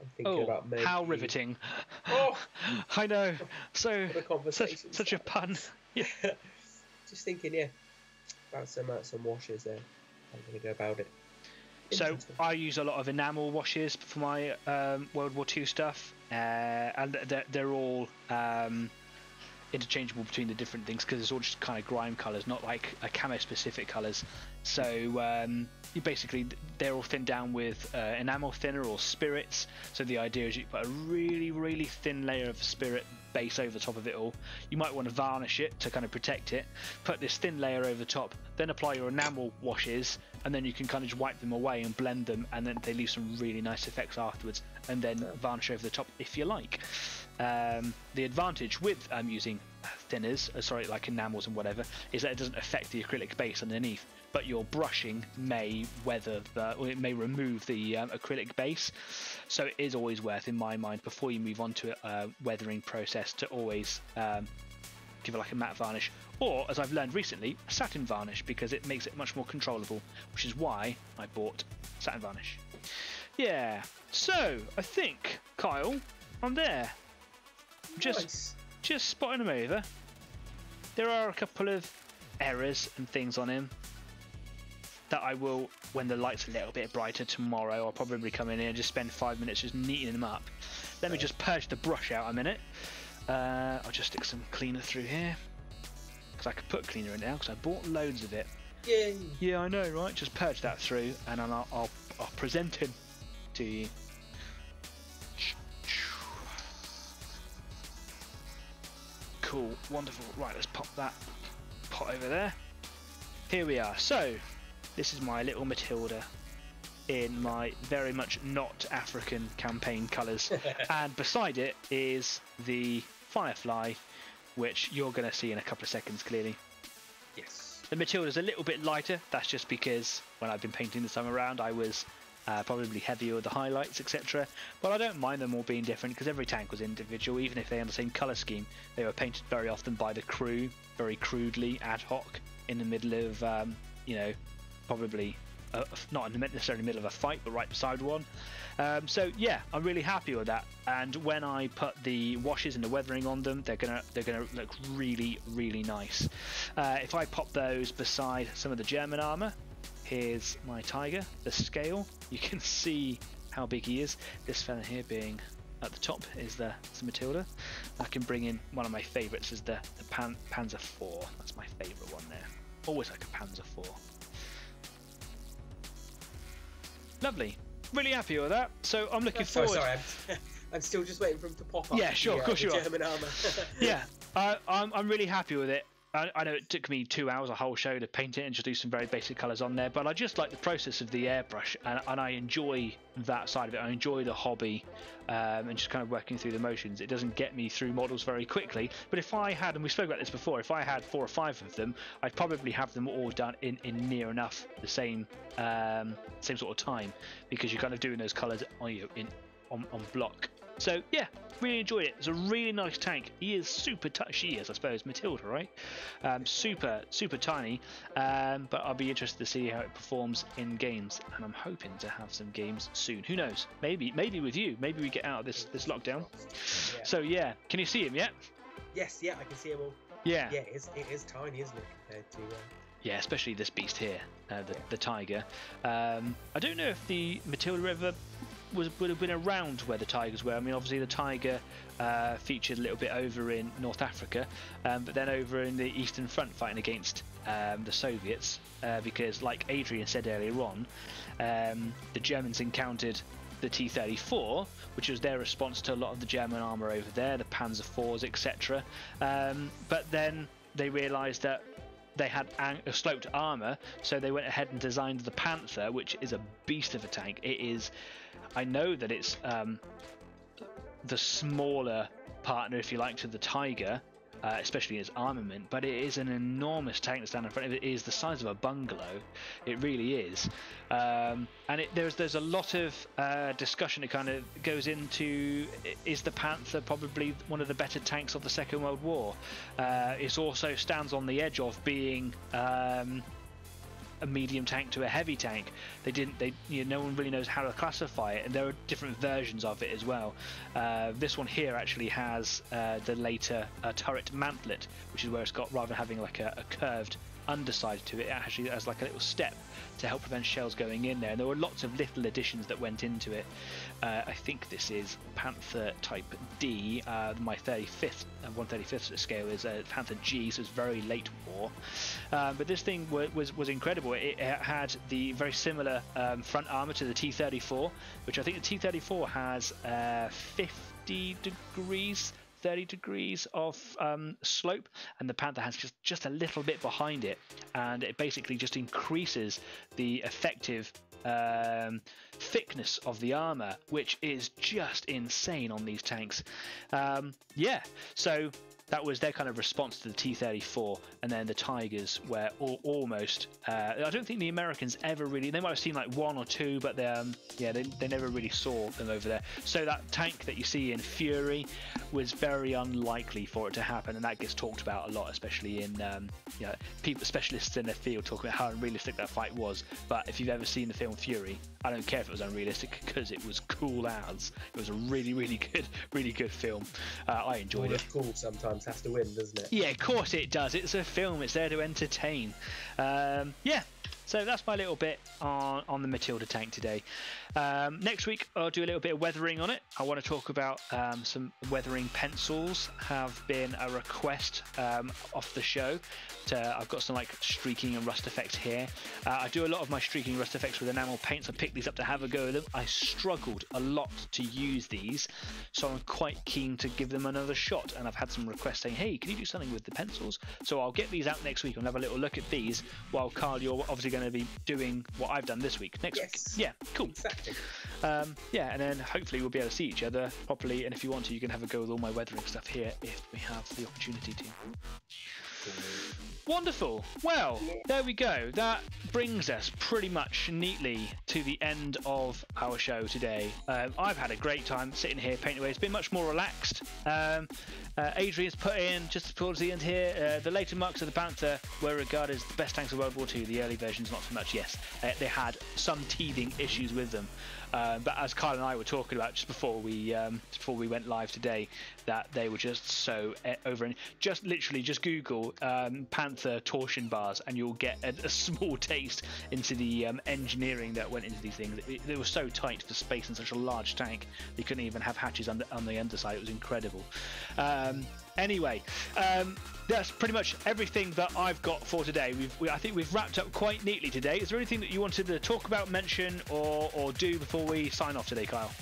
I'm thinking oh, about maybe... how riveting. Oh, I know. So, a such, such a pun. Yeah. Just thinking, yeah, about some, uh, some washes there. I'm going to go about it. So, I use a lot of enamel washes for my um, World War Two stuff, uh, and they're, they're all um, interchangeable between the different things because it's all just kind of grime colours, not like a camo specific colours. So, um, you basically, they're all thinned down with uh, enamel thinner or spirits. So the idea is you put a really, really thin layer of spirit base over the top of it all. You might want to varnish it to kind of protect it. Put this thin layer over the top, then apply your enamel washes, and then you can kind of just wipe them away and blend them, and then they leave some really nice effects afterwards, and then varnish over the top if you like. Um, the advantage with um, using thinners, uh, sorry, like enamels and whatever, is that it doesn't affect the acrylic base underneath. But your brushing may weather the, or it may remove the um, acrylic base, so it is always worth, in my mind, before you move on to a uh, weathering process, to always um, give it like a matte varnish, or as I've learned recently, a satin varnish, because it makes it much more controllable, which is why I bought satin varnish. Yeah, so I think, Kyle, I'm there. I'm just nice. just spotting him over. There are a couple of errors and things on him that I will, when the light's a little bit brighter tomorrow, I'll probably come in here and just spend five minutes just neatening them up. Let me just purge the brush out a minute. Uh, I'll just stick some cleaner through here, because I could put cleaner in now, because I bought loads of it. Yay! Yeah, I know, right? Just purge that through, and then I'll, I'll, I'll present him to you. Cool, wonderful. Right, let's pop that pot over there. Here we are. So, this is my little Matilda in my very much not African campaign colours. And beside it is the Firefly, which you're going to see in a couple of seconds, clearly. Yes. The Matilda's a little bit lighter. That's just because when I've been painting this time around, I was uh, probably heavier with the highlights, et cetera. But I don't mind them all being different, because every tank was individual. Even if they had the same colour scheme, they were painted very often by the crew, very crudely, ad hoc, in the middle of, um, you know, probably uh, not necessarily in the middle of a fight, but right beside one. Um, so yeah, I'm really happy with that. And when I put the washes and the weathering on them, they're gonna they're gonna look really, really nice. Uh, if I pop those beside some of the German armor, here's my Tiger. The scale, you can see how big he is. This fella here being at the top is the, is the Matilda. I can bring in one of my favourites, is the, the Pan, Panzer four. That's my favourite one there. Always like a Panzer four. Lovely, really happy with that. So I'm looking oh, sorry, forward. Sorry, I'm, I'm still just waiting for him to pop up. Yeah, sure, the, of course uh, you German are. Armor. Yeah, uh, I'm I'm really happy with it. I, I know it took me two hours, a whole show, to paint it and just do some very basic colours on there, but I just like the process of the airbrush, and, and I enjoy that side of it. I enjoy the hobby um, and just kind of working through the motions. It doesn't get me through models very quickly, but if I had, and we spoke about this before, if I had four or five of them, I'd probably have them all done in, in near enough the same um, same sort of time, because you're kind of doing those colours on, you know, in, on, on block So yeah, really enjoyed it. It's a really nice tank. He is super tiny. She is, I suppose, Matilda, right? Um, super, super tiny. Um, but I'll be interested to see how it performs in games, and I'm hoping to have some games soon. Who knows? Maybe, maybe with you. Maybe we get out of this this lockdown. Yeah. So yeah, can you see him yet? Yes, yeah, I can see him all. Yeah, yeah, it is, it is tiny, isn't it, compared to? Uh... Yeah, especially this beast here, uh, the, yeah. the tiger. Um, I don't know if the Matilda ever was, would have been around where the tigers were. I mean, obviously the tiger uh, featured a little bit over in North Africa, um, but then over in the Eastern Front fighting against um, the Soviets, uh, because like Adrian said earlier on, um, the Germans encountered the T thirty-four, which was their response to a lot of the German armour over there, the Panzer fours, et cetera. Um, but then they realised that they had a sloped armour, so they went ahead and designed the Panther, which is a beast of a tank. It is, I know that it's um, the smaller partner, if you like, to the Tiger, uh, especially in its armament, but it is an enormous tank to stand in front of. It is the size of a bungalow. It really is. Um, and it, there's there's a lot of uh, discussion that kind of goes into, is the Panther probably one of the better tanks of the Second World War? Uh, it also stands on the edge of being um, a medium tank to a heavy tank. They didn't, they you know, no one really knows how to classify it, and there are different versions of it as well. Uh, this one here actually has uh, the later uh, turret mantlet, which is where it's got, rather than having like a, a curved underside to it, it actually has like a little step to help prevent shells going in there. And there were lots of little additions that went into it. Uh, I think this is Panther Type D. Uh, my thirty-fifth and one thirty-fifth scale is uh, Panther G, so it's very late war. Uh, but this thing was was, was incredible. It, it had the very similar um, front armour to the T thirty-four, which I think the T thirty-four has uh, fifty degrees. thirty degrees of um, slope, and the Panther has just, just a little bit behind it, and it basically just increases the effective um, thickness of the armor, which is just insane on these tanks. Um, yeah, so that was their kind of response to the T thirty-four, and then the Tigers were all, almost. Uh, I don't think the Americans ever really. They might have seen like one or two, but they, um, yeah, they, they never really saw them over there. So that tank that you see in Fury was very unlikely for it to happen, and that gets talked about a lot, especially in um, you know, people, specialists in their field, talking about how unrealistic that fight was. But if you've ever seen the film Fury, I don't care if it was unrealistic, because it was cool as. It was a really, really good, really good film. Uh, I enjoyed it. Cool sometimes. Has to win, doesn't it? Yeah, of course it does. It's a film, it's there to entertain. Um, yeah, so that's my little bit on, on the Matilda tank today. Um, next week I'll do a little bit of weathering on it. I want to talk about um, some weathering pencils. Have been a request um, off the show. To, I've got some like streaking and rust effects here. Uh, I do a lot of my streaking and rust effects with enamel paints. I picked these up to have a go with them. I struggled a lot to use these, so I'm quite keen to give them another shot. And I've had some requests saying, "Hey, can you do something with the pencils?" So I'll get these out next week and have a little look at these. While Carl, you're obviously going to be doing what I've done this week. Next yes. week, yeah, cool. Exactly. Um, yeah, and then hopefully we'll be able to see each other properly, and if you want to, you can have a go with all my weathering stuff here if we have the opportunity to. Wonderful. Well, there we go. That brings us pretty much neatly to the end of our show today. Um, I've had a great time sitting here painting away. It's been much more relaxed. Um, uh, Adrian's put in just towards the end here. Uh, the later marks of the Panther were regarded as the best tanks of World War Two. The early versions, not so much. Yes, uh, they had some teething issues with them. Uh, but as Kyle and I were talking about just before we um, before we went live today, that they were just so over. And just literally just Google um, Panther torsion bars, and you'll get a, a small taste into the um, engineering that went into these things. It, they were so tight for space in such a large tank. They couldn't even have hatches under, on the underside. It was incredible. Um, Anyway, um, that's pretty much everything that I've got for today. We've, we, I think we've wrapped up quite neatly today. Is there anything that you wanted to talk about, mention, or, or do before we sign off today, Kyle?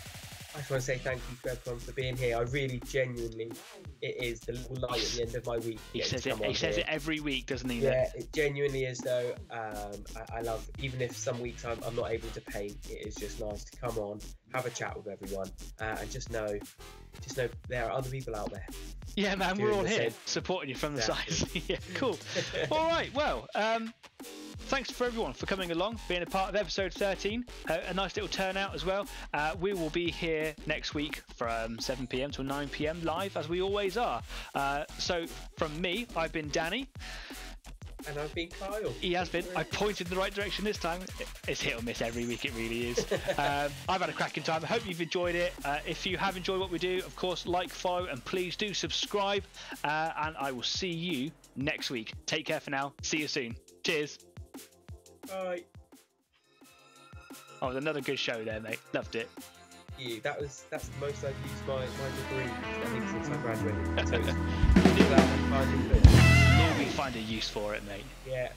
I just want to say thank you for everyone for being here. I really genuinely, it is the little light at the end of my week. He says it, he says it every week, doesn't he? Yeah, it genuinely is though. Um, I, I love, even if some weeks I'm, I'm not able to paint, it is just nice to come on, have a chat with everyone, uh, and just know, just know there are other people out there. Yeah, man, we're all here same. supporting you from the exactly. side. Yeah, cool. All right, well, um, thanks for everyone for coming along, being a part of episode thirteen. Uh, a nice little turnout as well. Uh, we will be here next week from seven p m till nine p m live, as we always are. Uh, so from me, I've been Danny. And I've been Kyle. He has been. I pointed in the right direction this time. It's hit or miss every week, it really is. um, I've had a cracking time. I hope you've enjoyed it. Uh, if you have enjoyed what we do, of course, like, follow, and please do subscribe. Uh, and I will see you next week. Take care for now. See you soon. Cheers. Bye. Oh, it was another good show there, mate. Loved it. You. That was that's the most I've used my, my degree, I think, since I graduated. So it's, it's, it's, it's, it's, it's, it's, You'll find a use for it, mate. Yeah.